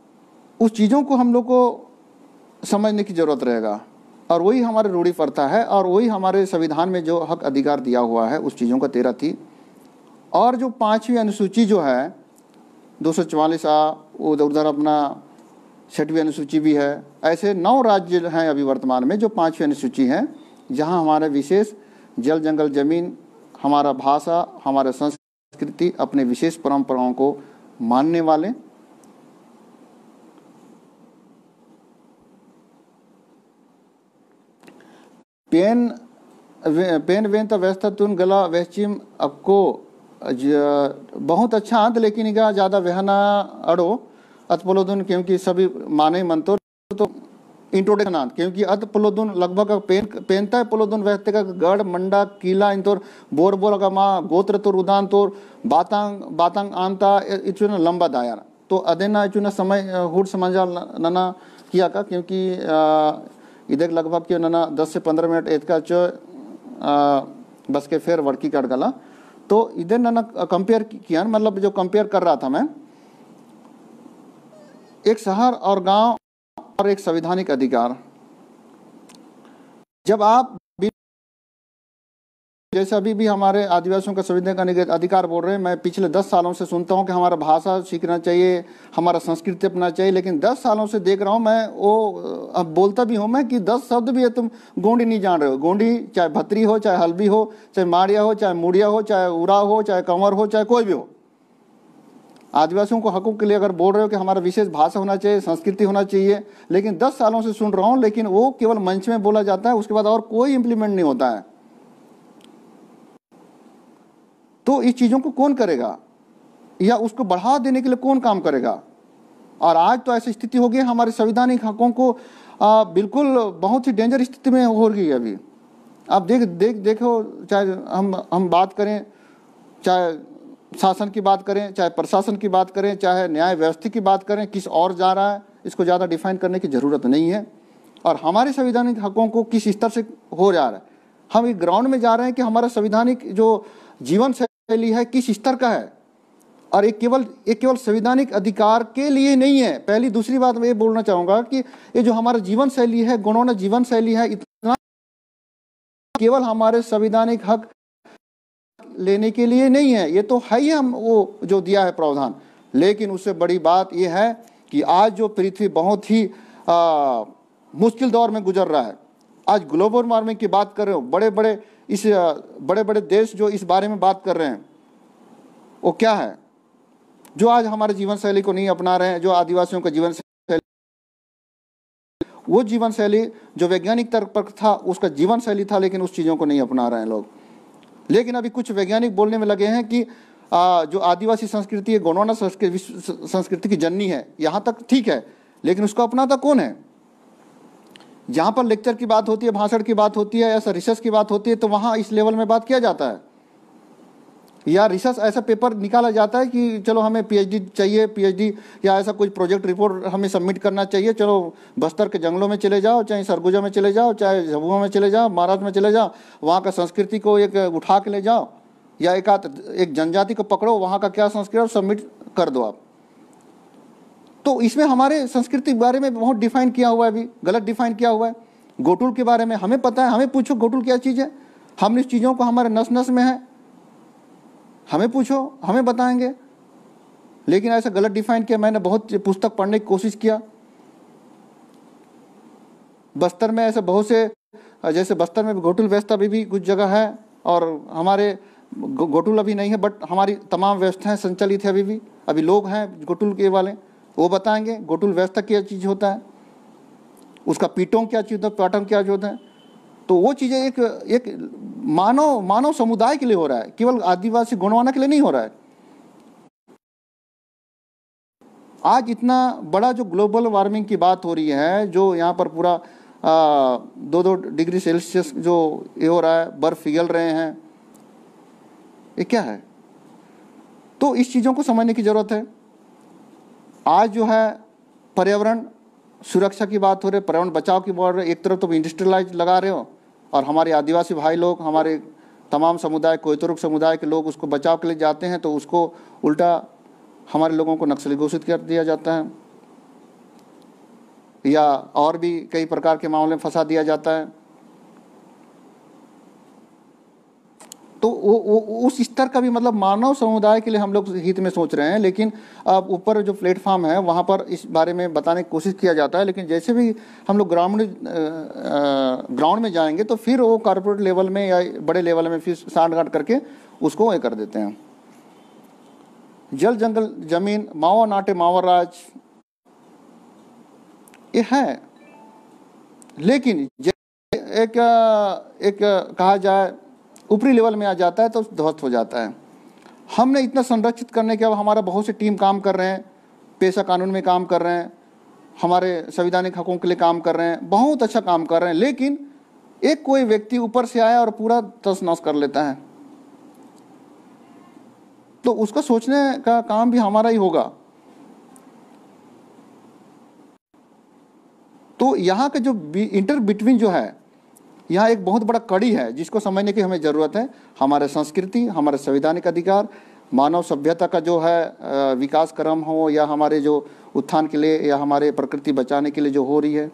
उस चीज़ों को हम लोग को समझने की ज़रूरत रहेगा, और वही हमारे रूढ़ी प्रथा है, और वही हमारे संविधान में जो हक अधिकार दिया हुआ है उस चीज़ों का 13 थी। और जो 5वीं अनुसूची जो है 244A, उधर अपना छठवीं अनुसूची भी है। ऐसे 9 राज्य हैं अभी वर्तमान में जो 5वीं अनुसूची हैं, जहां हमारे विशेष जल जंगल ज़मीन, हमारा भाषा, हमारा संस्कृति, अपने विशेष परंपराओं को मानने वाले पेन वेंत व्यवस्था तुन गला वैश्चिम आपको बहुत अच्छा अंत, लेकिन इगा ज़्यादा वहना अड़ो अतपलोधन, क्योंकि सभी माने मंतोर तो इंट्रोडक्शन आंत, क्योंकि अतपलोधन लगभग पेनता है पलोधन व्यवस्था का गढ़ मंडा किला इंतोर बोर बोर का माँ गोत्र तोर उदान तोर बातांग आंता इचुना लंबा दायरा तो अदेना इचुना समय हुड समझा नना किया का, क्योंकि इधर लगभग क्यों नना 10 से 15 मिनट एतका चो बस के फिर वर्की कर गला। तो इधर नना कंपेयर किया, मतलब जो कंपेयर कर रहा था मैं, एक शहर और गांव और एक संवैधानिक अधिकार। जब आप जैसे अभी भी हमारे आदिवासियों का संवैधानिक अधिकार बोल रहे हैं, मैं पिछले 10 सालों से सुनता हूं कि हमारा भाषा सीखना चाहिए, हमारा संस्कृति अपना चाहिए, लेकिन 10 सालों से देख रहा हूं मैं, वो अब बोलता भी हूं मैं कि 10 शब्द भी है तुम गोंडी नहीं जान रहे हो। गोंडी चाहे भतरी हो, चाहे हल्बी हो, चाहे माड़िया हो, चाहे मुड़िया हो, चाहे उरा हो, चाहे कंवर हो, चाहे कोई भी हो। आदिवासियों को हकूक़ के लिए अगर बोल रहे हो कि हमारा विशेष भाषा होना चाहिए, संस्कृति होना चाहिए, लेकिन 10 सालों से सुन रहा हूँ, लेकिन वो केवल मंच में बोला जाता है, उसके बाद और कोई इम्प्लीमेंट नहीं होता है। तो इस चीज़ों को कौन करेगा या उसको बढ़ा देने के लिए कौन काम करेगा? और आज तो ऐसी स्थिति हो गई हमारे संवैधानिक हकों को बिल्कुल बहुत ही डेंजर स्थिति में हो गई है अभी। आप देखो, चाहे हम बात करें, चाहे शासन की बात करें, चाहे प्रशासन की बात करें, चाहे न्याय व्यवस्था की बात करें, किस और जा रहा है इसको ज़्यादा डिफाइन करने की ज़रूरत नहीं है। और हमारे संवैधानिक हकों को किस स्तर से हो जा रहा है, हम एक ग्राउंड में जा रहे हैं कि हमारा संवैधानिक जो जीवन शैली है किस स्तर का है। और ये केवल संवैधानिक अधिकार के लिए नहीं है। पहली दूसरी बात मैं ये बोलना चाहूँगा कि ये जो हमारा जीवन शैली है, गुणों जीवन शैली है, इतना केवल हमारे संवैधानिक हक लेने के लिए नहीं है, ये तो है ही, हम वो जो दिया है प्रावधान। लेकिन उससे बड़ी बात ये है कि आज जो पृथ्वी बहुत ही मुश्किल दौर में गुजर रहा है, आज ग्लोबल वार्मिंग की बात कर रहे हो, बड़े बड़े देश जो इस बारे में बात कर रहे हैं, वो क्या है जो आज हमारे जीवन शैली को नहीं अपना रहे हैं, जो आदिवासियों का जीवन शैली, वो जीवन शैली जो वैज्ञानिक तर्क पर था उसका जीवन शैली था, लेकिन उस चीज़ों को नहीं अपना रहे हैं लोग। लेकिन अभी कुछ वैज्ञानिक बोलने में लगे हैं कि जो आदिवासी संस्कृति है, गोंडवाना संस्कृति की जननी है, यहाँ तक ठीक है, लेकिन उसको अपनाता कौन है? जहाँ पर लेक्चर की बात होती है, भाषण की बात होती है, या रिसर्च की बात होती है, तो वहाँ इस लेवल में बात किया जाता है, या रिसर्च ऐसा पेपर निकाला जाता है कि चलो हमें पीएचडी चाहिए, पीएचडी या ऐसा कुछ प्रोजेक्ट रिपोर्ट हमें सबमिट करना चाहिए, चलो बस्तर के जंगलों में चले जाओ, चाहे सरगुजा में चले जाओ, चाहे झबुआ में चले जाओ, महाराष्ट्र में चले जाओ, वहाँ का संस्कृति को एक उठा के ले जाओ, या एक जनजाति को पकड़ो, वहाँ का क्या संस्कृति सबमिट कर दो आप। तो इसमें हमारे संस्कृति के बारे में बहुत डिफाइन किया हुआ है, अभी गलत डिफाइन किया हुआ है। गोटुल के बारे में हमें पता है, हमें पूछो गोटुल क्या चीज़ है, हम इस चीज़ों को हमारे नस नस में है, हमें पूछो हमें बताएंगे। लेकिन ऐसा गलत डिफाइन किया। मैंने बहुत पुस्तक पढ़ने की कोशिश किया, बस्तर में ऐसे बहुत से, जैसे बस्तर में घोटुल व्यवस्था भी कुछ जगह है, और हमारे घोटुल अभी नहीं है, बट हमारी तमाम व्यवस्थाएं संचालित है अभी लोग हैं घोटुल के वाले, वो बताएंगे घोटुल व्यवस्था क्या चीज़ होता है, उसका पीटों क्या चीज़ होता है, पाटम क्या होता है। तो वो चीज़ें एक मानव समुदाय के लिए हो रहा है, केवल आदिवासी गोंडवाना के लिए नहीं हो रहा है। आज इतना बड़ा जो ग्लोबल वार्मिंग की बात हो रही है, जो यहाँ पर पूरा 2-2 डिग्री सेल्सियस जो ये हो रहा है, बर्फ पिघल रहे हैं, ये क्या है? तो इस चीज़ों को समझने की ज़रूरत है। आज जो है पर्यावरण सुरक्षा की बात हो रही है, पर्यावरण बचाव की बात हो रही है। एक तरफ तो इंडस्ट्रियलाइज लगा रहे हो, और हमारे आदिवासी भाई लोग, हमारे तमाम समुदाय, कोयतुर समुदाय के लोग उसको बचाव के लिए जाते हैं, तो उसको उल्टा हमारे लोगों को नक्सली घोषित कर दिया जाता है, या और भी कई प्रकार के मामले में फंसा दिया जाता है। तो उस स्तर का भी मतलब मानव समुदाय के लिए हम लोग हित में सोच रहे हैं, लेकिन अब ऊपर जो प्लेटफॉर्म है वहाँ पर इस बारे में बताने की कोशिश किया जाता है, लेकिन जैसे भी हम लोग ग्राउंड में जाएंगे तो फिर वो कॉर्पोरेट लेवल में या बड़े लेवल में फिर सांठ-गांठ करके उसको ये कर देते हैं। जल जंगल जमीन, मावा नाटे मावर राज, ये है। लेकिन एक कहा जाए ऊपरी लेवल में आ जाता है तो ध्वस्त हो जाता है। हमने इतना संरक्षित करने के, अब हमारा बहुत सी टीम काम कर रहे हैं, पेशा कानून में काम कर रहे हैं, हमारे संवैधानिक हकों के लिए काम कर रहे हैं, बहुत अच्छा काम कर रहे हैं, लेकिन एक कोई व्यक्ति ऊपर से आया और पूरा तहस-नहस कर लेता है। तो उसका सोचने का काम भी हमारा ही होगा। तो यहाँ का जो इंटर बिटवीन जो है, यहाँ एक बहुत बड़ा कड़ी है जिसको समझने की हमें ज़रूरत है। हमारे संस्कृति, हमारे संवैधानिक अधिकार, मानव सभ्यता का जो है विकास क्रम हो, या हमारे जो उत्थान के लिए या हमारे प्रकृति बचाने के लिए जो हो रही है,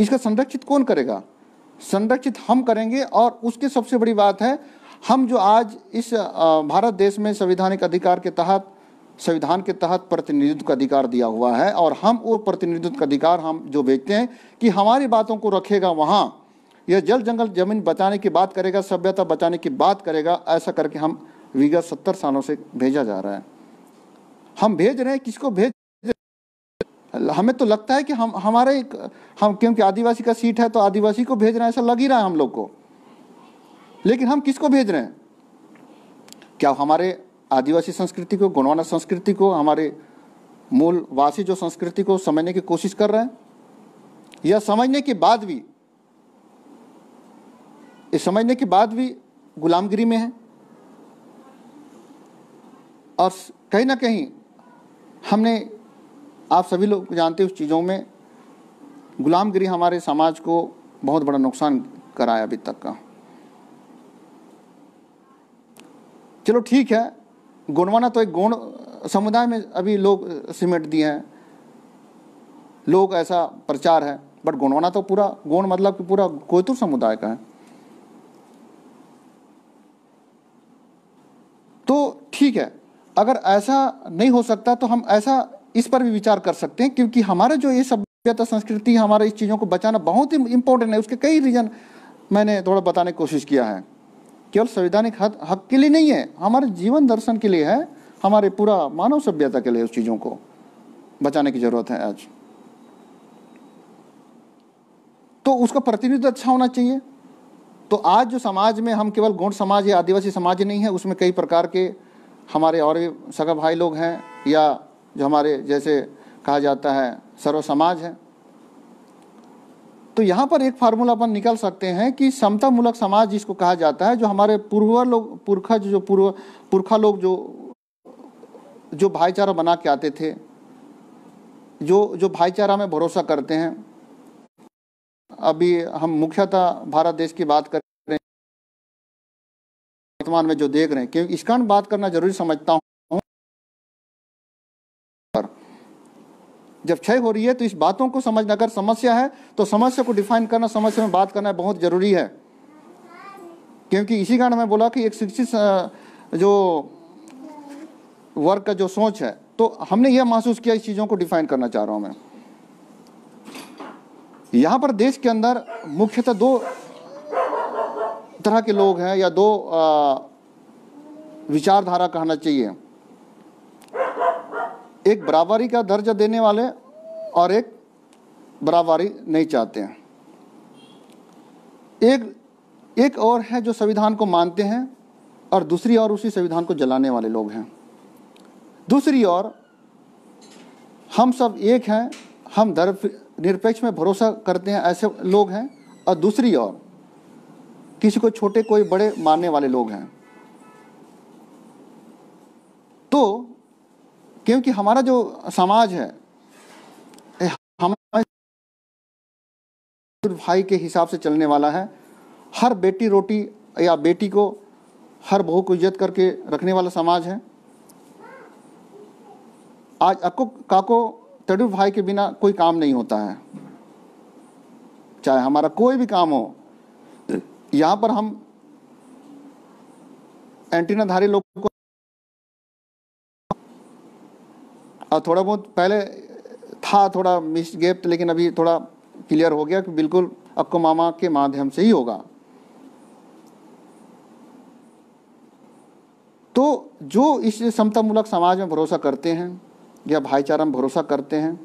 इसका संरक्षित कौन करेगा? संरक्षित हम करेंगे। और उसकी सबसे बड़ी बात है, हम जो आज इस भारत देश में संवैधानिक अधिकार के तहत, संविधान के तहत प्रतिनिधित्व का अधिकार दिया हुआ है, और हम वो प्रतिनिधित्व का अधिकार हम जो बेचते हैं कि हमारी बातों को रखेगा वहाँ, यह जल जंगल जमीन बचाने की बात करेगा, सभ्यता बचाने की बात करेगा, ऐसा करके हम विगत 70 सालों से भेजा जा रहा है। हम भेज रहे हैं, किसको भेज? हमें तो लगता है कि हम क्योंकि आदिवासी का सीट है तो आदिवासी को भेज रहे हैं, ऐसा लग ही रहा है हम लोग को। लेकिन हम किसको भेज रहे हैं? क्या हमारे आदिवासी संस्कृति को, गोंडवाना संस्कृति को, हमारे मूलवासी जो संस्कृति को समझने की कोशिश कर रहे हैं? या समझने के बाद भी, इस समझने के बाद भी गुलामगिरी में है। और कहीं ना कहीं हमने, आप सभी लोग जानते हैं, उस चीज़ों में गुलामगिरी हमारे समाज को बहुत बड़ा नुकसान कराया अभी तक का। चलो ठीक है, गोंडवाना तो एक गोंड समुदाय में अभी लोग सिमट दिए हैं, लोग ऐसा प्रचार है, बट गोंडवाना तो पूरा गोंड मतलब कि पूरा कोयतुर समुदाय का है। तो ठीक है, अगर ऐसा नहीं हो सकता तो हम ऐसा इस पर भी विचार कर सकते हैं, क्योंकि हमारा जो ये सभ्यता संस्कृति, हमारे इस चीज़ों को बचाना बहुत ही इम्पोर्टेंट है। उसके कई रीज़न मैंने थोड़ा बताने की कोशिश किया है, केवल संवैधानिक हक के लिए नहीं है, हमारे जीवन दर्शन के लिए है, हमारे पूरा मानव सभ्यता के लिए उस चीज़ों को बचाने की जरूरत है आज। तो उसका प्रतिनिधित्व अच्छा होना चाहिए। तो आज जो समाज में हम केवल गोंड समाज या आदिवासी समाज नहीं है, उसमें कई प्रकार के हमारे और भी सगा भाई लोग हैं, या जो हमारे जैसे कहा जाता है सर्व समाज है। तो यहाँ पर एक फार्मूला अपन निकाल सकते हैं कि समतामूलक समाज जिसको कहा जाता है, जो हमारे पुरखा लोग जो भाईचारा बना के आते थे, जो भाईचारा में भरोसा करते हैं। अभी हम मुख्यतः भारत देश की बात कर रहे हैं, वर्तमान में जो देख रहे हैं, क्योंकि इसका बात करना जरूरी समझता हूँ। जब क्षय हो रही है तो इस बातों को समझना, अगर समस्या है तो समस्या को डिफाइन करना, समस्या में बात करना बहुत ज़रूरी है। क्योंकि इसी कारण मैं बोला कि एक शिक्षित जो वर्ग का जो सोच है, तो हमने यह महसूस किया, इस चीज़ों को डिफाइन करना चाह रहा हूँ मैं। यहाँ पर देश के अंदर मुख्यतः 2 तरह के लोग हैं, या 2 विचारधारा कहना चाहिए, एक बराबरी का दर्जा देने वाले और एक बराबरी नहीं चाहते हैं। एक और है जो संविधान को मानते हैं, और दूसरी ओर उसी संविधान को जलाने वाले लोग हैं। दूसरी ओर हम सब एक हैं, हम धर्म निरपेक्ष में भरोसा करते हैं, ऐसे लोग हैं। और दूसरी ओर किसी को छोटे कोई बड़े मानने वाले लोग हैं। तो क्योंकि हमारा जो समाज है, हमारे भाई के हिसाब से चलने वाला है, हर बेटी रोटी या बेटी को, हर बहू को इज्जत करके रखने वाला समाज है। आज अक्को काको तड़ू भाई के बिना कोई काम नहीं होता है, चाहे हमारा कोई भी काम हो। यहाँ पर हम एंटीनाधारी लोगों को और थोड़ा बहुत पहले था थोड़ा मिसगैप, लेकिन अभी थोड़ा क्लियर हो गया कि बिल्कुल आपको मामा के माध्यम से ही होगा। तो जो इस समतामूलक समाज में भरोसा करते हैं या भाईचारा में भरोसा करते हैं,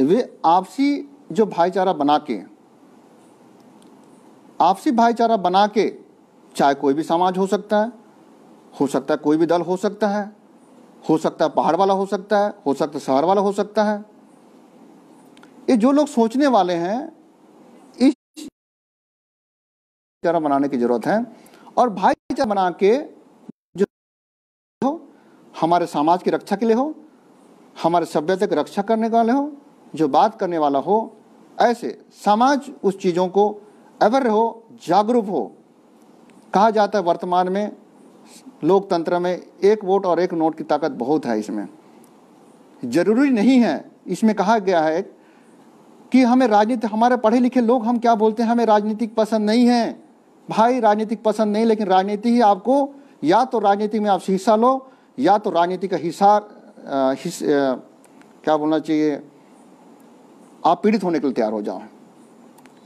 वे आपसी जो भाईचारा बना के, आपसी भाईचारा बना के, चाहे कोई भी समाज हो सकता है, हो सकता है कोई भी दल हो सकता है, हो सकता है पहाड़ वाला हो सकता है, हो सकता है शहर वाला हो सकता है, ये जो लोग सोचने वाले हैं इस भाईचारा बनाने की जरूरत है। और भाईचारा बना के जो हो, हमारे समाज की रक्षा के लिए हो, हमारे सभ्यता की रक्षा करने वाले हो, जो बात करने वाला हो, ऐसे समाज उस चीज़ों को अवेयर हो, जागरूक हो। कहा जाता है वर्तमान में लोकतंत्र में एक वोट और एक नोट की ताकत बहुत है। इसमें जरूरी नहीं है, इसमें कहा गया है कि हमें राजनीति, हमारे पढ़े लिखे लोग हम क्या बोलते हैं, हमें राजनीतिक पसंद नहीं है भाई, राजनीतिक पसंद नहीं, लेकिन राजनीति ही आपको, या तो राजनीति में आप हिस्सा लो या तो राजनीति का क्या बोलना चाहिए, आप पीड़ित होने के लिए तैयार हो जाओ।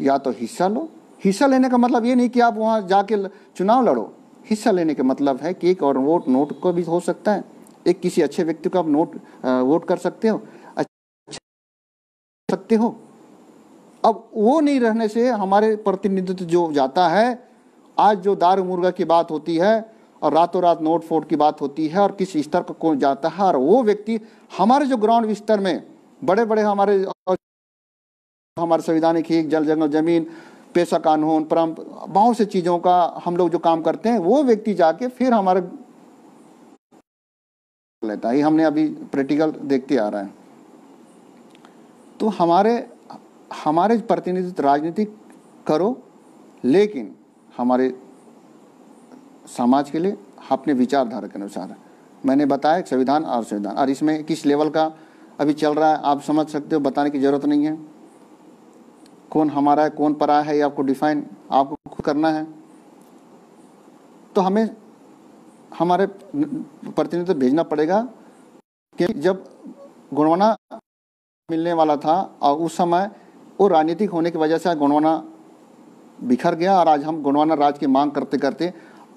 या तो हिस्सा लो, हिस्सा लेने का मतलब ये नहीं कि आप वहाँ जाके चुनाव लड़ो, हिस्सा लेने का मतलब है कि एक और वोट नोट को भी हो सकता है, एक किसी अच्छे व्यक्ति को आप वोट कर सकते हो, अच्छा सकते हो। अब वो नहीं रहने से हमारे प्रतिनिधित्व जो जाता है, आज जो दारू मुर्गा की बात होती है और रातों रात नोट फोट की बात होती है और किस स्तर का कौन जाता है, और वो व्यक्ति हमारे जो ग्राउंड स्तर में बड़े बड़े हमारे संविधानिक हित, जल जंगल जमीन, पेशा कानून, परम बहुत से चीज़ों का हम लोग जो काम करते हैं, वो व्यक्ति जाके फिर हमारे लेता है। हमने अभी प्रैक्टिकल देखते आ रहे हैं। तो हमारे प्रतिनिधित्व राजनीति करो, लेकिन हमारे समाज के लिए अपने विचारधारा के अनुसार। मैंने बताया संविधान और इसमें किस लेवल का अभी चल रहा है आप समझ सकते हो, बताने की ज़रूरत नहीं है। कौन हमारा है कौन पराया है, ये आपको डिफाइन आपको खुद करना है। तो हमें हमारे प्रतिनिधित्व भेजना पड़ेगा कि जब गोंडवाना मिलने वाला था और उस समय वो राजनीतिक होने की वजह से गोंडवाना बिखर गया और आज हम गोंडवाना राज की मांग करते करते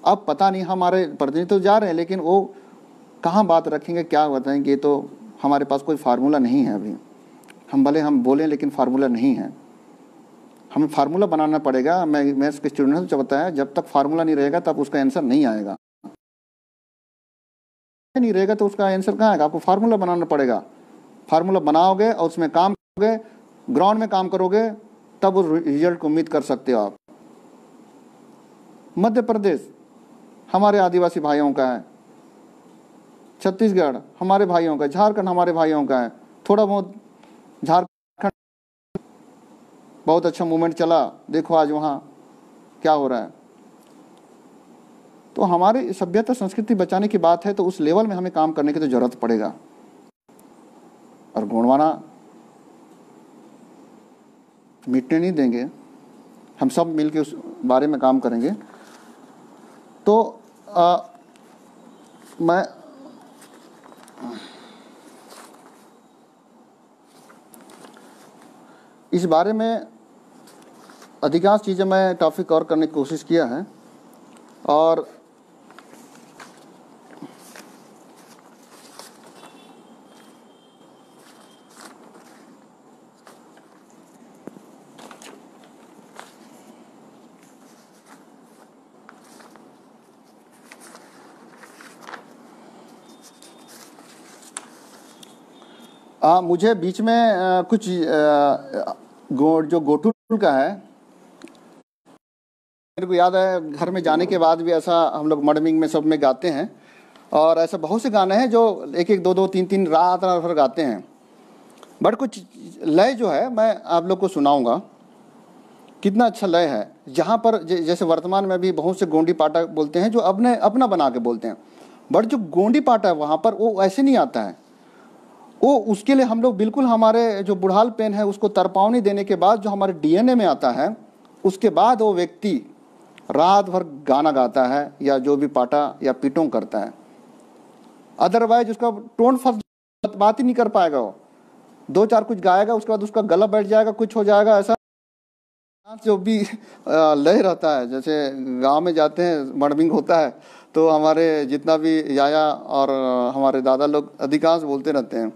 अब पता नहीं हमारे प्रतिनिधि तो जा रहे हैं, लेकिन वो कहाँ बात रखेंगे क्या बताएंगे, तो हमारे पास कोई फार्मूला नहीं है। अभी हम भले हम बोलें लेकिन फार्मूला नहीं है, हमें फार्मूला बनाना पड़ेगा। मैं मैथ्स के स्टूडेंट को बताया, जब तक फार्मूला नहीं रहेगा तब उसका आंसर नहीं आएगा, नहीं रहेगा तो उसका आंसर कहाँ आएगा। आपको फार्मूला बनाना पड़ेगा, फार्मूला बनाओगे और उसमें काम करोगे, ग्राउंड में काम करोगे, तब उस रिजल्ट को उम्मीद कर सकते हो आप। मध्य प्रदेश हमारे आदिवासी भाइयों का है, छत्तीसगढ़ हमारे भाइयों का, झारखंड हमारे भाइयों का है, थोड़ा बहुत झारखंड बहुत अच्छा मूवमेंट चला, देखो आज वहाँ क्या हो रहा है। तो हमारी सभ्यता संस्कृति बचाने की बात है, तो उस लेवल में हमें काम करने की तो जरूरत पड़ेगा। और गोंडवाना मिटने नहीं देंगे, हम सब मिलके उस बारे में काम करेंगे। तो मैं इस बारे में अधिकांश चीज़ें मैं टॉपिक कवर करने की कोशिश किया है। और मुझे बीच में कुछ जो गोटूर का है, मेरे को याद है घर में जाने के बाद भी ऐसा हम लोग मॉर्निंग में सब में गाते हैं। और ऐसे बहुत से गाने हैं जो एक एक दो दो तीन तीन रात रात भर गाते हैं। बट कुछ लय जो है मैं आप लोग को सुनाऊंगा, कितना अच्छा लय है। जहाँ पर जैसे वर्तमान में भी बहुत से गोंडी पाटा बोलते हैं जो अपने अपना बना के बोलते हैं, बट जो गोंडी पाटा है वहाँ पर वो ऐसे नहीं आता है। वो उसके लिए हम लोग बिल्कुल हमारे जो बुढ़ाल पेन है उसको तरपावनी देने के बाद जो हमारे डीएनए में आता है, उसके बाद वो व्यक्ति रात भर गाना गाता है या जो भी पाटा या पीटों करता है, अदरवाइज उसका टोन फर्स्ट बात ही नहीं कर पाएगा। वो दो चार कुछ गाएगा, उसके बाद उसका गला बैठ जाएगा, कुछ हो जाएगा। ऐसा जो भी लय रहता है, जैसे गांव में जाते हैं मड़बिंग होता है तो हमारे जितना भी याया और हमारे दादा लोग अधिकांश बोलते रहते हैं।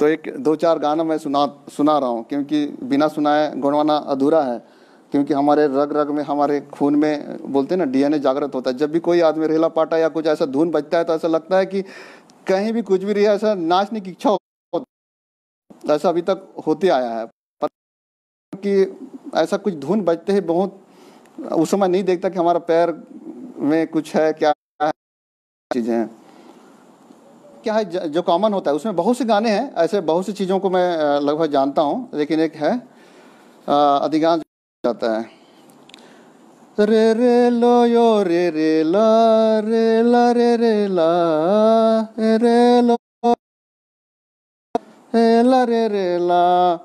तो एक दो चार गाना मैं सुना रहा हूँ, क्योंकि बिना सुनाए गोंडवाना अधूरा है। क्योंकि हमारे रग रग में, हमारे खून में बोलते हैं ना, DNA जागृत होता है। जब भी कोई आदमी रेला पाटा या कुछ ऐसा धुन बजता है तो ऐसा लगता है कि कहीं भी कुछ भी रही, ऐसा नाचने की इच्छा हो, ऐसा अभी तक होते आया है। कि ऐसा कुछ धुन बजते हैं बहुत, उस समय नहीं देखता कि हमारा पैर में कुछ है, क्या है, चीज़ें हैं, क्या है जो कॉमन होता है। उसमें बहुत से गाने हैं ऐसे, बहुत सी चीज़ों को मैं लगभग जानता हूँ, लेकिन एक है अधिकांश जाता है। रे रे लो यो रे रे ला रे ला रे रे ला रे लो ला रे रे ला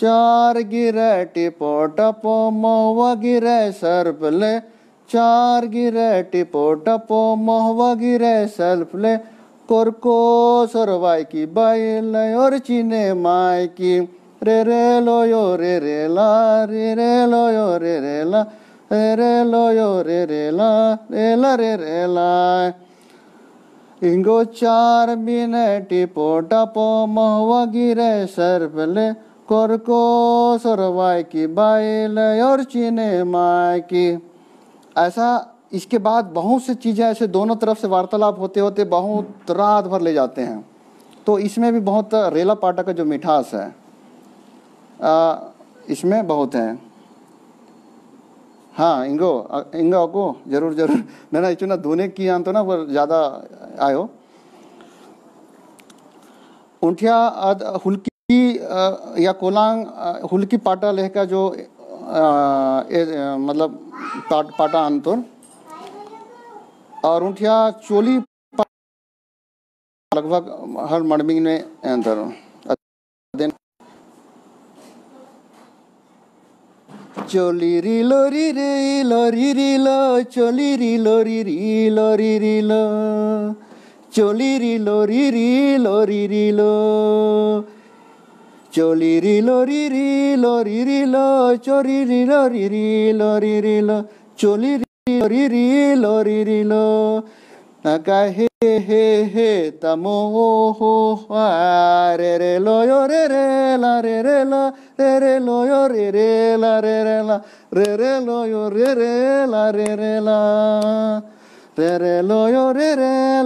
चार गिरे टिपो टपो मोहवा गिरे सर्पले चार गिरे टिपो टपो मोहवा गिरे सर्पले कोरको सरवाई की बाइल और चीने माई की रे लोयो रे ला रे लोयो रे ला रे लोयो रे ला रे ला रे ला इंगो चार बिने टिपो टपो मोहवा गिरे सर्पले कोरको सरवाई की बाइल और चीने माई की। ऐसा इसके बाद बहुत सी चीज़ें ऐसे दोनों तरफ से वार्तालाप होते होते बहुत रात भर ले जाते हैं। तो इसमें भी बहुत रेला पाटा का जो मिठास है इसमें बहुत है। हाँ इंगो इंगो को जरूर जरूर ना इतना धुने की आन तो ना पर ज़्यादा आयो उठिया हुल्की या कोलांग हुल्की पाटा लेह का जो मतलब पाटा अंतर और उठिया चोली लगभग हर मड़मिंग में अंतर। चोली री लो री रे लो री री लो चोली री लो री री लो री री लो चोली री लो री री लो री री लो चोली री लो री री लो री री लो चोरी री लो री री लो री री लो चोली री लो री री लो री री लो नका हे हे तमो हो रे रे लो यो रे रे लो यो रे रे ला रे लो यो रे रे ला रे लो यो रे ला रे लो यो रे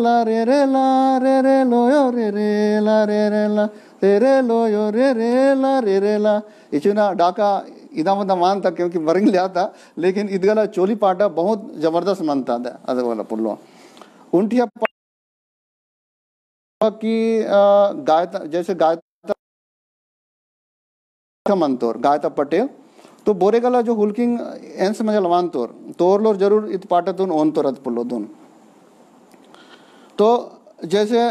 ला रे लो यो रे ला इचुना डाका इदा मदा मानता क्योंकि मरिंग लिया था, लेकिन इदगला चोली पाटा बहुत जबरदस्त मानता था। अदर वाला पुल्लो उनटिया की गायता जैसे गायता मंतोर गायता पटेल तो बोरेगला जो हुल्किंग एंस मजा लवान तोर लोर जरूर इत पाटा तुन ओन तो रथ पुल्लो दोन। तो जैसे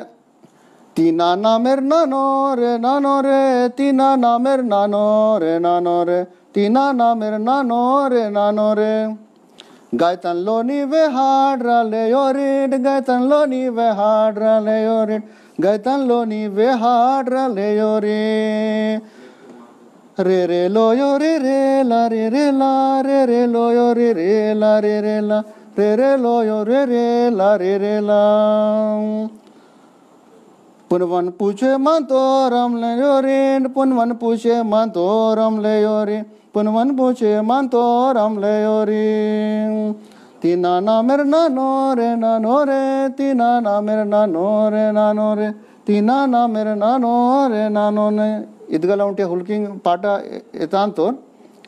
तीना नामेर नानो रे तीना नामेर नानो रे तीना नामेर नानो रे गायतन लोनी वे हाड राले योरिड गायतन लोनी वे हाड राले योरिड गायतन लोनी वे हाड राले योरे रे रे लो यो रे ला रे लो यो रे ला रे लो यो रे ला पुनवन पूछे मंतोरम ले योरिन पुनवन पूछे मंतोरम ले योरिन पुनवन पूछे मंतोरम ले योरिन तीना नामेर नानो रे तीना नामेर नानो रे तीना नामेर नानो ने इदगला उंटिया हुल्किंग पाटा एतांतोर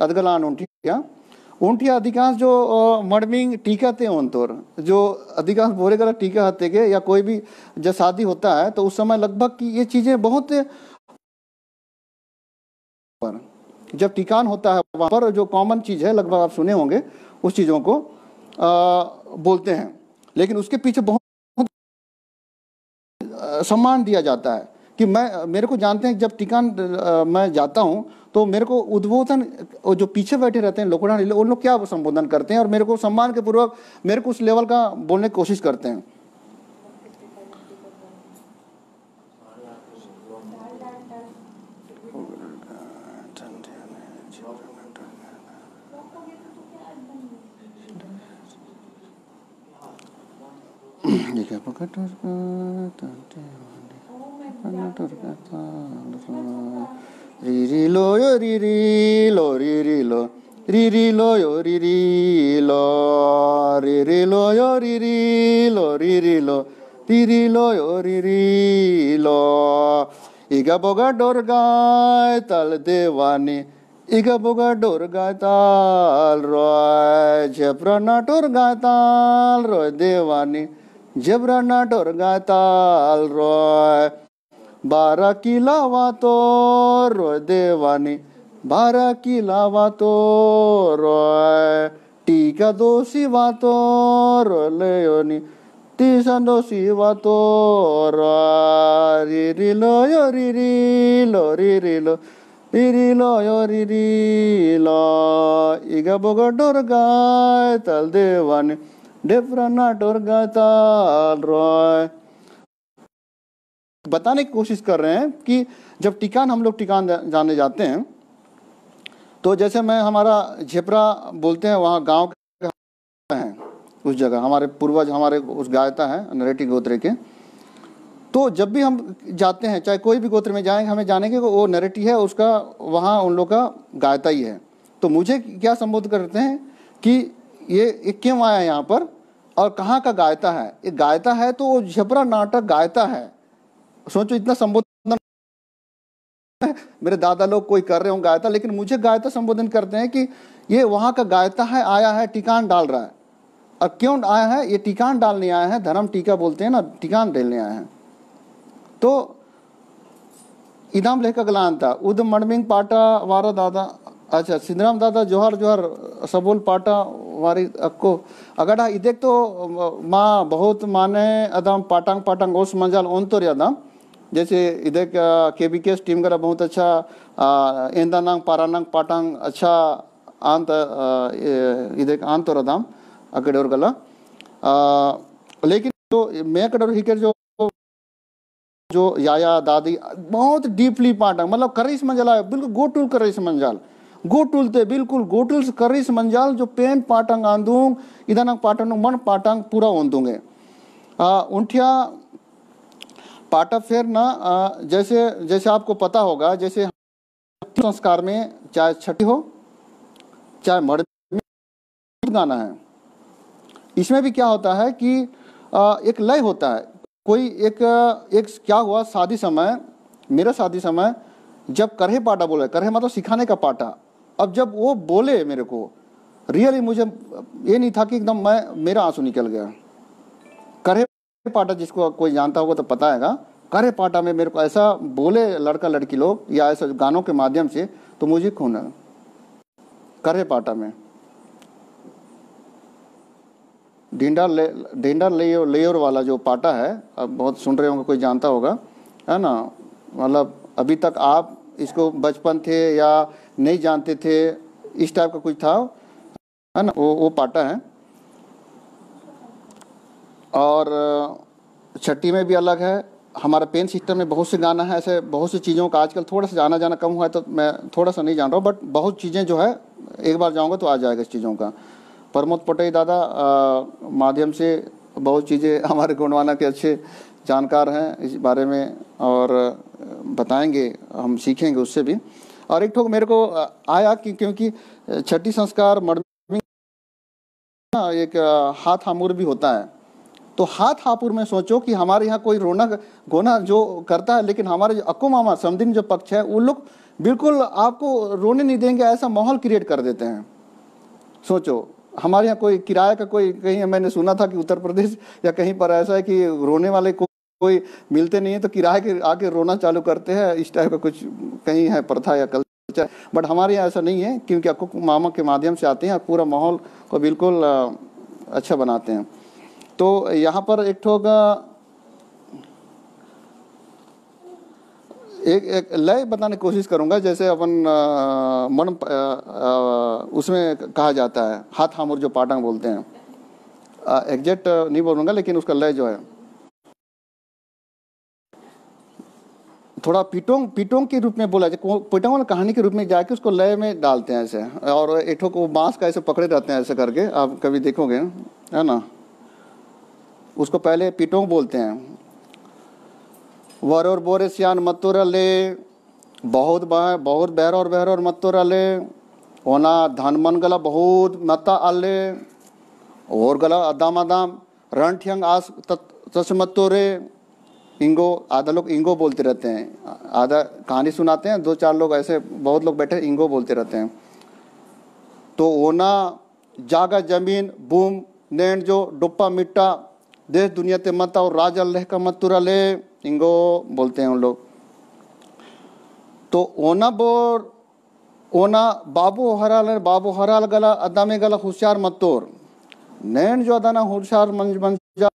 अदगला उंटिया उनटिया अधिकांश जो मड़मिंग टीका थे ओनतोर जो अधिकांश बोरे गला टीका हते के या कोई भी जब शादी होता है तो उस समय लगभग कि ये चीज़ें बहुत पर जब टीकान होता है वहाँ पर जो कॉमन चीज़ है लगभग आप सुने होंगे उस चीज़ों को बोलते हैं। लेकिन उसके पीछे बहुत सम्मान दिया जाता है कि मैं, मेरे को जानते हैं जब टिकान मैं जाता हूँ तो मेरे को उद्बोधन, जो पीछे बैठे रहते हैं लोकडान हिले, उन लोग क्या संबोधन करते हैं और मेरे को सम्मान के पूर्वक मेरे को उस लेवल का बोलने की कोशिश करते हैं। Iga boga dorgai tal devani, Iga boga dorgai tal roy, Jebrana dorgai tal roy devani, Jebrana dorgai tal roy, Barakila vato roy devani, Barakila vato roy, Tika dosi vato roy leoni. Tisando sivato ra riri lo yo riri lo igaboga dorga tal devani devrana dorga tal roy। बताने की कोशिश कर रहे हैं कि जब टिकान, हम लोग टिकान जाने जाते हैं तो जैसे मैं हमारा झेपरा बोलते हैं, वहाँ गांव के हैं उस जगह, हमारे पूर्वज हमारे उस गायता है नरेटी गोत्र के। तो जब भी हम जाते हैं, चाहे कोई भी गोत्र में जाएंगे, हमें जाने के वो नरेटी है, उसका वहाँ उन लोग का गायता ही है। तो मुझे क्या संबोधित करते हैं कि ये क्यों आया यहाँ पर और कहाँ का गायता है, ये गायता है तो वो झपरा नाटक गायता है। सोचो इतना संबोधन, मेरे दादा लोग कोई कर रहे हों गायता, लेकिन मुझे गायता संबोधन करते हैं कि ये वहाँ का गायता है, आया है टिकान डाल रहा है। और क्यों आया है, ये टिकान डालने आया है, धर्म टीका बोलते हैं ना, टिकान डालने आया है। तो इदाम लेखक गलान था उद मणमिंग पाटा वारा दादा, अच्छा सिंधराम दादा जोहर जोहर सबोल पाटा वारी अक्को अगड़ा इधर तो माँ बहुत माने अदाम पाटांग पाटांग ओस मंजाल ओन तो रियादाम। जैसे इधर KBKS टीम का बहुत अच्छा इंदानांग पारानांग पाटांग अच्छा आंत इधर आंत रदाम अकड़ोर गला। लेकिन तो मैं कड़ोर हिकर जो जो याया दादी बहुत डीपली पाटा, मतलब करीस मंजाल बिल्कुल गोटुल करीस मंजाल गोटुलते बिल्कुल गोटुल करीस मंजाल जो पेन पाटंग आंदूंग इधर पाटन मन पाटंग पूरा ओंदूंगे उंठिया पाटा। फिर ना जैसे जैसे आपको पता होगा, जैसे संस्कार में चाहे छठी हो चाहे मर्द गाना है, इसमें भी क्या होता है कि एक लय होता है। कोई एक क्या हुआ शादी समय, मेरा शादी समय जब करहे पाटा बोले, करहे मतलब सिखाने का पाटा। अब जब वो बोले मेरे को रियली, मुझे ये नहीं था कि एकदम मैं, मेरा आंसू निकल गया। करहे पाटा जिसको कोई जानता होगा तो पता है, करहे पाटा में मेरे को ऐसा बोले लड़का लड़की लोग या ऐसा गानों के माध्यम से, तो मुझे खून करहे पाटा में ढींडा लेयर वाला जो पाटा है, अब बहुत सुन रहे होंगे, कोई जानता होगा है ना। मतलब अभी तक आप इसको बचपन थे या नहीं जानते थे, इस टाइप का कुछ था है ना, वो पाटा है। और छठी में भी अलग है, हमारा पेन सिस्टम में बहुत से गाना है, ऐसे बहुत सी चीज़ों का आजकल थोड़ा सा जाना जाना कम हुआ है, तो मैं थोड़ा सा नहीं जान रहा हूँ, बट बहुत चीज़ें जो है एक बार जाऊँगा तो आ जाएगा इस चीज़ों का। प्रमोद पटेल दादा माध्यम से बहुत चीज़ें हमारे गोंडवाना के अच्छे जानकार हैं इस बारे में, और बताएंगे, हम सीखेंगे उससे भी। और एक ठोक मेरे को आया कि क्योंकि छठी संस्कार मर्मिंग एक हाथ हामुर भी होता है, तो हाथ हापुर में सोचो कि हमारे यहाँ कोई रोना गोना जो करता है, लेकिन हमारे जो अक्को मामा समदिन जो पक्ष है, वो लोग बिल्कुल आपको रोने नहीं देंगे, ऐसा माहौल क्रिएट कर देते हैं। सोचो हमारे यहाँ कोई किराए का कोई, कहीं मैंने सुना था कि उत्तर प्रदेश या कहीं पर ऐसा है कि रोने वाले कोई मिलते नहीं है तो किराए के आके रोना चालू करते हैं, इस टाइप का कुछ कहीं है प्रथा या कल्चर। बट हमारे यहाँ ऐसा नहीं है, क्योंकि आपको मामा के माध्यम से आते हैं और पूरा माहौल को बिल्कुल अच्छा बनाते हैं। तो यहाँ पर एक ठोगा एक एक लय बताने की कोशिश करूंगा। जैसे अपन मन उसमें कहा जाता है हाथ हामुर जो पाटांग बोलते हैं, एग्जैक्ट नहीं बोलूंगा लेकिन उसका लय जो है थोड़ा पीटोंग के रूप में बोला जाए, पीटोंग वाली कहानी के रूप में जाके उसको लय में डालते हैं ऐसे, और एठो को बांस का ऐसे पकड़े रहते हैं ऐसे करके, आप कभी देखोगे है ना। उसको पहले पीटोंग बोलते हैं। वरोर बोरे सियान मतोरा ले बहुत बहुत बहरोर बहरोर मतोरा ले ओना धन मन गला बहुत मता आले और गला अदाम अदाम रणठियंग आस तस मतोरे इंगो। आधा लोग इंगो बोलते रहते हैं, आधा कहानी सुनाते हैं, दो चार लोग ऐसे बहुत लोग बैठे इंगो बोलते रहते हैं। तो ओना जागा जमीन बूम नैंड जो डुप्पा मिट्टा देश दुनिया ते मता और राज अल्लाह का मतुरा ले इंगो बोलते हैं उन लोग। तो ओना बोर ओना बाबू हराल बाबू हराल गला अदामे गला होशियार मतोर नैन जो अदाना होशियार मंजा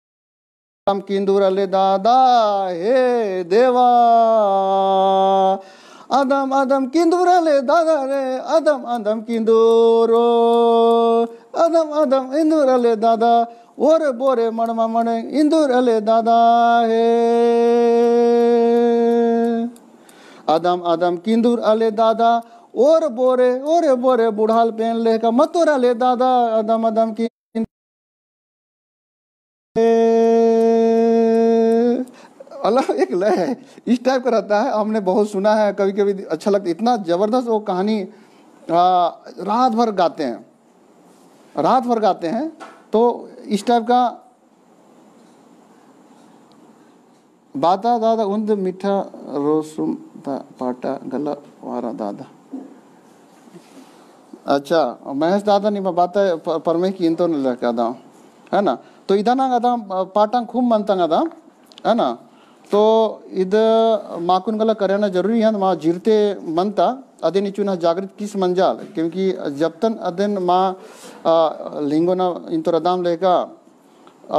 किंदूर अले दादा हे देवा अदम अदम किंदूर अले दादा रे अदम अदम किंदूरो अदम अदम इंदूर अले दादा और बोरे मणमा मणे इंदूर अले दादा हे अदम अदम किंदूर अले दादा और बोरे बुढ़ाल पेन ले का मतोर अले दादा अदम अदम की अल्लाह एक लय है इस टाइप का रहता है। हमने बहुत सुना है, कभी कभी अच्छा लगता है, इतना जबरदस्त वो कहानी रात भर गाते हैं, रात भर गाते हैं। तो इस टाइप का बाता दादा उन्द मीठा रोसुम पाटा गला वारा दादा। अच्छा महेश दादा नहीं बाता परमे की इंतो लगा है ना। तो इधर ना गादा पाटांग खूब मनता गादा है ना। तो इधर माकुन गला करना जरूरी है माँ जीरते मनता अदे निचुना जागृत किस मंजाल, क्योंकि जब तन अदन माँ लिंगो ना इंतरदाम लेगा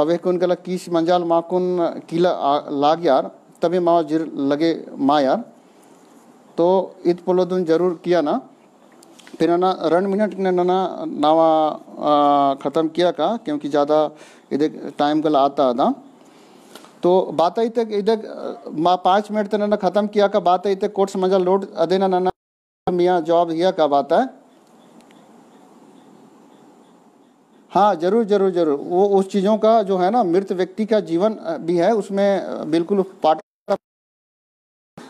अवे कुन गला किस मंजाल माकुन किला लाग यार तभी माँ जिर लगे माँ यार। तो इत पोलोदुन जरूर किया ना फिर ना रन मिनट ने ना नावा ख़त्म किया का, क्योंकि ज़्यादा इधर टाइम गला आता था। तो बात आई तक इधर माँ 5 मिनट तक ना ख़त्म किया का बात आई तक कोर्ट समझा लोड अदे ना ना मियाँ जॉब किया का बात है। हाँ जरूर जरूर जरूर वो उस चीज़ों का जो है ना मृत व्यक्ति का जीवन भी है उसमें बिल्कुल पाठ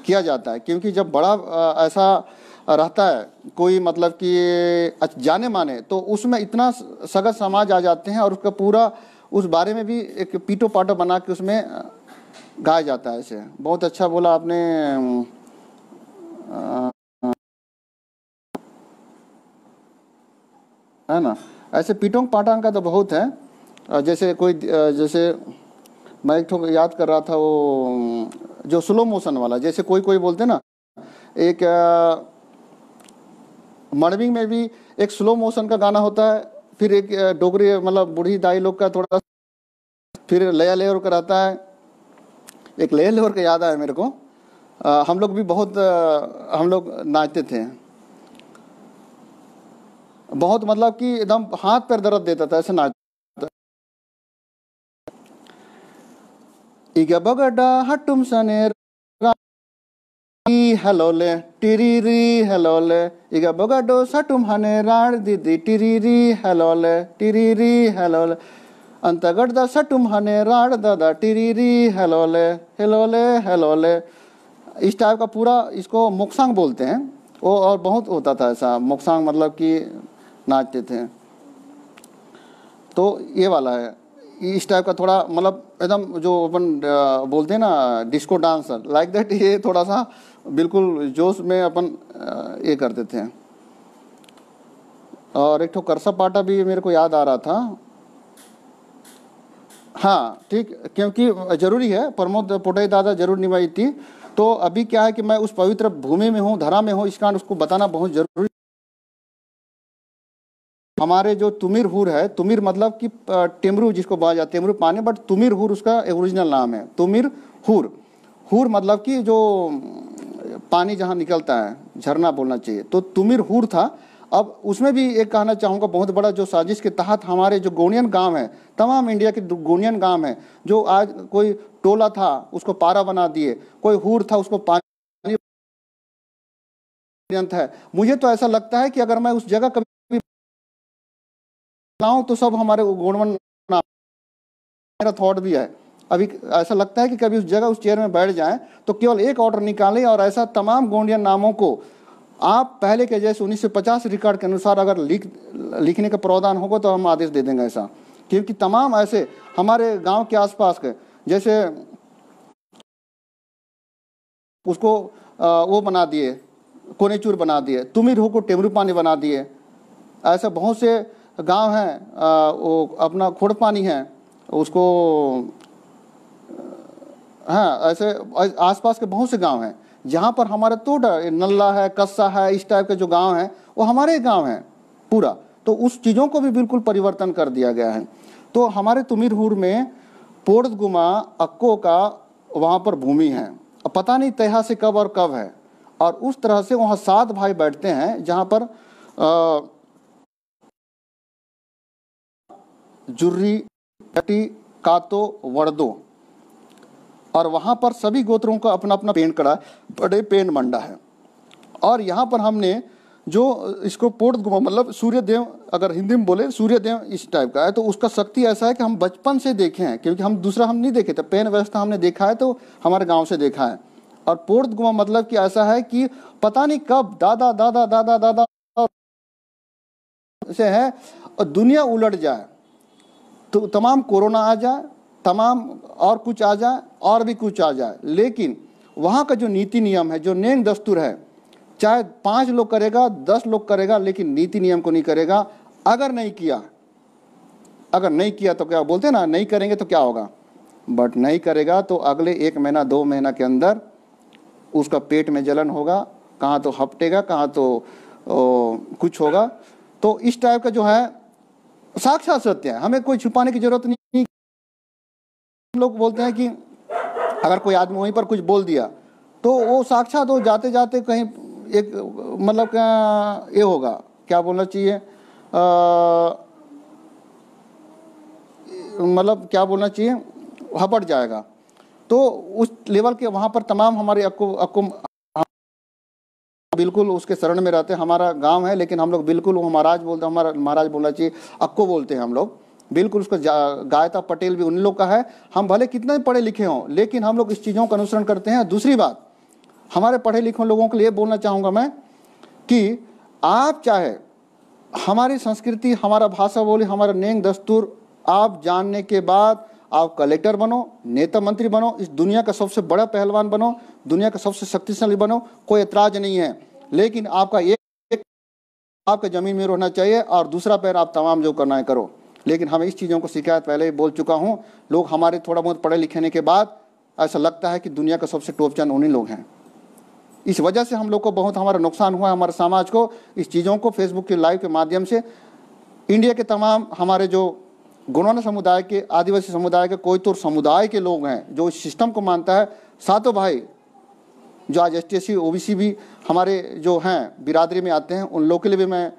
किया जाता है, क्योंकि जब बड़ा ऐसा रहता है कोई मतलब कि जाने माने तो उसमें इतना सगत समाज आ जाते हैं और उसका पूरा उस बारे में भी एक पीटो पाटो बना के उसमें गाया जाता है ऐसे। बहुत अच्छा बोला आपने है ना। ऐसे पीटोंग पाटांग का तो बहुत है, जैसे कोई जैसे मैं एक ठो याद कर रहा था वो जो स्लो मोशन वाला, जैसे कोई कोई बोलते ना एक मड़विंग में भी एक स्लो मोशन का गाना होता है, फिर एक डोगरी मतलब बूढ़ी दाई लोग का थोड़ा फिर लया लेवर का रहता है, एक लया लेवर का याद आया मेरे को। हम लोग भी बहुत हम लोग नाचते थे बहुत, मतलब कि एकदम हाथ पैर दर्द देता था ऐसे नाच। बगड़ा हटुम सने हेलो ले टिरी री हेलो ले इगा बगाडो सटुम हने राण दीदी टिरी री हेलो ले टिरी री हेलो ले अंतगढ़ सटुम हने राण दादा टिरी री हेलो ले हेलो ले हेलो ले। इस टाइप का पूरा इसको मोक्सांग बोलते हैं वो, और बहुत होता था ऐसा मोक्सांग मतलब कि नाचते थे। तो ये वाला है इस टाइप का थोड़ा मतलब एकदम जो अपन बोलते हैं ना डिस्को डांसर लाइक दैट, ये थोड़ा सा बिल्कुल जोश में अपन ये करते थे। और एक ठो करसा पाटा भी मेरे को याद आ रहा था। हाँ ठीक, क्योंकि जरूरी है प्रमोद पोटे दादा जरूर निभाई थी। तो अभी क्या है कि मैं उस पवित्र भूमि में हूँ, धरा में हूँ, इस कारण उसको बताना बहुत जरूरी। हमारे जो तुमिर हुर है, तुमिर मतलब कि टेमरू जिसको बोला जाता है टेमरू पानी, बट तुमिर हुर उसका ओरिजिनल नाम है तुमिर हुर। हुर मतलब कि जो पानी जहाँ निकलता है, झरना बोलना चाहिए, तो तुमिर हूर था। अब उसमें भी एक कहना चाहूँगा, बहुत बड़ा जो साजिश के तहत हमारे जो गोंडियन गांव है, तमाम इंडिया के गोंडियन गांव है, जो आज कोई टोला था उसको पारा बना दिए, कोई हूर था उसको पानी है। मुझे तो ऐसा लगता है कि अगर मैं उस जगह कभी तो सब हमारे गोंडवन, मेरा थॉट भी है अभी, ऐसा लगता है कि कभी उस जगह उस चेयर में बैठ जाएं तो केवल एक ऑर्डर निकालें और ऐसा तमाम गोंडियन नामों को आप पहले के जैसे 1950 रिकॉर्ड के अनुसार अगर लिखने का प्रावधान होगा तो हम आदेश दे देंगे ऐसा। क्योंकि तमाम ऐसे हमारे गांव के आसपास के जैसे उसको वो बना दिए, कोनेचूर बना दिए, तुमिरहू को टेमरू पानी बना दिए, ऐसे बहुत से गांव हैं, वो अपना खोड़ पानी है उसको, हाँ ऐसे आसपास के बहुत से गांव हैं जहाँ पर हमारे तो नल्ला है, कस्सा है, इस टाइप के जो गांव हैं वो हमारे गांव हैं पूरा। तो उस चीज़ों को भी बिल्कुल परिवर्तन कर दिया गया है। तो हमारे तुमिरहूर में पोर्दगुमा अक्को का वहाँ पर भूमि है, अब पता नहीं तहा से कब और कब है, और उस तरह से वहाँ 7 भाई बैठते हैं जहाँ पर जुर्री, टटी, कातो, वर्दो, और वहाँ पर सभी गोत्रों का अपना अपना पेंट कड़ा बड़े पेंट मंडा है। और यहाँ पर हमने जो इसको पोर्दगुमा मतलब सूर्यदेव, अगर हिंदी में बोले सूर्यदेव इस टाइप का है, तो उसका शक्ति ऐसा है कि हम बचपन से देखे हैं, क्योंकि हम दूसरा हम नहीं देखे थे, पेन व्यवस्था हमने देखा है तो हमारे गांव से देखा है। और पोर्दगुमा मतलब कि ऐसा है कि पता नहीं कब दादा दादा दादा दादा से है और दुनिया उलट जाए, तो तमाम कोरोना आ जाए, तमाम और कुछ आ जाए, और भी कुछ आ जाए, लेकिन वहाँ का जो नीति नियम है, जो नेम दस्तूर है, चाहे 5 लोग करेगा, 10 लोग करेगा, लेकिन नीति नियम को नहीं करेगा। अगर नहीं किया तो क्या बोलते हैं ना, नहीं करेंगे तो क्या होगा, बट नहीं करेगा तो अगले 1 महीना 2 महीना के अंदर उसका पेट में जलन होगा, कहाँ तो हपटेगा, कहाँ तो कुछ होगा। तो इस टाइप का जो है साक्षात सत्य है, हमें कोई छुपाने की जरूरत नहीं। लोग बोलते हैं कि अगर कोई आदमी वहीं पर कुछ बोल दिया तो वो साक्षात हो जाते जाते कहीं एक मतलब ये होगा, क्या बोलना चाहिए, मतलब क्या बोलना चाहिए, हपट जाएगा। तो उस लेवल के वहाँ पर तमाम हमारे अक्को बिल्कुल उसके शरण में रहते हैं। हमारा गांव है लेकिन हम लोग बिल्कुल वो महाराज बोलते हैं, हमारा महाराज बोलना चाहिए, अक्को बोलते हैं हम लोग बिल्कुल उसको। गायता पटेल भी उन लोग का है, हम भले कितने पढ़े लिखे हों लेकिन हम लोग इस चीज़ों का अनुसरण करते हैं। दूसरी बात हमारे पढ़े लिखे लोगों के लिए बोलना चाहूँगा मैं कि आप चाहे हमारी संस्कृति, हमारा भाषा बोली, हमारा नेंग दस्तूर आप जानने के बाद आप कलेक्टर बनो, नेता मंत्री बनो, इस दुनिया का सबसे बड़ा पहलवान बनो, दुनिया का सबसे शक्तिशाली बनो, कोई एतराज नहीं है, लेकिन आपका एक आपका ज़मीन में रहना चाहिए और दूसरा पैर आप तमाम जो करना है करो। लेकिन हमें इस चीज़ों को शिकायत पहले ही बोल चुका हूँ, लोग हमारे थोड़ा बहुत पढ़े लिखने के बाद ऐसा लगता है कि दुनिया का सबसे टोपचन उन्हीं लोग हैं। इस वजह से हम लोग को बहुत हमारा नुकसान हुआ है, हमारे समाज को। इस चीज़ों को फेसबुक के लाइव के माध्यम से इंडिया के तमाम हमारे जो गोंडवाना समुदाय के, आदिवासी समुदाय के, कोयतुर समुदाय के लोग हैं जो इस सिस्टम को मानता है, 7 भाई जो आज ST SC OBC भी हमारे जो हैं बिरादरी में आते हैं, उन लोगों के लिए भी मैं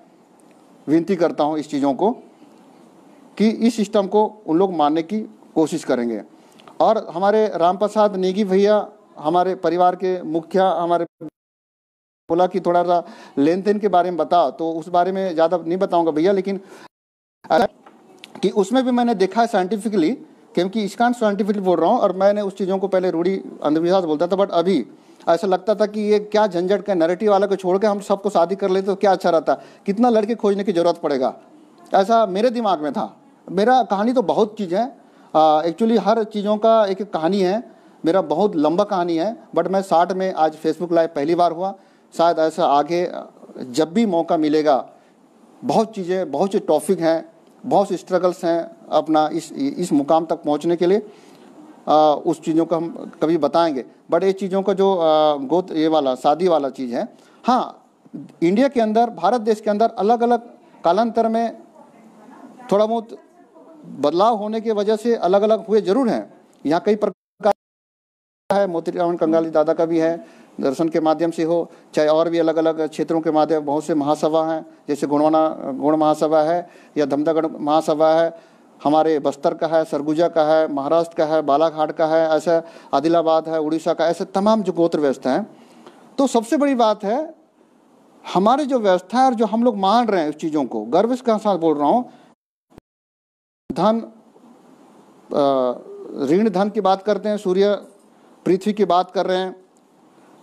विनती करता हूँ इस चीज़ों को कि इस सिस्टम को उन लोग मानने की कोशिश करेंगे। और हमारे राम प्रसाद नेगी भैया हमारे परिवार के मुखिया, हमारे बोला कि थोड़ा सा लेन देन के बारे में बताओ, तो उस बारे में ज़्यादा नहीं बताऊँगा भैया, लेकिन कि उसमें भी मैंने देखा है साइंटिफिकली, क्योंकि इसका साइंटिफिकली बोल रहा हूँ, और मैंने उस चीज़ों को पहले रूढ़ी अंधविश्वास बोलता था, बट अभी ऐसा लगता था कि ये क्या झंझट का, नरेटी वाला को छोड़ के हम सबको शादी कर लेते तो क्या अच्छा रहता, कितना लड़के खोजने की ज़रूरत पड़ेगा, ऐसा मेरे दिमाग में था। मेरा कहानी तो बहुत चीज़ है, एक्चुअली हर चीज़ों का एक कहानी है, मेरा बहुत लंबा कहानी है, बट मैं 60 में आज फेसबुक लाइव पहली बार हुआ। शायद ऐसा आगे जब भी मौका मिलेगा, बहुत चीज़ें, बहुत से टॉपिक हैं, बहुत से स्ट्रगल्स हैं अपना इस मुकाम तक पहुंचने के लिए, उस चीज़ों का हम कभी बताएंगे। बट ये चीज़ों का जो गोत ये वाला शादी वाला चीज़ है, हाँ इंडिया के अंदर, भारत देश के अंदर अलग अलग कालांतर में थोड़ा बहुत बदलाव होने की वजह से अलग अलग हुए ज़रूर हैं। यहाँ कई प्रकार है, मोतीरावन कंगाली दादा का भी है, दर्शन के माध्यम से हो, चाहे और भी अलग अलग क्षेत्रों के माध्यम, बहुत से महासभा हैं जैसे गुण महासभा है या धमदागढ़ महासभा है, हमारे बस्तर का है, सरगुजा का है, महाराष्ट्र का है, बालाघाट का है, ऐसा आदिलाबाद है, उड़ीसा का, ऐसे तमाम जो गोत्र व्यवस्था हैं। तो सबसे बड़ी बात है हमारे जो व्यवस्था है और जो हम लोग मान रहे हैं उस चीज़ों को, गर्व के साथ बोल रहा हूँ, धन ऋण धन की बात करते हैं, सूर्य पृथ्वी की बात कर रहे हैं,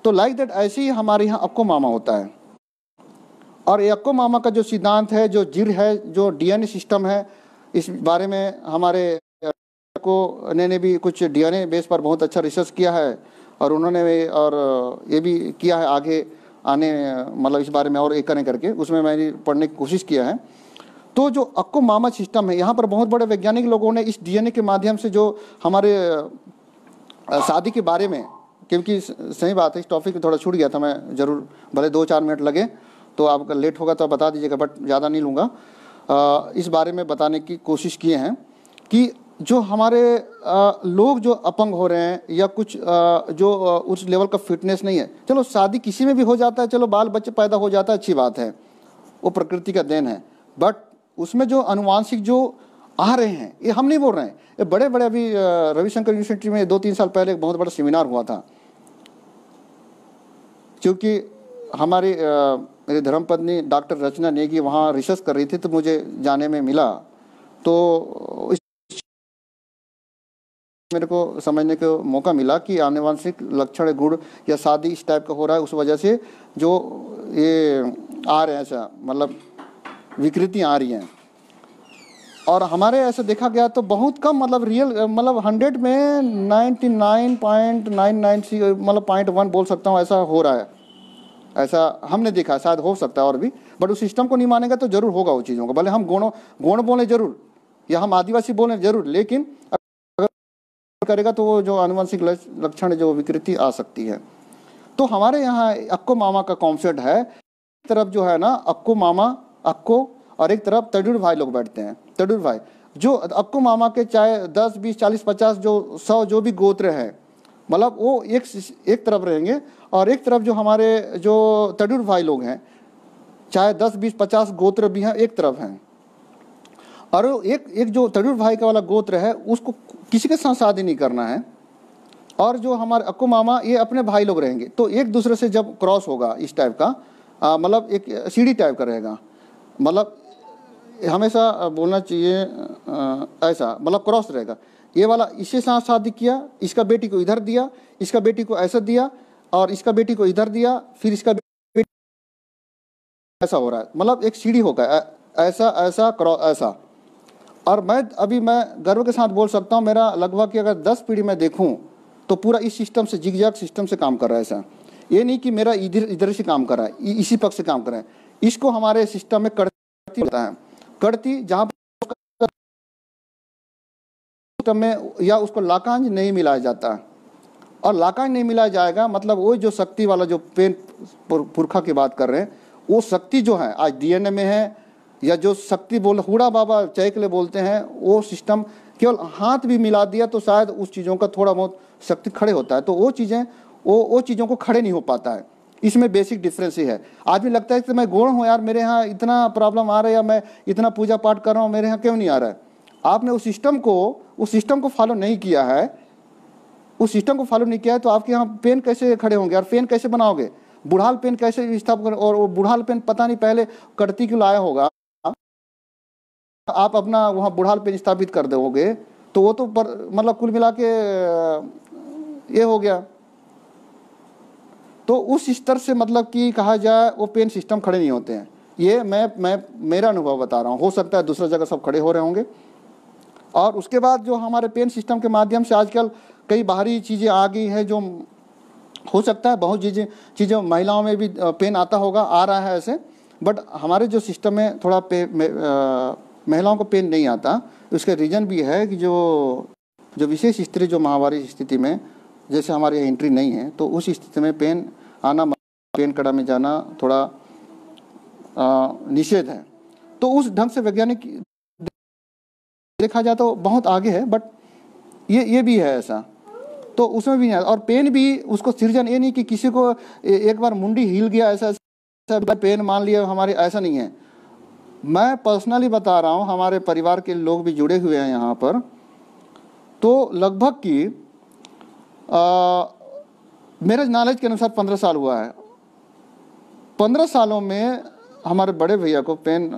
तो लाइक दैट ऐसे ही हमारे यहाँ अक्को मामा होता है। और ये अक्को मामा का जो सिद्धांत है, जो जीर है, जो डीएनए सिस्टम है, इस बारे में हमारे को ने भी कुछ डीएनए बेस पर बहुत अच्छा रिसर्च किया है और उन्होंने और ये भी किया है आगे आने, मतलब इस बारे में और एक करने करके उसमें मैंने पढ़ने की कोशिश किया है। तो जो अक्को मामा सिस्टम है, यहाँ पर बहुत बड़े वैज्ञानिक लोगों ने इस डीएनए के माध्यम से जो हमारे शादी के बारे में, क्योंकि सही बात है इस टॉपिक में थोड़ा छूट गया था मैं, ज़रूर भले 2-4 मिनट लगे तो आपका लेट होगा तो आप बता दीजिएगा, बट ज़्यादा नहीं लूँगा। इस बारे में बताने की कोशिश किए हैं कि जो हमारे लोग जो अपंग हो रहे हैं या कुछ जो उस लेवल का फिटनेस नहीं है, चलो शादी किसी में भी हो जाता है, चलो बाल बच्चे पैदा हो जाता है, अच्छी बात है, वो प्रकृति का देन है, बट उसमें जो अनुवांशिक जो आ रहे हैं, ये हम नहीं बोल रहे हैं, ये बड़े बड़े, अभी रविशंकर यूनिवर्सिटी में 2-3 साल पहले एक बहुत बड़ा सेमिनार हुआ था, क्योंकि हमारी मेरी धर्मपत्नी डॉक्टर रचना नेगी वहाँ रिसर्च कर रही थी, तो मुझे जाने में मिला, तो इस मेरे को समझने का मौका मिला कि आनुवांशिक लक्षण गुण या शादी इस टाइप का हो रहा है, उस वजह से जो ये आ रहे हैं, ऐसा मतलब विकृतियाँ आ रही हैं। और हमारे ऐसा देखा गया तो बहुत कम, मतलब रियल, मतलब 100 में 99.996, मतलब 0.1 बोल सकता हूँ, ऐसा हो रहा है, ऐसा हमने देखा, शायद हो सकता है और भी, बट उस सिस्टम को नहीं मानेगा तो ज़रूर होगा उस चीज़ों का, भले हम गोंड बोलें ज़रूर या हम आदिवासी बोलें ज़रूर, लेकिन अगर करेगा तो वो जो आनुवंशिक लक्षण जो विकृति आ सकती है। तो हमारे यहाँ अक्को मामा का कॉन्सेप्ट है, एक तरफ जो है ना अक्को मामा अक्को और एक तरफ तडूर भाई लोग बैठते हैं, तडूर भाई जो अक्को मामा के चाहे 10, 20, 40, 50 जो 100 जो भी गोत्र हैं, मतलब वो एक तरफ रहेंगे, और एक तरफ जो हमारे जो तडूर भाई लोग हैं चाहे 10, 20, 50 गोत्र भी हैं, एक तरफ हैं, और एक जो तडूर भाई का वाला गोत्र है उसको किसी के साथ शादी नहीं करना है, और जो हमारे अक्को मामा ये अपने भाई लोग रहेंगे, तो एक दूसरे से जब क्रॉस होगा इस टाइप का, मतलब एक सीढ़ी टाइप का रहेगा, मतलब हमेशा बोलना चाहिए ऐसा, मतलब क्रॉस रहेगा, ये वाला इसके साथ शादी किया, इसका बेटी को इधर दिया, इसका बेटी को ऐसा दिया, और इसका बेटी को इधर दिया, फिर इसका बेटी ऐसा हो रहा है, मतलब एक सीढ़ी होगा, ऐसा ऐसा क्रॉस ऐसा। और मैं गर्व के साथ बोल सकता हूँ, मेरा लगभग कि अगर 10 पीढ़ी मैं देखूँ तो पूरा इस सिस्टम से, जिगजैग सिस्टम से काम कर रहा है, ऐसा ये नहीं कि मेरा इधर से काम कर रहा है, इसी पक्ष से काम कर रहा है, इसको हमारे सिस्टम में करती होता है, करती जहाँ सिस्टम में या उसको लाकांज नहीं मिलाया जाता, और लाकांज नहीं मिलाया जाएगा मतलब वो जो शक्ति वाला जो पेन पुरखा की बात कर रहे हैं, वो शक्ति जो है आज डीएनए में है, या जो शक्ति हुड़ा बाबा चैकले बोलते हैं, वो सिस्टम केवल हाथ भी मिला दिया तो शायद उस चीज़ों का थोड़ा बहुत शक्ति खड़े होता है, तो वो चीज़ें वो चीज़ों को खड़े नहीं हो पाता है, इसमें बेसिक डिफरेंस ही है। आदमी लगता है कि मैं गोंड हूँ यार, मेरे यहाँ इतना प्रॉब्लम आ रहा है, या मैं इतना पूजा पाठ कर रहा हूँ, मेरे यहाँ क्यों नहीं आ रहा है। आपने उस सिस्टम को फॉलो नहीं किया है, उस सिस्टम को फॉलो नहीं किया है, तो आपके यहाँ पेन कैसे खड़े होंगे और पेन कैसे बनाओगे, बुढ़ाल पेन कैसे स्थापित करोगे, और वो बुढ़ाल पेन पता नहीं पहले करती क्यों लाया होगा, आप अपना वहाँ बुढ़ाल पेन स्थापित कर दोगे तो वो तो मतलब कुल मिला के ये हो गया। तो उस स्तर से मतलब कि कहा जाए वो पेन सिस्टम खड़े नहीं होते हैं, ये मैं मेरा अनुभव बता रहा हूँ, हो सकता है दूसरा जगह सब खड़े हो रहे होंगे। और उसके बाद जो हमारे पेन सिस्टम के माध्यम से आजकल कई बाहरी चीज़ें आ गई हैं, जो हो सकता है बहुत चीज़ें महिलाओं में भी पेन आता होगा, आ रहा है ऐसे, बट हमारे जो सिस्टम में थोड़ा महिलाओं को पेन नहीं आता, उसका रीज़न भी है कि जो विशेष स्त्री जो महावारी स्थिति में जैसे हमारे यहाँ एंट्री नहीं है, तो उस स्थिति में पेन आना, पेन कड़ा में जाना थोड़ा निषेध है। तो उस ढंग से वैज्ञानिक देखा जाए तो बहुत आगे है, बट ये भी है ऐसा। तो उसमें भी नहीं आता। और पेन भी उसको सृजन ये नहीं कि किसी को एक बार मुंडी हिल गया ऐसा ऐसा पेन मान लिया हमारे, ऐसा नहीं है। मैं पर्सनली बता रहा हूँ, हमारे परिवार के लोग भी जुड़े हुए हैं यहाँ पर, तो लगभग कि मेरे नॉलेज के अनुसार 15 साल हुआ है। 15 सालों में हमारे बड़े भैया को पेन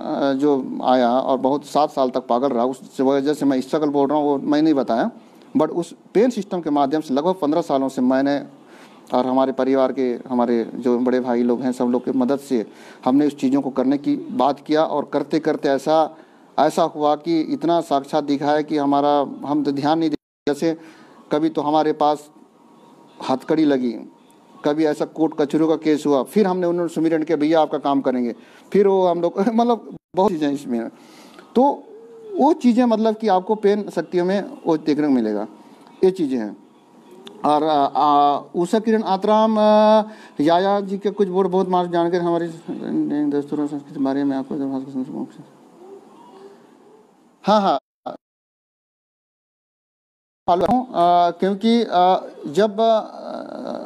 जो आया और बहुत 7 साल तक पागल रहा, उस वजह से मैं स्ट्रगल बोल रहा हूँ वो मैं नहीं बताया, बट उस पेन सिस्टम के माध्यम से लगभग 15 सालों से मैंने और हमारे परिवार के हमारे जो बड़े भाई लोग हैं सब लोग की मदद से हमने उस चीज़ों को करने की बात किया। और करते करते ऐसा हुआ कि इतना साक्षात दिखा है कि हम तो ध्यान नहीं देते। जैसे कभी तो हमारे पास हथकड़ी लगी, कभी ऐसा कोर्ट कचहरी का केस हुआ, फिर हमने उन्होंने सुमिरन के भैया आपका काम करेंगे, फिर वो हम लोग मतलब बहुत चीज़ें इसमें, तो वो चीज़ें मतलब कि आपको पेन शक्तियों में वो देखने को मिलेगा, ये चीज़ें हैं। और उषा किरण आतराम याया जी के कुछ बोर्ड बहुत मार्ग जानकर हमारे दस्तूरों संस्कृति के बारे में आपको, हाँ हाँ फॉलो हूँ, क्योंकि जब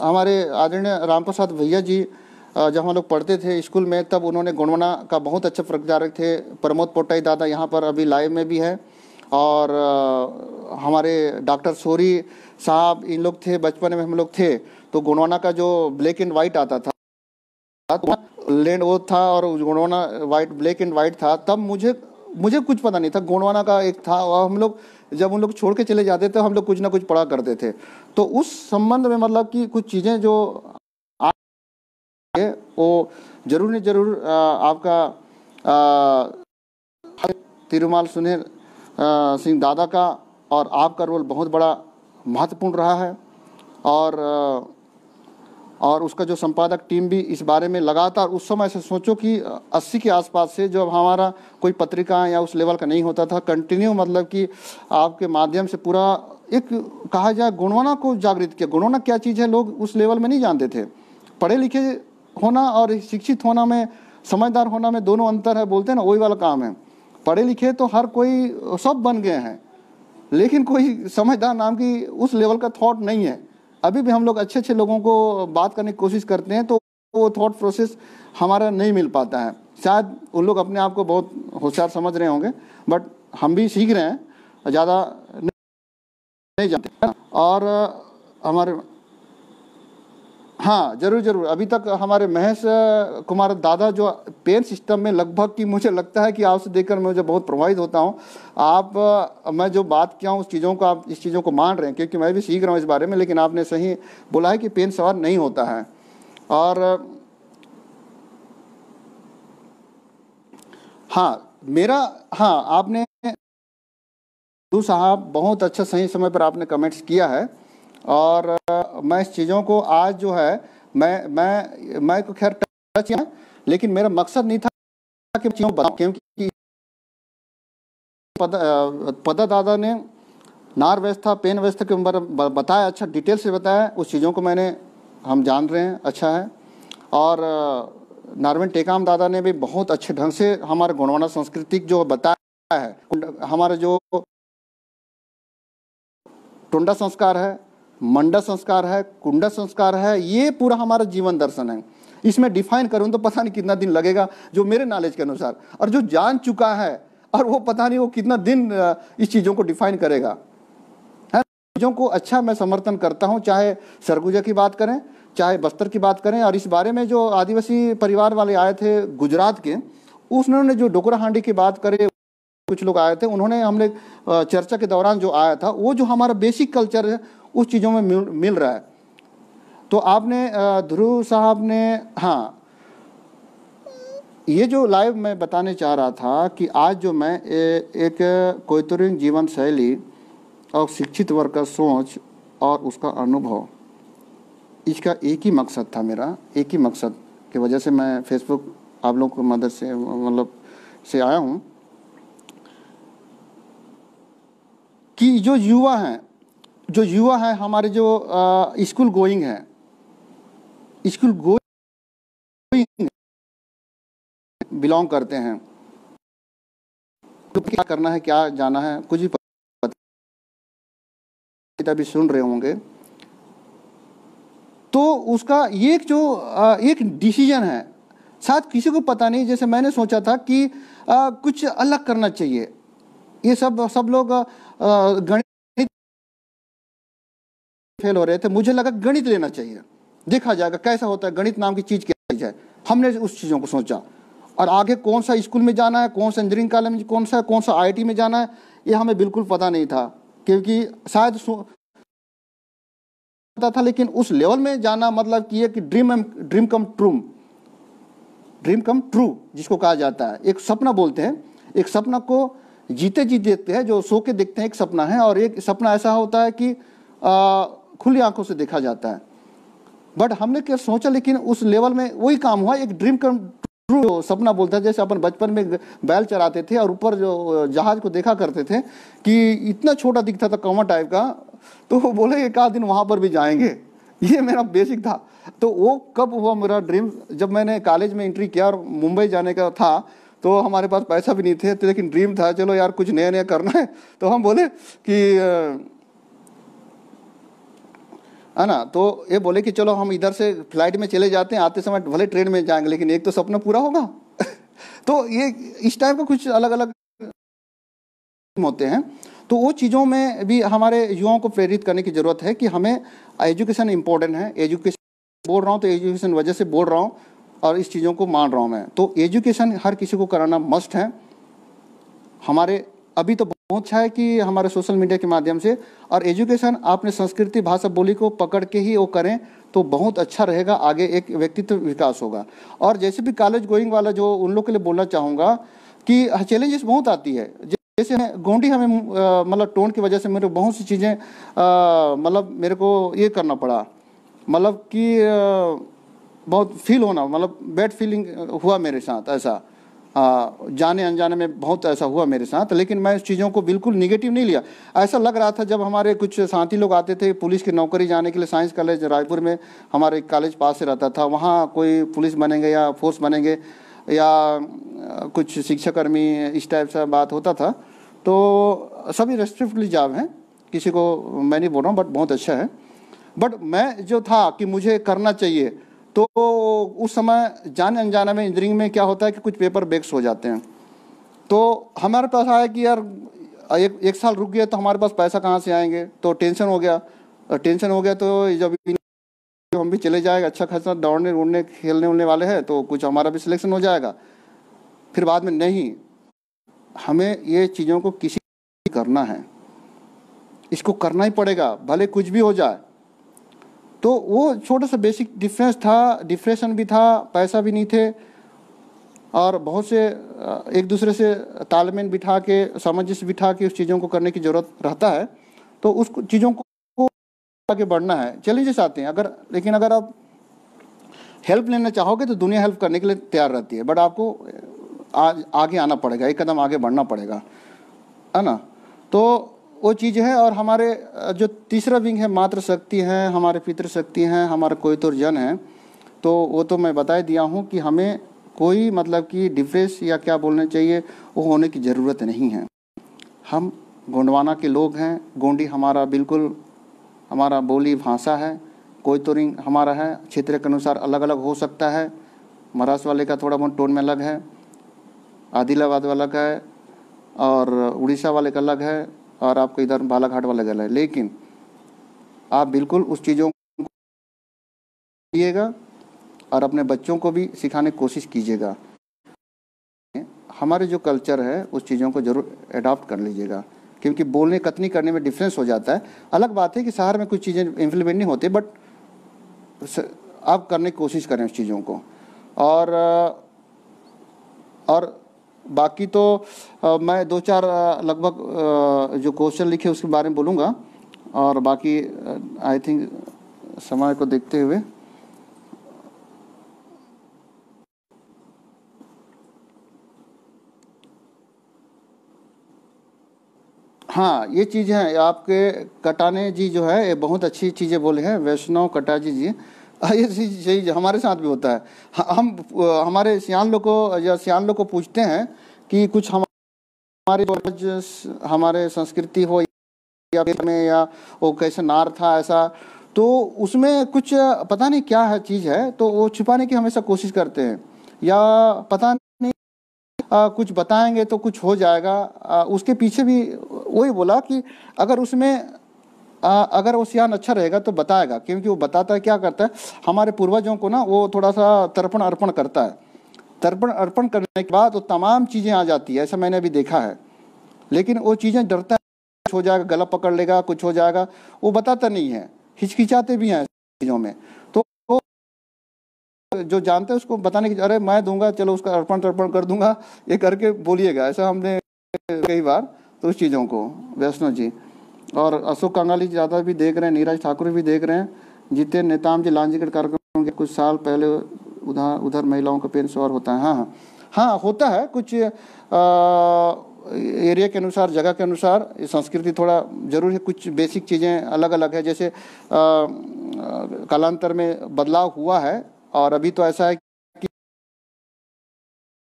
हमारे आदरणीय राम प्रसाद भैया जी जब हम लोग पढ़ते थे स्कूल में, तब उन्होंने गोंडवाना का बहुत अच्छा प्रचारक थे। प्रमोद पोटाई दादा यहाँ पर अभी लाइव में भी है, और हमारे डॉक्टर सोरी साहब इन लोग थे, बचपन में हम लोग थे तो गोंडवाना का जो ब्लैक एंड वाइट आता था लैंड वो था, और Gondwana white black and white था, तब मुझे कुछ पता नहीं था। गोंडवाना का एक था और हम लोग जब उन लोग छोड़ के चले जाते थे हम लोग कुछ ना कुछ पढ़ा करते थे, तो उस संबंध में मतलब कि कुछ चीज़ें जो वो जरूर ने जरूर आपका तिरुमाल सुनहर सिंह दादा का और आपका रोल बहुत बड़ा महत्वपूर्ण रहा है। और उसका जो संपादक टीम भी इस बारे में लगातार उस समय से सोचो कि 80 के आसपास से जब हमारा कोई पत्रिका या उस लेवल का नहीं होता था, कंटिन्यू मतलब कि आपके माध्यम से पूरा एक कहा जाए गुणवाना को जागृत किया। गुणवाना क्या चीज़ है लोग उस लेवल में नहीं जानते थे। पढ़े लिखे होना और शिक्षित होना में, समझदार होना में दोनों अंतर है, बोलते हैं ना वही वाला काम है। पढ़े लिखे तो हर कोई सब बन गए हैं, लेकिन कोई समझदार नाम की उस लेवल का थॉट नहीं है। अभी भी हम लोग अच्छे अच्छे लोगों को बात करने की कोशिश करते हैं तो वो थॉट प्रोसेस हमारा नहीं मिल पाता है। शायद उन लोग अपने आप को बहुत होशियार समझ रहे होंगे, बट हम भी सीख रहे हैं, ज़्यादा नहीं जानते। और हमारे हाँ जरूर जरूर अभी तक हमारे महेश कुमार दादा जो पेन सिस्टम में लगभग कि मुझे लगता है कि आपसे देखकर मुझे बहुत प्रभावित होता हूँ। मैं जो बात किया हूँ उस चीज़ों को आप इस चीज़ों को मान रहे हैं, क्योंकि मैं भी सीख रहा हूँ इस बारे में। लेकिन आपने सही बोला है कि पेन सवार नहीं होता है। और हाँ मेरा हाँ आपने दू साहब बहुत अच्छा सही समय पर आपने कमेंट्स किया है, और मैं इस चीज़ों को आज जो है मैं को खैर टच है, लेकिन मेरा मकसद नहीं था कि चीज़ों बताऊँ, क्योंकि पदा दादा ने नार व्यस्त था पेन व्यस्त के बताया, अच्छा डिटेल से बताया। उस चीज़ों को मैंने हम जान रहे हैं, अच्छा है। और नारवेन टेकाम दादा ने भी बहुत अच्छे ढंग से हमारे गोंडवाना संस्कृति जो बताया है, हमारे जो टोंडा संस्कार है, मंडा संस्कार है, कुंडा संस्कार है, ये पूरा हमारा जीवन दर्शन है। इसमें डिफाइन करूँ तो पता नहीं कितना दिन लगेगा जो मेरे नॉलेज के अनुसार, और जो जान चुका है और वो पता नहीं वो कितना दिन इस चीज़ों को डिफाइन करेगा है। चीज़ों को अच्छा मैं समर्थन करता हूँ, चाहे सरगुजा की बात करें चाहे बस्तर की बात करें। और इस बारे में जो आदिवासी परिवार वाले आए थे गुजरात के, उन्होंने जो डोकरा हांडी की बात करे, कुछ लोग आए थे, उन्होंने हमने चर्चा के दौरान जो आया था वो जो हमारा बेसिक कल्चर है उस चीज़ों में मिल रहा है। तो आपने ध्रुव साहब ने हाँ ये जो लाइव मैं बताने चाह रहा था कि आज जो मैं एक कोयतुरिन जीवन शैली और शिक्षित वर्ग का सोच और उसका अनुभव, इसका एक ही मकसद था मेरा, एक ही मकसद की वजह से मैं फेसबुक आप लोगों की मदद से मतलब से आया हूँ कि जो युवा हैं हमारे जो स्कूल गोइंग है, स्कूल गोइंग बिलोंग करते हैं, तो क्या करना है क्या जाना है कुछ भी पता, भी सुन रहे होंगे तो उसका ये जो एक डिसीजन है, साथ किसी को पता नहीं। जैसे मैंने सोचा था कि कुछ अलग करना चाहिए, ये सब लोग गणित फेल हो रहे थे, मुझे लगा गणित लेना चाहिए, देखा जाएगा कैसा होता है, गणित नाम की चीज़ क्या है। हमने उस चीज़ों को सोचा और आगे कौन सा स्कूल में जाना है, कौन सा इंजीनियरिंग कॉलेज में, कौन सा IIT में जाना है, ये हमें बिल्कुल पता नहीं था, क्योंकि शायद पता था लेकिन उस लेवल में जाना मतलब कि एक ड्रीम कम ट्रू जिसको कहा जाता है, एक सपना बोलते हैं। एक सपना को जीते जी देखते हैं, जो सो के देखते हैं एक सपना है, और एक सपना ऐसा होता है कि खुली आंखों से देखा जाता है। बट हमने क्या सोचा, लेकिन उस लेवल में वही काम हुआ, एक ड्रीम कम ट्रू सपना बोलता है। जैसे अपन बचपन में बैल चराते थे और ऊपर जो जहाज को देखा करते थे कि इतना छोटा दिखता था, कौवा टाइप का, तो वो बोले एक आध दिन वहाँ पर भी जाएंगे, ये मेरा बेसिक था। तो वो कब हुआ मेरा ड्रीम, जब मैंने कॉलेज में एंट्री किया और मुंबई जाने का था, तो हमारे पास पैसा भी नहीं थे, तो लेकिन ड्रीम था, चलो यार कुछ नया नया करना है। तो हम बोले कि है ना, तो ये बोले कि चलो हम इधर से फ्लाइट में चले जाते हैं, आते समय भले ट्रेन में जाएंगे, लेकिन एक तो सपना पूरा होगा। तो ये इस टाइप का कुछ अलग अलग होते हैं। तो वो चीज़ों में भी हमारे युवाओं को प्रेरित करने की ज़रूरत है कि हमें एजुकेशन इम्पोर्टेंट है। एजुकेशन बोल रहा हूँ तो एजुकेशन वजह से बोल रहा हूँ और इस चीज़ों को मान रहा हूँ मैं। तो एजुकेशन हर किसी को कराना मस्ट है। हमारे अभी तो बहुत अच्छा है कि हमारे सोशल मीडिया के माध्यम से और एजुकेशन आपने संस्कृति भाषा बोली को पकड़ के ही वो करें तो बहुत अच्छा रहेगा, आगे एक व्यक्तित्व विकास होगा। और जैसे भी कॉलेज गोइंग वाला जो उन लोग के लिए बोलना चाहूँगा कि चैलेंजेस बहुत आती है। जैसे गोंडी हमें मतलब टोन की वजह से मेरे बहुत सी चीज़ें मतलब मेरे को ये करना पड़ा, मतलब कि बहुत फील होना, मतलब बैड फीलिंग हुआ मेरे साथ, ऐसा जाने अनजाने में बहुत ऐसा हुआ मेरे साथ। लेकिन मैं उस चीज़ों को बिल्कुल निगेटिव नहीं लिया। ऐसा लग रहा था जब हमारे कुछ साथी लोग आते थे पुलिस की नौकरी जाने के लिए, साइंस कॉलेज रायपुर में हमारे कॉलेज पास से रहता था, वहाँ कोई पुलिस बनेंगे या फोर्स बनेंगे या कुछ शिक्षाकर्मी, इस टाइप से बात होता था। तो सभी रेस्ट्रिक्टली जॉब हैं, किसी को मैं नहीं बोल रहा हूँ, बट बहुत अच्छा है। बट मैं जो था कि मुझे करना चाहिए, तो उस समय जाने अनजाने में इंजीनियरिंग में क्या होता है कि कुछ पेपर बैक्स हो जाते हैं। तो हमारे पास आया कि यार एक साल रुक गया तो हमारे पास पैसा कहाँ से आएंगे, तो टेंशन हो गया। तो जब हम भी चले जाएगा, अच्छा खासा दौड़ने उड़ने खेलने उड़ने वाले हैं, तो कुछ हमारा भी सिलेक्शन हो जाएगा। फिर बाद में नहीं, हमें ये चीज़ों को किसी करना है, इसको करना ही पड़ेगा भले कुछ भी हो जाए। तो वो छोटा सा बेसिक डिफरेंस था, डिप्रेशन भी था, पैसा भी नहीं थे और बहुत से एक दूसरे से तालमेल बिठा के, सामंजस्य बिठा के उस चीज़ों को करने की ज़रूरत रहता है। तो उस चीज़ों को आगे बढ़ना है। चैलेंजेस आते हैं अगर, लेकिन अगर आप हेल्प लेना चाहोगे तो दुनिया हेल्प करने के लिए तैयार रहती है, बट आपको आगे आना पड़ेगा, एक कदम आगे बढ़ना पड़ेगा, है ना। तो वो चीज़ है। और हमारे जो तीसरा विंग है, मातृशक्ति है, हमारे पितृशक्ति हैं, हमारे कोयतुर जन हैं, तो वो तो मैं बता दिया हूँ कि हमें कोई मतलब कि डिप्रेस या क्या बोलना चाहिए वो होने की ज़रूरत नहीं है। हम गोंडवाना के लोग हैं, गोंडी हमारा बिल्कुल हमारा बोली भाषा है, कोयतुरिंग हमारा है, क्षेत्र के अनुसार अलग अलग हो सकता है। महाराष्ट्र वाले का थोड़ा बहुत टोन में अलग है, आदिलाबाद वाला का है और उड़ीसा वाले का अलग है और आपको इधर बालाघाट वाला गला है। लेकिन आप बिल्कुल उस चीज़ों को कीजिएगा और अपने बच्चों को भी सिखाने की कोशिश कीजिएगा। हमारे जो कल्चर है उस चीज़ों को जरूर एडॉप्ट कर लीजिएगा, क्योंकि बोलने कथनी करने में डिफरेंस हो जाता है। अलग बात है कि शहर में कुछ चीज़ें इम्प्लीमेंट नहीं होती, बट आप करने की कोशिश करें उस चीज़ों को। और बाकी तो मैं दो चार लगभग जो क्वेश्चन लिखे उसके बारे में बोलूँगा और बाकी आई थिंक समय को देखते हुए हाँ ये चीज़ है। आपके कटाने जी जो है ये बहुत अच्छी चीज़ें बोले हैं, वैष्णव कटाजी जी, ये चीज़ हमारे साथ भी होता है। हम हमारे सियान लोग को पूछते हैं कि कुछ हमारे संस्कृति हो या वो कैसे नार था ऐसा, तो उसमें कुछ पता नहीं क्या है चीज़ है, तो वो छिपाने की हमेशा कोशिश करते हैं, या पता नहीं कुछ बताएंगे तो कुछ हो जाएगा। उसके पीछे भी वही बोला कि अगर उसमें अगर वो सियान अच्छा रहेगा तो बताएगा, क्योंकि वो बताता है क्या करता है, हमारे पूर्वजों को ना वो थोड़ा सा तर्पण अर्पण करता है। तर्पण अर्पण करने के बाद वो तमाम चीज़ें आ जाती है, ऐसा मैंने अभी देखा है। लेकिन वो चीज़ें डरता है, कुछ हो जाएगा, गला पकड़ लेगा, कुछ हो जाएगा, वो बताता नहीं है, हिचकिचाते भी हैं चीज़ों में। तो जो जानते हैं उसको बताने की, अरे मैं दूंगा, चलो उसका अर्पण तर्पण कर दूंगा, ये करके बोलिएगा, ऐसा हमने कई बार तो उस चीज़ों को। वैष्णव जी और अशोक कंगाली ज़्यादा भी देख रहे हैं, नीरज ठाकुर भी देख रहे हैं, जितेंद्र नेताम जी लांजीगढ़ कार्यक्रम के कुछ साल पहले उधर महिलाओं का पेन शोर होता है। हाँ, होता है कुछ एरिया के अनुसार, जगह के अनुसार संस्कृति थोड़ा जरूर है, कुछ बेसिक चीज़ें अलग अलग है। जैसे कालांतर में बदलाव हुआ है, और अभी तो ऐसा है कि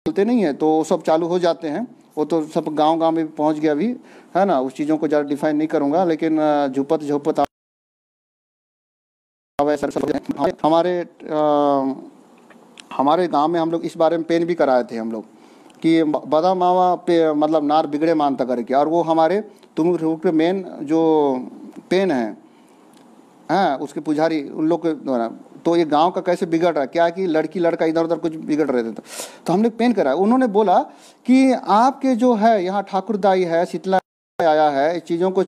चलते नहीं है तो सब चालू हो जाते हैं, वो तो सब गांव-गांव में पहुंच गया अभी, है ना। उस चीज़ों को ज़्यादा डिफाइन नहीं करूँगा, लेकिन झुपत झोपत हमारे गांव में हम लोग इस बारे में पेन भी कराए थे हम लोग कि बदा मावा पे मतलब नार बिगड़े मानता करके, और वो हमारे तुम पे मेन जो पेन है उसके पुजारी उन लोग के द्वारा। तो ये गांव का कैसे बिगड़ रहा है, क्या कि लड़की लड़का इधर उधर कुछ बिगड़ रहे थे, तो हमने पेन कराया। उन्होंने बोला कि आपके जो है यहाँ ठाकुरदाई है, शीतला आया है, इस चीज़ों को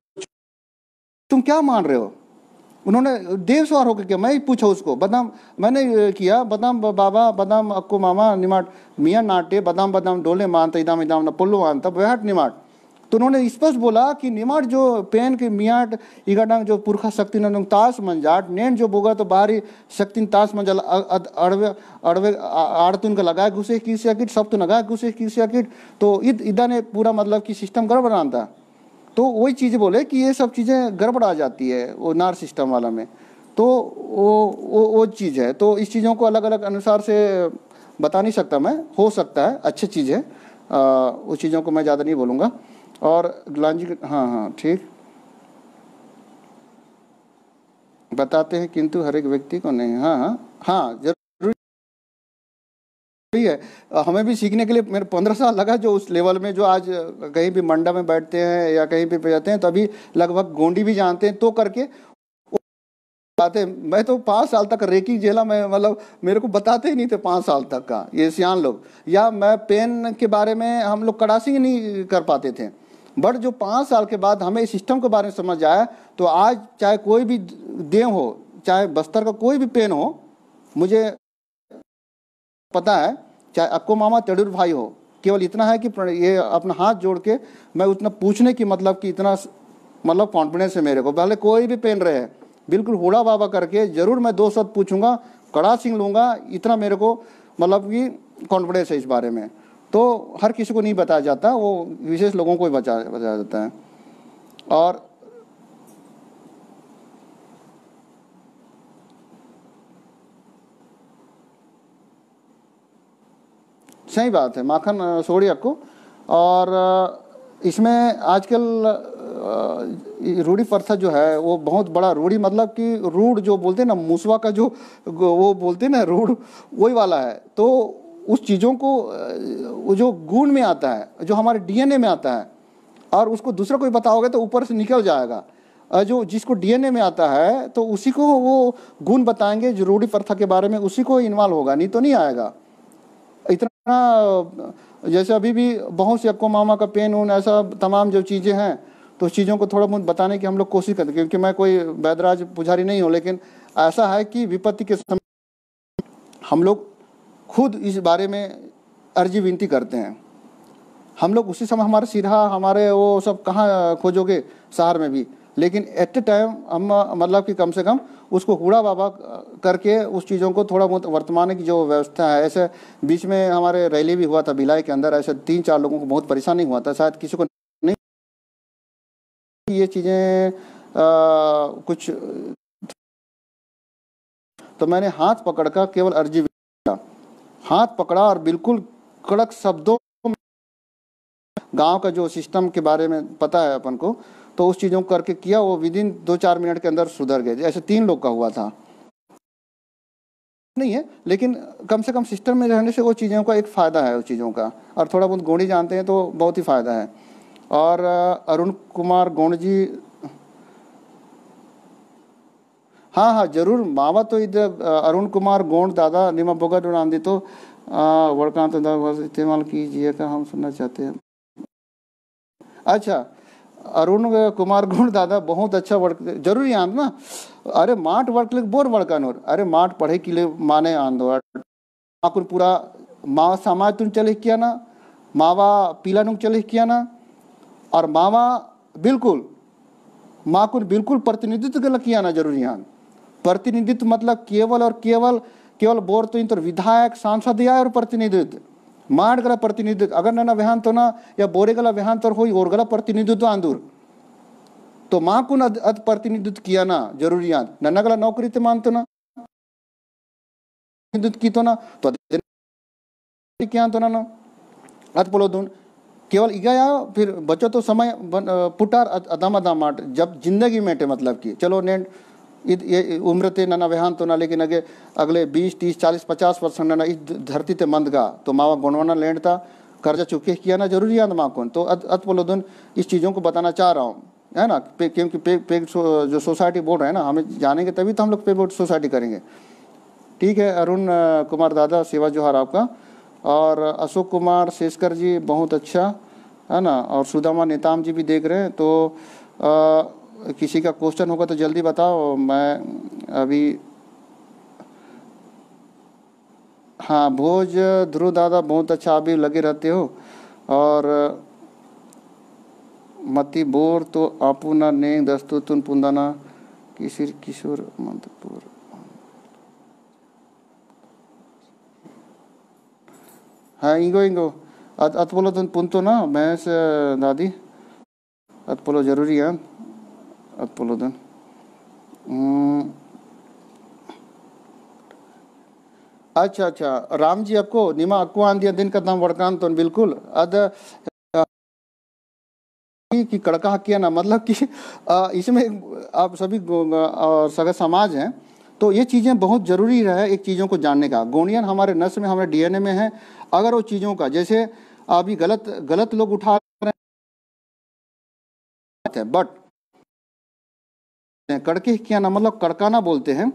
तुम क्या मान रहे हो। उन्होंने देव सवार होकर किया, मैं ही पूछा उसको, बदाम मैंने किया, बदाम बाबा बदाम अक्को मामा निमाट मियाँ नाटे बदाम बदाम डोले मानता इदाम इदाम ना पुल्लो मानता बेहट निमाट। तो उन्होंने स्पष्ट बोला कि निमाट जो पेन के मियाट इगाडांग जो पुरखा शक्ति नंग ताश मंजाट नैन जो बोगा तो बाहरी शक्ति ताश मंजाल अड़वे अड़वे आड़तुन का लगाए घुसे किसी किट सब तो लगाए घुसे किसी किट। तो इदा ने पूरा मतलब कि सिस्टम गड़बड़ आता, तो वही चीज़ बोले कि ये सब चीज़ें गड़बड़ आ जाती है वो नार सिस्टम वाला में। तो वो चीज़ है, तो इस चीज़ों को अलग अलग अनुसार से बता नहीं सकता मैं, हो सकता है अच्छी चीज़ है, उस चीज़ों को मैं ज़्यादा नहीं बोलूँगा। और गुलांजी हाँ, ठीक बताते हैं किंतु हर एक व्यक्ति को नहीं। हाँ, जरूरी है, हमें भी सीखने के लिए मेरे 15 साल लगा, जो उस लेवल में जो आज कहीं भी मंडा में बैठते हैं या कहीं भी जाते हैं, तभी लगभग गोंडी भी जानते हैं तो करके बताते। मैं तो 5 साल तक रेकी जेला में मतलब मेरे को बताते ही नहीं थे 5 साल तक का ये सियान लोग, या मैं पेन के बारे में हम लोग कड़ासी नहीं कर पाते थे। बट जो 5 साल के बाद हमें इस सिस्टम के बारे में समझ आया, तो आज चाहे कोई भी देव हो, चाहे बस्तर का कोई भी पेन हो, मुझे पता है, चाहे अक्को मामा तड़ूर भाई हो, केवल इतना है कि ये अपना हाथ जोड़ के मैं उतना पूछने की मतलब कि इतना मतलब कॉन्फिडेंस है मेरे को, भले कोई भी पेन रहे बिल्कुल होड़ा बाबा करके जरूर मैं 2 शब्द पूछूंगा, कड़ा सिंह लूँगा, इतना मेरे को मतलब कि कॉन्फिडेंस है इस बारे में। तो हर किसी को नहीं बताया जाता, वो विशेष लोगों को ही बताया जाता है। और सही बात है माखन सोड़िया को। और इसमें आजकल रूढ़ी प्रथा जो है वो बहुत बड़ा, रूढ़ी मतलब कि रूढ़ जो बोलते हैं ना, मूसवा का जो वो बोलते हैं ना रूढ़, वही वाला है। तो उस चीज़ों को जो गुण में आता है, जो हमारे डीएनए में आता है, और उसको दूसरा कोई बताओगे तो ऊपर से निकल जाएगा। जो जिसको डीएनए में आता है तो उसी को वो गुण बताएंगे, जो रूढ़ी प्रथा के बारे में उसी को इन्वॉल्व होगा, नहीं तो नहीं आएगा इतना। जैसे अभी भी बहुत से अक्को मामा का पेन उन ऐसा तमाम जो चीज़ें हैं, तो चीज़ों को थोड़ा बहुत बताने की हम लोग कोशिश करते, क्योंकि मैं कोई वैदराज पुजारी नहीं हूँ, लेकिन ऐसा है कि विपत्ति के समय हम लोग खुद इस बारे में अर्जी विनती करते हैं। हम लोग उसी समय हमारे सिरहा हमारे वो सब कहाँ खोजोगे शहर में भी, लेकिन एट ए टाइम हम मतलब कि कम से कम उसको हुड़ा बाबा करके उस चीज़ों को थोड़ा बहुत वर्तमान की जो व्यवस्था है। ऐसे बीच में हमारे रैली भी हुआ था भिलाई के अंदर, ऐसे 3-4 लोगों को बहुत परेशानी हुआ था, शायद किसी को नहीं ये चीज़ें कुछ, तो मैंने हाथ पकड़ कर केवल अर्जी किया, हाथ पकड़ा और बिल्कुल कड़क शब्दों में, गाँव का जो सिस्टम के बारे में पता है अपन को, तो उस चीज़ों को करके किया, वो विदिन 2-4 मिनट के अंदर सुधर गए। ऐसे 3 लोग का हुआ था, नहीं है, लेकिन कम से कम सिस्टम में रहने से वो चीज़ों का एक फ़ायदा है, उस चीज़ों का। और थोड़ा बहुत गोंडी जानते हैं तो बहुत ही फ़ायदा है। और अरुण कुमार गोंड जी, हाँ हाँ जरूर मावा, तो इधर अरुण कुमार गोंड दादा निमा बोगा डोनांदी तो वड़कांत इस्तेमाल कीजिएगा, हम सुनना चाहते हैं। अच्छा अरुण कुमार गुण दादा बहुत अच्छा वर्क जरूर आंद ना, अरे माट वर्क ले बोर वर्कानोर, अरे माट पढ़े के लिए माने आंदो आकुन पूरा मावा समाज तुम चले किया ना, मावा पीला नुम चले किया ना, और मावा बिल्कुल माकुन बिल्कुल प्रतिनिधित्व गल किया ना जरूर आंद। प्रतिनिधित्व मतलब केवल और केवल केवल बोर तो इन तो विधायक सांसद या और प्रतिनिधित्व माट गला प्रतिनिधित्व अगर ना वेहान तो ना या बोरे गला वेहान तो हो और गला प्रतिनिधित्व आंदूर तो माँ को ना अध प्रतिनिधित्व किया ना जरूरी याद नन्ना गला नौकरी तो मानते ना प्रतिनिधित्व की तो ना तो क्या तो ना अध बोलो दून केवल इगा या फिर बचो तो समय पुटार अदाम अदाम माट जब जिंदगी मेटे मतलब कि चलो नेट ये उम्र ते ना वेहान तो ना लेकिन अगले 20, 30, 40, 50 परसेंट ना इस धरती ते मंदगा तो मावा गोंडवाना लैंड था कर्जा चुके किया ना जरूरी याद माँ कौन तो अतपोलोधन इस चीज़ों को बताना चाह रहा हूँ, है ना। क्योंकि जो सोसाइटी बोर्ड है ना, हमें जानेंगे तभी तो हम लोग पे बोर्ड सोसाइटी करेंगे। ठीक है अरुण कुमार दादा सेवा जोहार आपका। और अशोक कुमार शेषकर जी बहुत अच्छा, है ना। और सुदामा नेताम जी भी देख रहे हैं, तो किसी का क्वेश्चन होगा तो जल्दी बताओ। मैं अभी हाँ भोज ध्रुव दादा बहुत अच्छा, आप भी लगे रहते हो। और मती बोर तो आपूना ने दस्तु तुन पुंदाना किसिर किशोर मंदपुर। हाँ इंगो इंगो अत बोलो तुम पुनतो ना भैंस दादी अत बोलो जरूरी है अतपोलोधन। अच्छा अच्छा राम जी आपको निमा अक्वान दिया दिन का नाम वड़कान तो बिल्कुल अद कि कड़का किया ना मतलब कि इसमें आप सभी और सगा समाज हैं तो ये चीज़ें बहुत ज़रूरी रहे एक चीज़ों को जानने का। गोंडियन हमारे नस्ल में, हमारे डीएनए में है। अगर वो चीज़ों का जैसे अभी गलत लोग उठा रहे हैं बट कड़के क्या ना मतलब कड़काना बोलते हैं।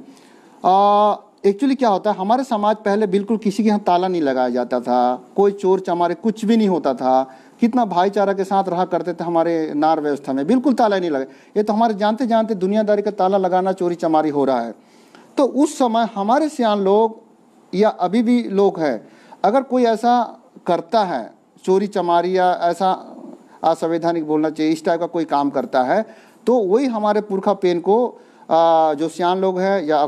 एक्चुअली क्या होता है, हमारे समाज पहले बिल्कुल किसी के यहाँ ताला नहीं लगाया जाता था, कोई चोर चमारे कुछ भी नहीं होता था। कितना भाईचारा के साथ रहा करते थे हमारे नार व्यवस्था में, बिल्कुल ताला नहीं लगा। ये तो हमारे जानते जानते दुनियादारी का ताला लगाना, चोरी चमारी हो रहा है। तो उस समय हमारे सियान लोग या अभी भी लोग हैं, अगर कोई ऐसा करता है चोरी चमारी या ऐसा असंवैधानिक बोलना चाहिए इस टाइप का कोई काम करता है तो वही हमारे पुरखा पेन को जो सियान लोग हैं या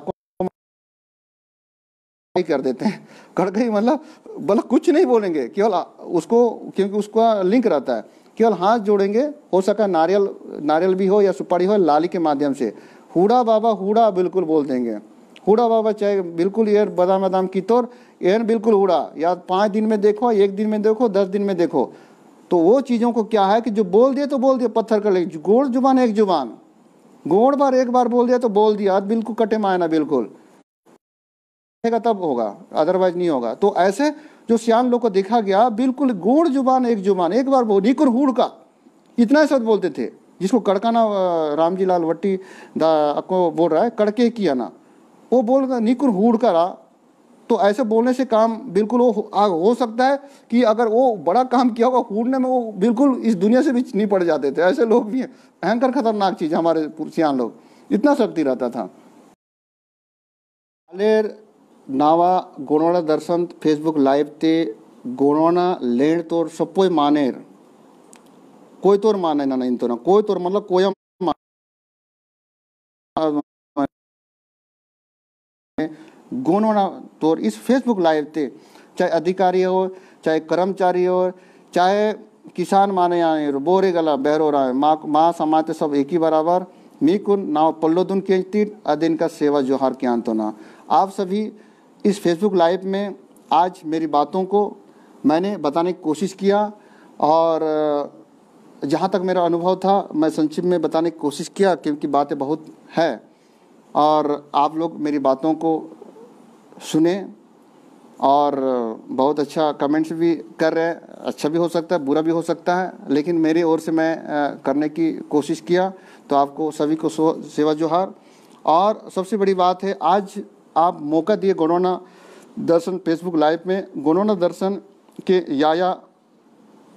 कर देते हैं कड़कई मतलब कुछ नहीं बोलेंगे केवल उसको, क्योंकि उसका लिंक रहता है, केवल हाथ जोड़ेंगे। हो सका नारियल भी हो या सुपारी हो, लाली के माध्यम से हुड़ा बाबा हुड़ा बिल्कुल बोल देंगे। हुड़ा बाबा चाहे बिल्कुल ये बदाम बदाम की तौर एन बिल्कुल हुड़ा या 5 दिन में देखो, 1 दिन में देखो, 10 दिन में देखो। तो वो चीज़ों को क्या है कि जो बोल दिया तो बोल दिया, पत्थर कर ले। गोड़ जुबान एक जुबान, गोड़ बार एक बार बोल दिया तो बोल दिया, बिल्कुल कटे मायना बिल्कुल तब होगा, अदरवाइज नहीं होगा। तो ऐसे जो सियान लोग को देखा गया बिल्कुल गोड़ जुबान एक बार बोल निकुर हुड़ का इतना शब्द बोलते थे, जिसको कड़काना रामजी लाल भट्टी को बोल रहा है कड़के किया ना, वो बोल निकुर हुड़ का रहा। तो ऐसे बोलने से काम बिल्कुल हो सकता है कि अगर वो बड़ा काम किया होगा हुड़ने में, वो बिल्कुल इस दुनिया से भी नहीं पड़ जाते थे। ऐसे लोग भी हैं, भयंकर खतरनाक चीज़ है हमारे सियान लोग, इतना शक्ति रहता था। अलेर नावा गोंडवाना दर्शन फेसबुक लाइव ते गोंडवाना लैंड तोर सपोई मानेर कोई तोर माने ना इन तो ना कोई तोर मतलब कोया गोंडवाना तोर इस फेसबुक लाइव ते चाहे अधिकारी हो, चाहे कर्मचारी हो, चाहे किसान माने आए बोरे गला बहरो राय माँ समाते सब एक ही बराबर मीकुन नाव पल्लोदुन के तीर अदिन का सेवा जोहार के आंतोना। आप सभी इस फेसबुक लाइव में आज मेरी बातों को मैंने बताने की कोशिश किया और जहाँ तक मेरा अनुभव था मैं संक्षिप्त में बताने की कोशिश किया, क्योंकि बातें बहुत है और आप लोग मेरी बातों को सुने और बहुत अच्छा कमेंट्स भी कर रहे हैं। अच्छा भी हो सकता है, बुरा भी हो सकता है, लेकिन मेरी ओर से मैं करने की कोशिश किया। तो आपको सभी को सेवा जोहार। और सबसे बड़ी बात है, आज आप मौका दिए गोंडवाना दर्शन फेसबुक लाइव में, गोंडवाना दर्शन के याया,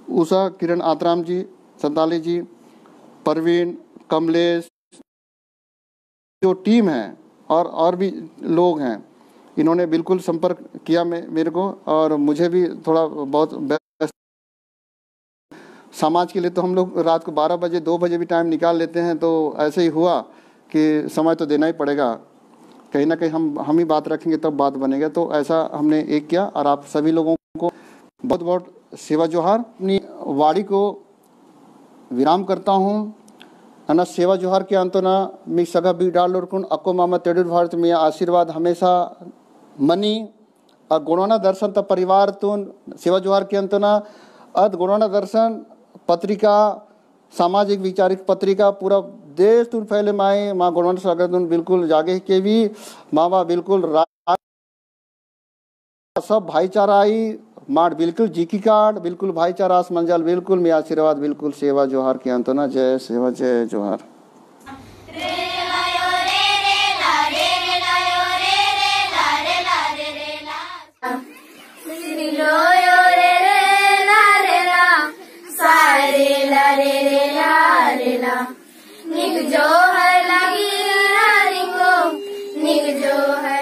उषा, किरण आतराम जी, संताली जी, परवीन, कमलेश, जो टीम है और भी लोग हैं, इन्होंने बिल्कुल संपर्क किया मेरे को। और मुझे भी थोड़ा बहुत व्यस्त समाज के लिए तो हम लोग रात को 12 बजे 2 बजे भी टाइम निकाल लेते हैं, तो ऐसे ही हुआ कि समय तो देना ही पड़ेगा, कहीं ना कहीं हम ही बात रखेंगे तब बात बनेगा। तो ऐसा हमने एक किया और आप सभी लोगों को बहुत बहुत सेवा जोहार। अपनी वाणी को विराम करता हूँ। अना सेवा जोहार के अंतना मी सगा बी डालोर कुन अको मामा तेडुर भारत में आशीर्वाद हमेशा मनी। और गोंडवाना दर्शन त परिवार तुन सेवा जोहार के अंतना अद गोंडवाना दर्शन पत्रिका, सामाजिक वैचारिक पत्रिका पूरा देश तुन फैले माए माँ गोंडवाना स्वागत तुन बिल्कुल जागे के भी माँ बा बिल्कुल सब भाईचारा आई मार बिल्कुल जी की कार्ड बिल्कुल भाईचारा मंजल बिल्कुल मैं आशीर्वाद बिल्कुल सेवा जोहार के अंतना जय सेवा जय जोहार। निक जो है लगी निक जो है